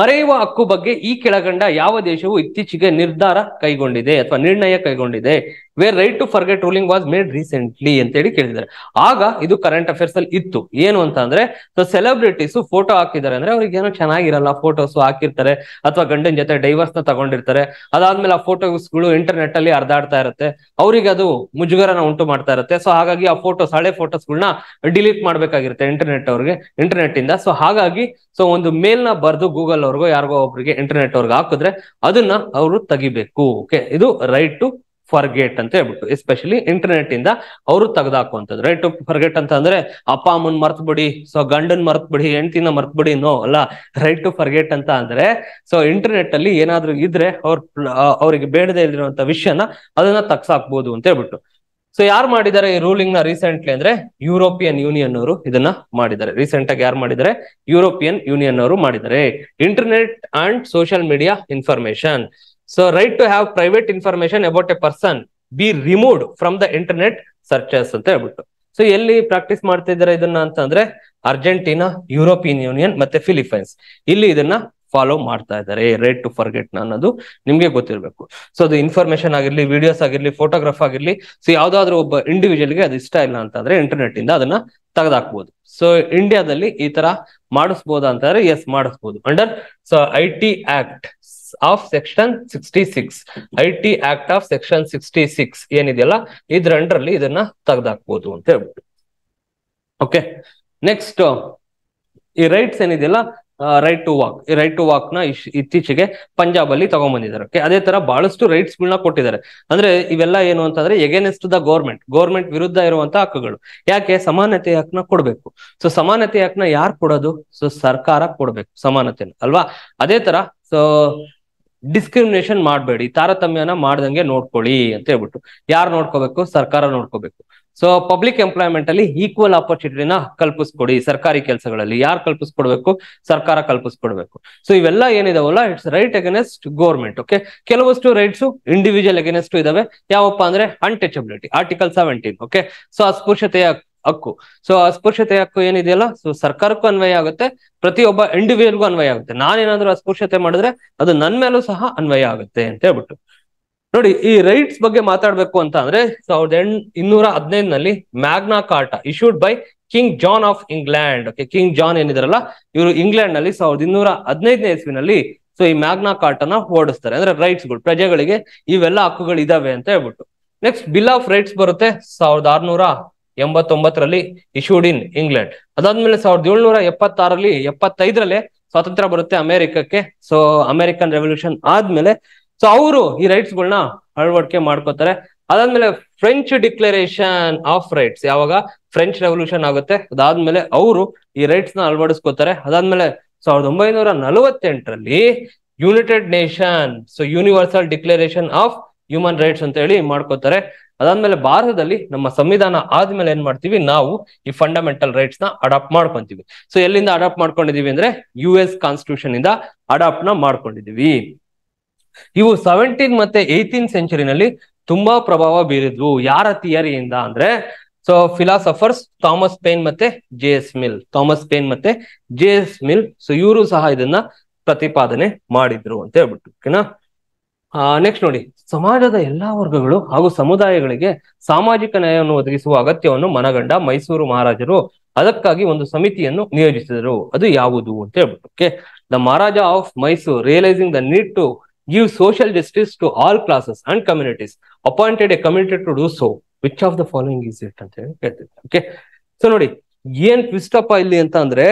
ಮರೆಯುವ ಹಕ್ಕು ಬಗ್ಗೆ ಈ ಕೆಳಗಂಡ ಯಾವ ದೇಶವು ಇತ್ತೀಚೆಗೆ ನಿರ್ಧಾರ ಕೈಗೊಂಡಿದೆ ಅಥವಾ ನಿರ್ಣಯ ಕೈಗೊಂಡಿದೆ? Where right to forget ruling was made recently ಅಂತ ಹೇಳಿ ಕೇಳಿದ್ದಾರೆ. ಆಗ ಇದು ಕರೆಂಟ್ ಅಫೇರ್ಸ್ ಅಲ್ಲಿ ಇತ್ತು. ಏನು ಅಂತ ಅಂದ್ರೆ ಸೊ ಸೆಲೆಬ್ರಿಟೀಸ್ ಫೋಟೋ ಹಾಕಿದ್ದಾರೆ ಅಂದ್ರೆ ಅವ್ರಿಗೆ ಏನೋ ಚೆನ್ನಾಗಿರಲ್ಲ ಫೋಟೋಸ್ ಹಾಕಿರ್ತಾರೆ, ಅಥವಾ ಗಂಡನ ಜೊತೆ ಡೈವರ್ಸ್ ನ ತಗೊಂಡಿರ್ತಾರೆ. ಅದಾದ್ಮೇಲೆ ಆ ಫೋಟೋಸ್ ಗಳು ಇಂಟರ್ನೆಟ್ ಅಲ್ಲಿ ಹರಿದಾಡ್ತಾ ಇರುತ್ತೆ, ಅವ್ರಿಗೆ ಅದು ಮುಜುಗರನ ಉಂಟು ಮಾಡ್ತಾ ಇರುತ್ತೆ. ಸೊ ಹಾಗಾಗಿ ಆ ಫೋಟೋಸ್, ಹಳೆ ಫೋಟೋಸ್ ಗಳನ್ನ ಡಿಲೀಟ್ ಮಾಡ್ಬೇಕಾಗಿರುತ್ತೆ ಇಂಟರ್ನೆಟ್ ಅವ್ರಿಗೆ, ಇಂಟರ್ನೆಟ್ ಇಂದ. ಸೊ ಹಾಗಾಗಿ ಸೊ ಒಂದು ಮೇಲ್ ನ ಬರ್ದು ಗೂಗಲ್ ಅವ್ರಿಗೋ ಯಾರಿಗೋ ಒಬ್ರಿಗೆ ಇಂಟರ್ನೆಟ್ ಅವ್ರಿಗೆ ಹಾಕಿದ್ರೆ ಅದನ್ನ ಅವರು ತೆಗಿಬೇಕು. ಓಕೆ, ಇದು ರೈಟ್ ಟು forget ಅಂತ ಹೇಳ್ಬಿಟ್ಟು, ಎಸ್ಪೆಷಲಿ ಇಂಟರ್ನೆಟ್ ಇಂದ ಅವರು ತೆಗೆದಾಕುವಂಥದ್ದು. ರೈಟ್ ಟು ಫರ್ಗೆಟ್ ಅಂತ ಅಂದ್ರೆ ಅಪ್ಪ ಅಮ್ಮನ್ ಮರ್ತ್ಬಿಡಿ, ಸೊ ಗಂಡನ್ ಮರ್ತ್ಬಿಡಿ, ಹೆಂಡತಿನ ಮರ್ತ್ಬಿಡಿ, ನೋ ಅಲ್ಲ. ರೈಟ್ ಟು ಫರ್ಗೆಟ್ ಅಂತ ಅಂದ್ರೆ ಸೊ ಇಂಟರ್ನೆಟ್ ಅಲ್ಲಿ ಏನಾದ್ರು ಇದ್ರೆ ಅವ್ರ ಅವ್ರಿಗೆ ಬೇಡದೆ ಇರುವಂತ ವಿಷಯನ ಅದನ್ನ ತಗ್ಸಾಕ್ಬಹುದು ಅಂತ ಹೇಳ್ಬಿಟ್ಟು. ಸೊ ಯಾರು ಮಾಡಿದ್ದಾರೆ ಈ ರೂಲಿಂಗ್ ನ ರೀಸೆಂಟ್ಲಿ ಅಂದ್ರೆ ಯುರೋಪಿಯನ್ ಯೂನಿಯನ್ ಅವರು ಇದನ್ನ ಮಾಡಿದ್ದಾರೆ. ರೀಸೆಂಟ್ ಆಗಿ ಯಾರು ಮಾಡಿದ್ದಾರೆ? ಯುರೋಪಿಯನ್ ಯೂನಿಯನ್ ಅವರು ಮಾಡಿದ್ದಾರೆ. Internet and social media information. So right to have private information about a person be removed from the internet searches ಅಂತ ಹೇಳ್ಬಿಟ್ಟು. ಸೊ ಎಲ್ಲಿ ಪ್ರಾಕ್ಟೀಸ್ ಮಾಡ್ತಿದ್ದಾರೆ ಇದನ್ನ ಅಂತಂದ್ರೆ ಅರ್ಜೆಂಟೀನಾ, ಯುರೋಪಿಯನ್ ಯೂನಿಯನ್ ಮತ್ತೆ ಫಿಲಿಪೈನ್ಸ್, ಇಲ್ಲಿ ಇದನ್ನ ಫಾಲೋ ಮಾಡ್ತಾ ಇದ್ದಾರೆ. ರೈಟ್ ಟು ಫರ್ಗೆಟ್ ನ ಅನ್ನೋದು ನಿಮ್ಗೆ ಗೊತ್ತಿರ್ಬೇಕು. ಸೊ ಅದು ಇನ್ಫಾರ್ಮೇಶನ್ ಆಗಿರ್ಲಿ, ವಿಡಿಯೋಸ್ ಆಗಿರ್ಲಿ, ಫೋಟೋಗ್ರಾಫ್ ಆಗಿರ್ಲಿ, ಸೊ ಯಾವ್ದಾದ್ರು ಒಬ್ಬ ಇಂಡಿವಿಜುವಲ್ಗೆ ಅದು ಇಷ್ಟ ಇಲ್ಲ ಅಂತಂದ್ರೆ ಇಂಟರ್ನೆಟ್ ಇಂದ ಅದನ್ನ ತೆಗೆದಾಕ್ಬಹುದು. ಸೊ ಇಂಡಿಯಾದಲ್ಲಿ ಈ ತರ ಮಾಡಿಸ್ಬೋದಾ ಅಂತಂದ್ರೆ ಎಸ್, ಮಾಡಿಸ್ಬೋದು. Under so I T act of section sixty six I T act of section sixty six ಏನಿದೆಯಲ್ಲ ಇದ್ರ ಅಂಡರ್ಲಿ ಇದನ್ನ ತೆಗೆದಾಕ್ಬೋದು ಅಂತ ಹೇಳ್ಬಿಟ್ಟು. ಓಕೆ, ನೆಕ್ಸ್ಟ್ ಈ ರೈಟ್ಸ್ ಏನಿದೆಯಲ್ಲ, ರೈಟ್ ಟು ವಾಕ್, ಈ ರೈಟ್ ಟು ವಾಕ್ ನ ಇತ್ತೀಚೆಗೆ ಪಂಜಾಬ್ ಅಲ್ಲಿ ತಗೊಂಡ್ಬಂದಿದ್ದಾರೆ. ಅದೇ ತರ ಬಹಳಷ್ಟು ರೈಟ್ಸ್ ಗಳನ್ನ ಕೊಟ್ಟಿದ್ದಾರೆ. ಅಂದ್ರೆ ಇವೆಲ್ಲ ಏನು ಅಂತಂದ್ರೆ ಎಗೇನೆಸ್ಟ್ ದ ಗೌರ್ಮೆಂಟ್, ಗೌರ್ಮೆಂಟ್ ವಿರುದ್ಧ ಇರುವಂತ ಹಕ್ಕುಗಳು. ಯಾಕೆ ಸಮಾನತೆ ಹಕ್ಕನ್ನ ಕೊಡ್ಬೇಕು? ಸೊ ಸಮಾನತೆ ಹಕ್ಕನ್ನ ಯಾರು ಕೊಡೋದು? ಸೊ ಸರ್ಕಾರ ಕೊಡ್ಬೇಕು ಸಮಾನತೆನ, ಅಲ್ವಾ? ಅದೇ ತರ ಸೊ ಡಿಸ್ಕ್ರಿಮಿನೇಷನ್ ಮಾಡಬೇಡಿ, ತಾರತಮ್ಯನ ಮಾಡ್ದಂಗೆ ನೋಡ್ಕೊಳ್ಳಿ ಅಂತ ಹೇಳ್ಬಿಟ್ಟು ಯಾರು ನೋಡ್ಕೋಬೇಕು? ಸರ್ಕಾರ ನೋಡ್ಕೋಬೇಕು. ಸೊ ಪಬ್ಲಿಕ್ ಎಂಪ್ಲಾಯ್ಮೆಂಟ್ ಅಲ್ಲಿ ಈಕ್ವಲ್ ಆಪರ್ಚುನಿಟಿನ ಕಲ್ಪಿಸ್ಕೊಡಿ, ಸರ್ಕಾರಿ ಕೆಲಸಗಳಲ್ಲಿ ಯಾರು ಕಲ್ಪಿಸ್ಕೊಡ್ಬೇಕು? ಸರ್ಕಾರ ಕಲ್ಪಿಸ್ಕೊಡ್ಬೇಕು. ಸೊ ಇವೆಲ್ಲ ಏನಿದಾವಲ್ಲ it's right against government. Okay, ಕೆಲವಷ್ಟು ರೈಟ್ಸ್ ಇಂಡಿವಿಜುವಲ್ ಅಗೇನೆಸ್ಟ್ ಇದಾವೆ. ಯಾವಪ್ಪ ಅಂದ್ರೆ untouchability, article seventeen. Okay, so ಅಸ್ಪೃಶ್ಯತೆಯ ಹಕ್ಕು, ಸೊ ಅಸ್ಪೃಶ್ಯತೆ ಹಕ್ಕು ಏನಿದೆಯಲ್ಲ ಸೊ ಸರ್ಕಾರಕ್ಕೂ ಅನ್ವಯ ಆಗುತ್ತೆ, ಪ್ರತಿಯೊಬ್ಬ ಇಂಡಿವಿಜುವಲ್ಗೂ ಅನ್ವಯ ಆಗುತ್ತೆ. ನಾನೇನಾದ್ರೂ ಅಸ್ಪೃಶ್ಯತೆ ಮಾಡಿದ್ರೆ ಅದು ನನ್ ಮೇಲೂ ಸಹ ಅನ್ವಯ ಆಗುತ್ತೆ ಅಂತ ಹೇಳ್ಬಿಟ್ಟು. ನೋಡಿ, ಈ ರೈಟ್ಸ್ ಬಗ್ಗೆ ಮಾತಾಡ್ಬೇಕು ಅಂತ ಅಂದ್ರೆ ಸಾವಿರದ ಎಣ್ ಇನ್ನೂರ ಹದಿನೈದನಲ್ಲಿ Magna Carta issued by King John of England. Okay, King John ಏನಿದಾರಲ್ಲ ಇವರು ಇಂಗ್ಲೆಂಡ್ ನಲ್ಲಿ ಸಾವಿರದ ಇನ್ನೂರ ಹದಿನೈದನೇ ಇಸ್ವಿನಲ್ಲಿ ಸೊ ಈ ಮ್ಯಾಗ್ನಾ ಕಾರ್ಟಾನ ಓಡಿಸ್ತಾರೆ. ಅಂದ್ರೆ ರೈಟ್ಸ್ ಗಳು ಪ್ರಜೆಗಳಿಗೆ ಇವೆಲ್ಲ ಹಕ್ಕುಗಳು ಇದಾವೆ ಅಂತ ಹೇಳ್ಬಿಟ್ಟು. ನೆಕ್ಸ್ಟ್ ಬಿಲ್ ಆಫ್ ರೈಟ್ಸ್ ಬರುತ್ತೆ ಸಾವಿರದ ಆರ್ನೂರ ಎಂಬತ್ತೊಂಬತ್ತರಲ್ಲಿ ಇಶ್ಯೂಡ್ ಇನ್ ಇಂಗ್ಲೆಂಡ್. ಅದಾದ್ಮೇಲೆ ಸಾವಿರದ ಏಳ್ನೂರ ಎಪ್ಪತ್ತಾರಲ್ಲಿ ಎಪ್ಪತ್ತೈದರಲ್ಲೇ ಸ್ವಾತಂತ್ರ್ಯ ಬರುತ್ತೆ ಅಮೆರಿಕಕ್ಕೆ. ಸೊ ಅಮೆರಿಕನ್ ರೆವಲ್ಯೂಷನ್ ಆದ್ಮೇಲೆ ಸೊ ಅವರು ಈ ರೈಟ್ಸ್ ಗಳನ್ನ ಅಳವಡಿಕೆ ಮಾಡ್ಕೋತಾರೆ. ಅದಾದ್ಮೇಲೆ ಫ್ರೆಂಚ್ ಡಿಕ್ಲರೇಷನ್ ಆಫ್ ರೈಟ್ಸ್, ಯಾವಾಗ ಫ್ರೆಂಚ್ ರೆವಲ್ಯೂಷನ್ ಆಗುತ್ತೆ ಅದಾದ್ಮೇಲೆ ಅವರು ಈ ರೈಟ್ಸ್ ನ ಅಳವಡಿಸ್ಕೋತಾರೆ. ಅದಾದ್ಮೇಲೆ ಸಾವಿರದ ಒಂಬೈನೂರ ನಲವತ್ತೆಂಟರಲ್ಲಿ United Nation so universal declaration of human rights ಅಂತ ಹೇಳಿ ಮಾಡ್ಕೋತಾರೆ. ಅದಾದ್ಮೇಲೆ ಭಾರತದಲ್ಲಿ ನಮ್ಮ ಸಂವಿಧಾನ ಆದ್ಮೇಲೆ ಏನ್ ಮಾಡ್ತೀವಿ ನಾವು ಈ ಫಂಡಮೆಂಟಲ್ ರೈಟ್ಸ್ ನ ಅಡಾಪ್ಟ್ ಮಾಡ್ಕೊಂತೀವಿ. ಸೊ ಎಲ್ಲಿಂದ ಅಡಾಪ್ಟ್ ಮಾಡ್ಕೊಂಡಿದೀವಿ ಅಂದ್ರೆ ಯು ಎಸ್ ಕಾನ್ಸ್ಟಿಟ್ಯೂಷನ್ ಇಂದ ಅಡಾಪ್ಟ್ ನ ಮಾಡ್ಕೊಂಡಿದೀವಿ. ಇವು ಸೆವೆಂಟೀನ್ ಮತ್ತೆ ಏಯ್ಟೀನ್ ಸೆಂಚುರಿನಲ್ಲಿ ತುಂಬಾ ಪ್ರಭಾವ ಬೀರಿದ್ವು. ಯಾರ ಥಿಯರಿಯಿಂದ ಅಂದ್ರೆ ಸೊ ಫಿಲಾಸಫರ್ಸ್ ಥಾಮಸ್ ಪೇನ್ ಮತ್ತೆ J S Mill Thomas Paine ಮತ್ತೆ ಜೆ ಎಸ್ ಮಿಲ್ ಸೊ ಇವರು ಸಹ ಇದನ್ನ ಪ್ರತಿಪಾದನೆ ಮಾಡಿದ್ರು ಅಂತ ಹೇಳ್ಬಿಟ್ಟು. ಓಕೆನಾ, ನೆಕ್ಸ್ಟ್ ನೋಡಿ, ಸಮಾಜದ ಎಲ್ಲಾ ವರ್ಗಗಳು ಹಾಗೂ ಸಮುದಾಯಗಳಿಗೆ ಸಾಮಾಜಿಕ ನ್ಯಾಯವನ್ನು ಒದಗಿಸುವ ಅಗತ್ಯವನ್ನು ಮನಗಂಡ ಮೈಸೂರು ಮಹಾರಾಜರು ಅದಕ್ಕಾಗಿ ಒಂದು ಸಮಿತಿಯನ್ನು ನಿಯೋಜಿಸಿದರು. ಅದು ಯಾವುದು ಅಂತ ಹೇಳ್ಬಿಟ್ಟು. Okay, the Maharaja of Mysore realising the need to give social justice to all classes and communities, appointed a committee to do so. Which of the following is it ಅಂತ ಹೇಳಿ ಹೇಳ್ತೀವಿ. ಓಕೆ, ಸೊ ನೋಡಿ ಏನ್ ಟ್ವಿಸ್ಟ್ ಅಪ್ಪ ಇಲ್ಲಿ ಅಂತ ಅಂದ್ರೆ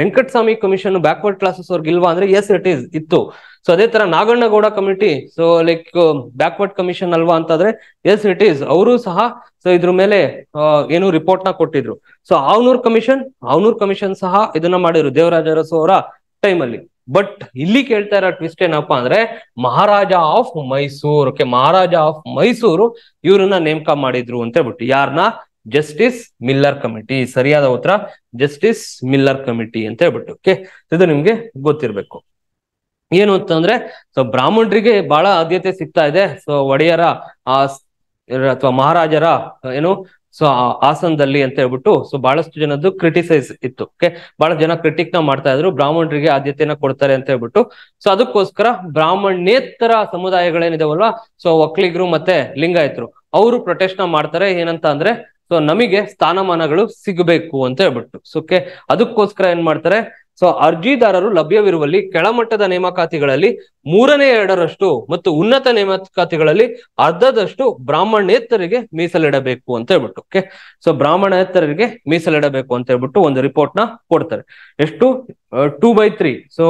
Venkata Swamy commission backward classes ಅವ್ರಿಗೆ ಇಲ್ವಾ ಅಂದ್ರೆ ಎಸ್ ಇಟ್ ಈಸ್ ಇತ್ತು. ಸೊ ಅದೇ ತರ Naganna Gowda committee so like backward commission ಅಲ್ವಾ ಅಂತಂದ್ರೆ ಎಸ್ ಇಟ್ ಈಸ್, ಅವರು ಸಹ ಸೊ ಇದ್ರ ಮೇಲೆ ಏನು ರಿಪೋರ್ಟ್ ನ ಕೊಟ್ಟಿದ್ರು. So Havanur commission Havanur commission ಸಹ ಇದನ್ನ ಮಾಡಿದ್ರು ದೇವರಾಜ ಅರಸು ಅವರ ಟೈಮ್ ಅಲ್ಲಿ. ಬಟ್ ಇಲ್ಲಿ ಕೇಳ್ತಾ ಇರೋ ಟ್ವಿಸ್ಟ್ ಏನಪ್ಪಾ ಅಂದ್ರೆ Maharaja of Mysore. Okay, Maharaja of Mysore ಇವ್ರನ್ನ ನೇಮಕ ಮಾಡಿದ್ರು ಅಂತ ಹೇಳ್ಬಿಟ್ಟು. ಯಾರನ್ನ? Justice Miller committee. ಸರಿಯಾದ ಉತ್ತರ ಜಸ್ಟಿಸ್ ಮಿಲ್ಲರ್ ಕಮಿಟಿ ಅಂತ ಹೇಳ್ಬಿಟ್ಟು. ಓಕೆ, ಇದು ನಿಮ್ಗೆ ಗೊತ್ತಿರ್ಬೇಕು. ಏನು ಅಂತಂದ್ರೆ ಸೊ ಬ್ರಾಹ್ಮಣರಿಗೆ ಬಹಳ ಆದ್ಯತೆ ಸಿಗ್ತಾ ಇದೆ. ಸೊ ಒಡೆಯರ ಆ ಅಥವಾ ಮಹಾರಾಜರ ಏನು ಸೊ ಆಸನದಲ್ಲಿ ಅಂತ ಹೇಳ್ಬಿಟ್ಟು ಸೊ ಬಹಳಷ್ಟು ಜನದ್ದು ಕ್ರಿಟಿಸೈಸ್ ಇತ್ತು. ಓಕೆ, ಬಹಳ ಜನ ಕ್ರಿಟಿಕ್ ನ ಮಾಡ್ತಾ ಇದ್ರು ಬ್ರಾಹ್ಮಣರಿಗೆ ಆದ್ಯತೆನ ಕೊಡ್ತಾರೆ ಅಂತ ಹೇಳ್ಬಿಟ್ಟು. ಸೊ ಅದಕ್ಕೋಸ್ಕರ ಬ್ರಾಹ್ಮಣೇತರ ಸಮುದಾಯಗಳೇನಿದಾವಲ್ವಾ ಸೊ ಒಕ್ಕಲಿಗರು ಮತ್ತೆ ಲಿಂಗಾಯತರು ಅವರು ಪ್ರೊಟೆಸ್ಟ್ ನ ಮಾಡ್ತಾರೆ. ಏನಂತ ಅಂದ್ರೆ ಸೊ ನಮಗೆ ಸ್ಥಾನಮಾನಗಳು ಸಿಗಬೇಕು ಅಂತ ಹೇಳ್ಬಿಟ್ಟು. ಸೊ ಓಕೆ, ಅದಕ್ಕೋಸ್ಕರ ಏನ್ ಮಾಡ್ತಾರೆ ಸೊ ಅರ್ಜಿದಾರರು ಲಭ್ಯವಿರುವಲ್ಲಿ ಕೆಳಮಟ್ಟದ ನೇಮಕಾತಿಗಳಲ್ಲಿ ಮೂರನೇ ಎರಡರಷ್ಟು ಮತ್ತು ಉನ್ನತ ನೇಮಕಾತಿಗಳಲ್ಲಿ ಅರ್ಧದಷ್ಟು ಬ್ರಾಹ್ಮಣೇತರಿಗೆ ಮೀಸಲಿಡಬೇಕು ಅಂತ ಹೇಳ್ಬಿಟ್ಟು. ಓಕೆ, ಸೊ ಬ್ರಾಹ್ಮಣೇತರರಿಗೆ ಮೀಸಲಿಡಬೇಕು ಅಂತ ಹೇಳ್ಬಿಟ್ಟು ಒಂದು ರಿಪೋರ್ಟ್ ನ ಕೊಡ್ತಾರೆ. ಎಷ್ಟು? Two by three so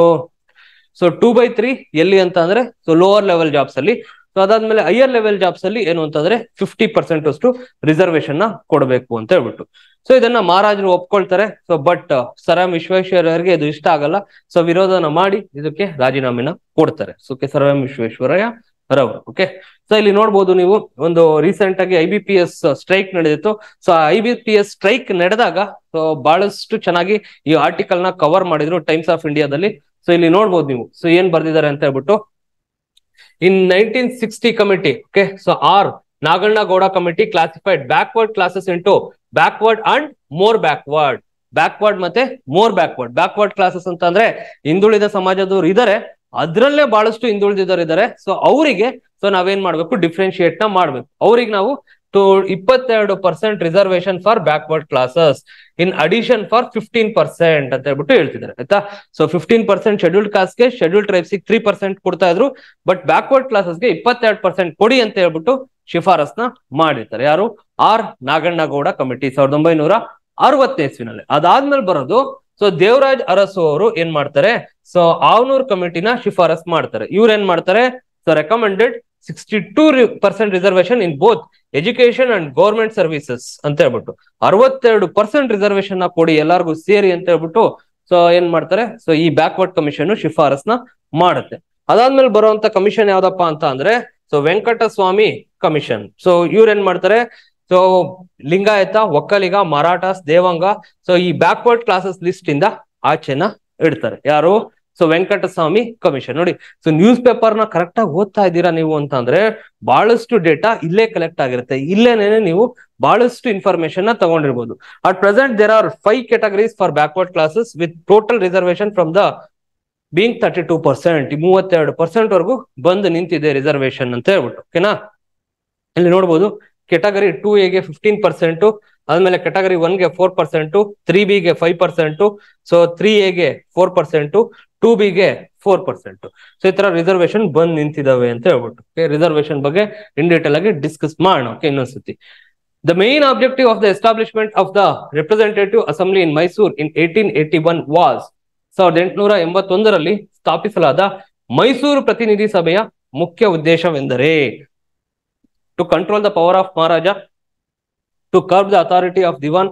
so two by three ಎಲ್ಲಿ ಅಂತ ಅಂದ್ರೆ ಸೊ ಲೋವರ್ ಲೆವೆಲ್ ಜಾಬ್ಸ್ ಅಲ್ಲಿ. ಸೊ ಅದಾದ್ಮೇಲೆ ಹೈಯರ್ ಲೆವೆಲ್ ಜಾಬ್ಸ್ ಅಲ್ಲಿ ಏನು ಅಂತಂದ್ರೆ ಫಿಫ್ಟಿ ಪರ್ಸೆಂಟ್ ಅಷ್ಟು ರಿಸರ್ವೇಶನ್ ನ ಕೊಡಬೇಕು ಅಂತ ಹೇಳ್ಬಿಟ್ಟು ಸೊ ಇದನ್ನ ಮಹಾರಾಜರು ಒಪ್ಕೊಳ್ತಾರೆ. ಸೊ ಬಟ್ ಸರ್ ಎಂ ವಿಶ್ವೇಶ್ವರಯ್ಯರಿಗೆ ಇದು ಇಷ್ಟ ಆಗಲ್ಲ. ಸೊ ವಿರೋಧನ ಮಾಡಿ ಇದಕ್ಕೆ ರಾಜೀನಾಮೆನ ಕೊಡ್ತಾರೆ. So K sir M Visvesvaraya ರವರು. ಓಕೆ, ಸೊ ಇಲ್ಲಿ ನೋಡ್ಬೋದು ನೀವು ಒಂದು ರೀಸೆಂಟ್ ಆಗಿ I B P S strike ನಡೆದಿತ್ತು. So I B P S strike ನಡೆದಾಗ ಸೊ ಬಹಳಷ್ಟು ಚೆನ್ನಾಗಿ ಈ ಆರ್ಟಿಕಲ್ ನ ಕವರ್ ಮಾಡಿದ್ರು ಟೈಮ್ಸ್ ಆಫ್ ಇಂಡಿಯಾದಲ್ಲಿ. ಸೊ ಇಲ್ಲಿ ನೋಡ್ಬೋದು ನೀವು ಸೊ ಏನ್ ಬರ್ದಿದ್ದಾರೆ ಅಂತ ಹೇಳ್ಬಿಟ್ಟು, in nineteen sixty committee okay so R Naganna Gowda committee classified backward classes into backward and more backward backward ಮತ್ತೆ ಮೋರ್ ಬ್ಯಾಕ್ವರ್ಡ್ ಬ್ಯಾಕ್ವರ್ಡ್ ಕ್ಲಾಸಸ್ ಅಂತ ಅಂದ್ರೆ ಹಿಂದುಳಿದ ಸಮಾಜದವ್ರು ಇದಾರೆ, ಅದ್ರಲ್ಲೇ ಬಹಳಷ್ಟು ಹಿಂದುಳಿದಿದ್ದಾರೆ ಇದಾರೆ. ಸೊ ಅವರಿಗೆ ಸೊ ನಾವೇನ್ ಮಾಡ್ಬೇಕು, ಡಿಫ್ರೆನ್ಶಿಯೇಟ್ ನ ಮಾಡ್ಬೇಕು. ಅವ್ರಿಗೆ ನಾವು ಟು ಇಪ್ಪತ್ತೆರಡು percent reservation for backward classes in addition for fifteen percent ಅಂತ ಹೇಳ್ಬಿಟ್ಟು ಹೇಳ್ತಿದ್ದಾರೆ ಆಯ್ತಾ. ಸೊ ಫಿಫ್ಟೀನ್ ಪರ್ಸೆಂಟ್ ಶೆಡ್ಯೂಲ್ಡ್ ಕಾಸ್ಟ್ಗೆ ಶೆಡ್ಯೂಲ್ಡ್ ಟ್ರೈಬ್ಸ್ ತ್ರೀ ಪರ್ಸೆಂಟ್ ಕೊಡ್ತಾ ಇದ್ರು, ಬಟ್ ಬ್ಯಾಕ್ವರ್ಡ್ ಕ್ಲಾಸಸ್ಗೆ ಇಪ್ಪತ್ತೆರಡು ಪರ್ಸೆಂಟ್ ಕೊಡಿ ಅಂತ ಹೇಳ್ಬಿಟ್ಟು ಶಿಫಾರಸ್ನ ಮಾಡಿರ್ತಾರೆ. ಯಾರು? ಆರ್ ನಾಗಣ್ಣಗೌಡ ಕಮಿಟಿ ಸಾವಿರದ ಒಂಬೈನೂರ ಅರವತ್ತನೇ ಇಸ್ವಿನಲ್ಲಿ. ಅದಾದ್ಮೇಲೆ ಬರೋದು ಸೊ ದೇವರಾಜ್ ಅರಸು ಅವರು ಏನ್ ಮಾಡ್ತಾರೆ, ಸೊ ಹಾವನೂರ್ ಕಮಿಟಿನ ಶಿಫಾರಸ್ ಮಾಡ್ತಾರೆ. ಇವ್ರು ಏನ್ ಮಾಡ್ತಾರೆ, so recommended sixty two percent reservation in both education and government services ಅಂತ ಹೇಳ್ಬಿಟ್ಟು, ಅರವತ್ತೆರಡು ಪರ್ಸೆಂಟ್ ರಿಸರ್ವೇಶನ್ ನ ಕೊಡಿ ಎಲ್ಲಾರ್ಗು ಸೇರಿ ಅಂತ ಹೇಳ್ಬಿಟ್ಟು ಸೊ ಏನ್ ಮಾಡ್ತಾರೆ, ಸೊ ಈ ಬ್ಯಾಕ್ವರ್ಡ್ ಕಮಿಷನ್ ಶಿಫಾರಸ್ನ ಮಾಡುತ್ತೆ. ಅದಾದ್ಮೇಲೆ ಬರುವಂತ ಕಮಿಷನ್ ಯಾವ್ದಪ್ಪ ಅಂತ ಅಂದ್ರೆ ಸೊ ವೆಂಕಟಸ್ವಾಮಿ ಕಮಿಷನ್. ಸೊ ಇವ್ರು ಏನ್ ಮಾಡ್ತಾರೆ, ಸೊ ಲಿಂಗಾಯತ, ಒಕ್ಕಲಿಗ, ಮರಾಠಾಸ್, ದೇವಾಂಗ ಸೊ ಈ ಬ್ಯಾಕ್ವರ್ಡ್ ಕ್ಲಾಸಸ್ ಲಿಸ್ಟ್ ಇಂದ ಆಚೆನ ಇಡ್ತಾರೆ. ಯಾರು? So Venkataswamy commission. ನೋಡಿ, ಸೊ ನ್ಯೂಸ್ ಪೇಪರ್ ನ ಕರೆಕ್ಟ್ ಆಗಿ ಓದ್ತಾ ಇದ್ದೀರಾ ನೀವು ಅಂತ ಅಂದ್ರೆ ಬಹಳಷ್ಟು ಡೇಟಾ ಇಲ್ಲೇ ಕಲೆಕ್ಟ್ ಆಗಿರುತ್ತೆ, ಇಲ್ಲೇನೇನೆ ನೀವು ಬಹಳಷ್ಟು ಇನ್ಫಾರ್ಮೇಶನ್ ನ ತಗೊಂಡಿರ್ಬೋದು. At present there are five categories for backward classes with total reservation from the being thirty two percent ಮೂವತ್ತೆರಡು ಪರ್ಸೆಂಟ್ ವರೆಗೂ ಬಂದು ನಿಂತಿದೆ ರಿಸರ್ವೇಶನ್ ಅಂತ ಹೇಳ್ಬಿಟ್ಟು. ಓಕೆನಾ, ಇಲ್ಲಿ ನೋಡ್ಬೋದು ಕೆಟಗರಿ ಟೂ ಎಗೆ ಫಿಫ್ಟೀನ್ ಪರ್ಸೆಂಟು, ಆದ್ಮೇಲೆ ಕೆಟಗರಿ ಒನ್ಗೆ ಫೋರ್ ಪರ್ಸೆಂಟು, ತ್ರೀ ಬಿಗೆ ಫೈವ್ ಪರ್ಸೆಂಟು, ಸೊ ತ್ರೀ ಎಗೆ ಫೋರ್ ಪರ್ಸೆಂಟು, ಟೂ ಬಿಗೆ ಫೋರ್ ಪರ್ಸೆಂಟು. ಸೊ ಈ ತರ ರಿಸರ್ವೇಶನ್ ಬಂದ್ ನಿಂತಿದಾವೆ ಅಂತ ಹೇಳ್ಬಿಟ್ಟು ರಿಸರ್ವೇಶನ್ ಬಗ್ಗೆ ಇನ್ ಡೀಟೇಲ್ ಆಗಿ ಡಿಸ್ಕಸ್ ಮಾಡೋಣ ಇನ್ನೊಂದ್ಸತಿ. The main objective of the establishment of the representative assembly in Mysore in eighteen eighty one was ಸಾವಿರದ ಎಂಟುನೂರ ಎಂಬತ್ತೊಂದರಲ್ಲಿ ಸ್ಥಾಪಿಸಲಾದ ಮೈಸೂರು ಪ್ರತಿನಿಧಿ ಸಭೆಯ ಮುಖ್ಯ ಉದ್ದೇಶವೆಂದರೆ to control the power of Maharaja, to curb the authority of Diwan,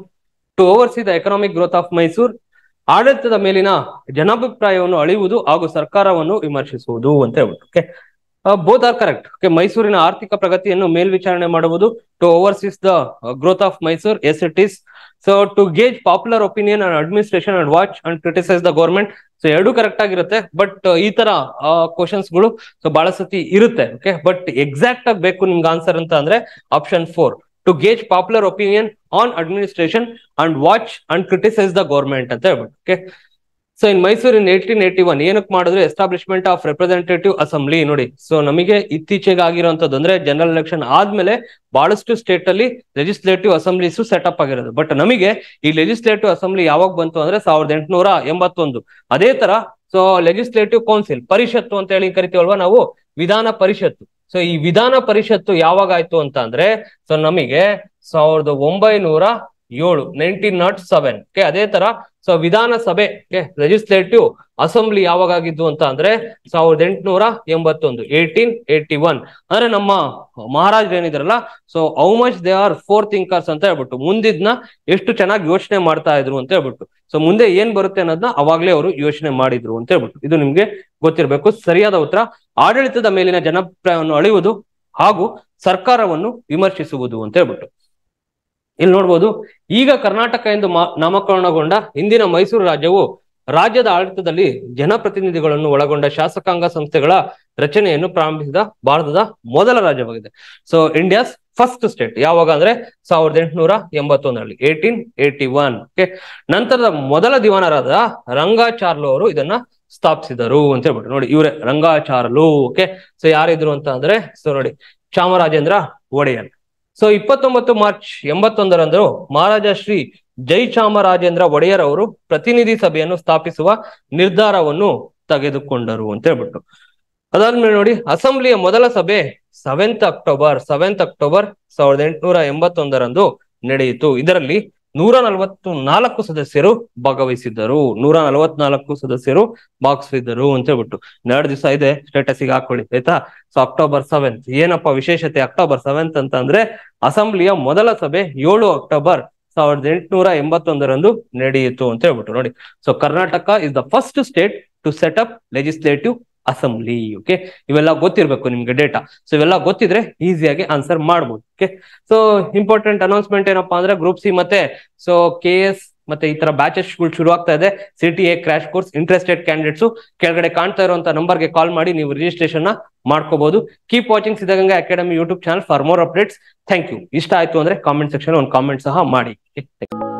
to oversee the economic growth of Mysore, ಆಡಳಿತದ ಮೇಲಿನ ಜನಾಭಿಪ್ರಾಯವನ್ನು ಅಳಿಯುವುದು ಹಾಗೂ ಸರ್ಕಾರವನ್ನು ವಿಮರ್ಶಿಸುವುದು ಅಂತ ಹೇಳ್ಬಿಟ್ಟು. Okay, both are correct. Okay, ಮೈಸೂರಿನ ಆರ್ಥಿಕ ಪ್ರಗತಿಯನ್ನು ಮೇಲ್ವಿಚಾರಣೆ ಮಾಡುವುದು, to overseas the growth of Mysore S it is, so to gauge popular opinion and administration and watch and criticise the government. So ಎರಡು ಕರೆಕ್ಟ್ ಆಗಿರುತ್ತೆ, ಬಟ್ ಈ ತರ ಕ್ವಶನ್ಸ್ ಗಳು ಸೊ ಬಹಳ ಸತಿ ಇರುತ್ತೆ. ಓಕೆ, ಬಟ್ ಎಕ್ಸಾಕ್ಟ್ ಆಗಿ ಬೇಕು ನಿಮ್ಗೆ ಆನ್ಸರ್ ಅಂತ ಅಂದ್ರೆ option four, to gauge popular opinion on administration and watch and criticise the government ಅಂತ ಹೇಳ್ಬಿಟ್ಟು. Okay, so in Mysore in eighteen eighty one ಏನಕ್ಕೆ ಮಾಡಿದ್ರು? Establishment of representative assembly. ನೋಡಿ, ಸೊ ನಮಗೆ ಇತ್ತೀಚೆಗೆ ಆಗಿರೋಂಥದ್ದು ಅಂದ್ರೆ ಜನರಲ್ ಎಲೆಕ್ಷನ್ ಆದ್ಮೇಲೆ ಬಹಳಷ್ಟು ಸ್ಟೇಟ್ ಅಲ್ಲಿ ಲೆಜಿಸ್ಲೇಟಿವ್ ಅಸೆಂಬ್ಲೀಸ್ ಸೆಟ್ ಅಪ್ ಆಗಿರೋದು, ಬಟ್ ನಮಗೆ ಈ ಲೆಜಿಸ್ಲೇಟಿವ್ ಅಸೆಂಬ್ಲಿ ಯಾವಾಗ ಬಂತು ಅಂದ್ರೆ ಸಾವಿರದ ಎಂಟುನೂರ ಎಂಬತ್ತೊಂದು. ಅದೇ ತರ ಸೊ ಲೆಜಿಸ್ಲೇಟಿವ್ ಕೌನ್ಸಿಲ್ ಪರಿಷತ್ತು ಅಂತ ಹೇಳಿ ಕರಿತೀವಲ್ವಾ ನಾವು, ವಿಧಾನ ಪರಿಷತ್ತು. ಸೊ ಈ ವಿಧಾನ ಪರಿಷತ್ತು ಯಾವಾಗ ಆಯ್ತು ಅಂತ ಅಂದ್ರೆ ಸೊ ನಮಗೆ ಸಾವಿರದ ಒಂಬೈನೂರ ಏಳು ನೈನ್ಟೀನ್ ನಾಟ್ ಸೆವೆನ್. ಓಕೆ, ಅದೇ ತರ ಸೊ ವಿಧಾನಸಭೆ ಲೆಜಿಸ್ಲೇಟಿವ್ ಅಸೆಂಬ್ಲಿ ಯಾವಾಗಾಗಿದ್ದು ಅಂತ ಅಂದ್ರೆ ಸಾವಿರದ ಎಂಟುನೂರ ಎಂಬತ್ತೊಂದು ಏಟೀನ್ ಏಟಿ ಒನ್. ಅಂದ್ರೆ ನಮ್ಮ ಮಹಾರಾಜ್ ಏನಿದ್ರಲ್ಲ so how much they are four thinkers ಅಂತ ಹೇಳ್ಬಿಟ್ಟು ಮುಂದಿದ್ನ ಎಷ್ಟು ಚೆನ್ನಾಗಿ ಯೋಚನೆ ಮಾಡ್ತಾ ಇದ್ರು ಅಂತ ಹೇಳ್ಬಿಟ್ಟು ಸೊ ಮುಂದೆ ಏನ್ ಬರುತ್ತೆ ಅನ್ನೋದನ್ನ ಅವಾಗ್ಲೇ ಅವರು ಯೋಚನೆ ಮಾಡಿದ್ರು ಅಂತ ಹೇಳ್ಬಿಟ್ಟು ಇದು ನಿಮ್ಗೆ ಗೊತ್ತಿರ್ಬೇಕು. ಸರಿಯಾದ ಉತ್ತರ ಆಡಳಿತದ ಮೇಲಿನ ಜನಪ್ರಿಯವನ್ನು ಅಳೆಯುವುದು ಹಾಗೂ ಸರ್ಕಾರವನ್ನು ವಿಮರ್ಶಿಸುವುದು ಅಂತ ಹೇಳ್ಬಿಟ್ಟು. ಇಲ್ಲಿ ನೋಡ್ಬೋದು, ಈಗ ಕರ್ನಾಟಕ ಎಂದು ನಾಮಕರಣಗೊಂಡ ಇಂದಿನ ಮೈಸೂರು ರಾಜ್ಯವು ರಾಜ್ಯದ ಆಡಳಿತದಲ್ಲಿ ಜನಪ್ರತಿನಿಧಿಗಳನ್ನು ಒಳಗೊಂಡ ಶಾಸಕಾಂಗ ಸಂಸ್ಥೆಗಳ ರಚನೆಯನ್ನು ಪ್ರಾರಂಭಿಸಿದ ಭಾರತದ ಮೊದಲ ರಾಜ್ಯವಾಗಿದೆ. ಸೊ ಇಂಡಿಯಾಸ್ ಫಸ್ಟ್ ಸ್ಟೇಟ್ ಯಾವಾಗ ಅಂದ್ರೆ ಸಾವಿರದ ಎಂಟುನೂರ ಎಂಬತ್ತೊಂದರಲ್ಲಿ ಏಟೀನ್ ಏಟಿ ಒನ್. ಓಕೆ, ನಂತರದ ಮೊದಲ ದಿವಾನರಾದ ರಂಗಾಚಾರ್ಲು ಅವರು ಇದನ್ನ ಸ್ಥಾಪಿಸಿದರು ಅಂತ ಹೇಳ್ಬಿಟ್ಟು. ನೋಡಿ, ಇವ್ರೆ ರಂಗಾಚಾರ್ಲು. ಓಕೆ, ಸೊ ಯಾರಿದ್ರು ಅಂತ ಅಂದ್ರೆ ಸೊ ನೋಡಿ ಚಾಮರಾಜೇಂದ್ರ ಒಡೆಯರ್. ಸೊ ಇಪ್ಪತ್ತೊಂಬತ್ತು ಮಾರ್ಚ್ ಎಂಬತ್ತೊಂದರಂದು ಮಹಾರಾಜ ಶ್ರೀ ಜಯಚಾಮರಾಜೇಂದ್ರ ಒಡೆಯರ್ ಅವರು ಪ್ರತಿನಿಧಿ ಸಭೆಯನ್ನು ಸ್ಥಾಪಿಸುವ ನಿರ್ಧಾರವನ್ನು ತೆಗೆದುಕೊಂಡರು ಅಂತ ಹೇಳ್ಬಿಟ್ಟು. ಅದಾದ್ಮೇಲೆ ನೋಡಿ, ಅಸೆಂಬ್ಲಿಯ ಮೊದಲ ಸಭೆ ಸೆವೆಂತ್ ಅಕ್ಟೋಬರ್ ಸೆವೆಂತ್ ಅಕ್ಟೋಬರ್ ಸಾವಿರದ ಎಂಟುನೂರ ಎಂಬತ್ತೊಂದರಂದು ನಡೆಯಿತು. ಇದರಲ್ಲಿ ನೂರ ನಲವತ್ತು ನಾಲ್ಕು ಸದಸ್ಯರು ಭಾಗವಹಿಸಿದ್ದರು. ನೂರ ನಲವತ್ನಾಲ್ಕು ಸದಸ್ಯರು ಭಾಗವಹಿಸಿದ್ದರು ಅಂತ ಹೇಳ್ಬಿಟ್ಟು ಎರಡು ದಿವಸ ಇದೆ, ಸ್ಟೇಟಸ್ಗೆ ಹಾಕೊಳ್ಳಿ ಆಯ್ತಾ. ಸೊ ಅಕ್ಟೋಬರ್ ಸೆವೆಂತ್ ಏನಪ್ಪ ವಿಶೇಷತೆ? ಅಕ್ಟೋಬರ್ ಸೆವೆಂತ್ ಅಂತ ಅಂದ್ರೆ ಅಸೆಂಬ್ಲಿಯ ಮೊದಲ ಸಭೆ ಏಳು ಅಕ್ಟೋಬರ್ ಸಾವಿರದ ಎಂಟುನೂರ ಎಂಬತ್ತೊಂದರಂದು ನಡೆಯಿತು ಅಂತ ಹೇಳ್ಬಿಟ್ಟು ನೋಡಿ. So Karnataka is the first state to set up legislative assembly. Okay, ಇವೆಲ್ಲ ಗೊತ್ತಿರ್ಬೇಕು ನಿಮ್ಗೆ ಡೇಟಾ. ಸೊ ಇವೆಲ್ಲ ಗೊತ್ತಿದ್ರೆ ಈಸಿಯಾಗಿ ಆನ್ಸರ್ ಮಾಡ್ಬೋದು. ಓಕೆ, ಸೊ ಇಂಪಾರ್ಟೆಂಟ್ ಅನೌನ್ಸ್ಮೆಂಟ್ ಏನಪ್ಪಾ ಅಂದ್ರೆ ಗ್ರೂಪ್ ಸಿ ಮತ್ತೆ ಸೊ ಕೆ ಎಸ್ ಮತ್ತೆ ಈ ತರ ಬ್ಯಾಚಸ್ ಗಳು ಶುರು ಆಗ್ತಾ ಇದೆ. CTA crash course interested candidates ಕೆಳಗಡೆ ಕಾಣ್ತಾ ಇರುವಂತಹ ನಂಬರ್ ಗೆ ಕಾಲ್ ಮಾಡಿ ನೀವು ರಿಜಿಸ್ಟ್ರೇಷನ್ ನ ಮಾಡ್ಕೋಬಹುದು. Keep watching Siddaganga academy YouTube channel for more updates. Thank you. ಇಷ್ಟ ಆಯ್ತು ಅಂದ್ರೆ ಕಾಮೆಂಟ್ ಸೆಕ್ಷನ್ ಒಂದು ಕಾಮೆಂಟ್ ಸಹ ಮಾಡಿ.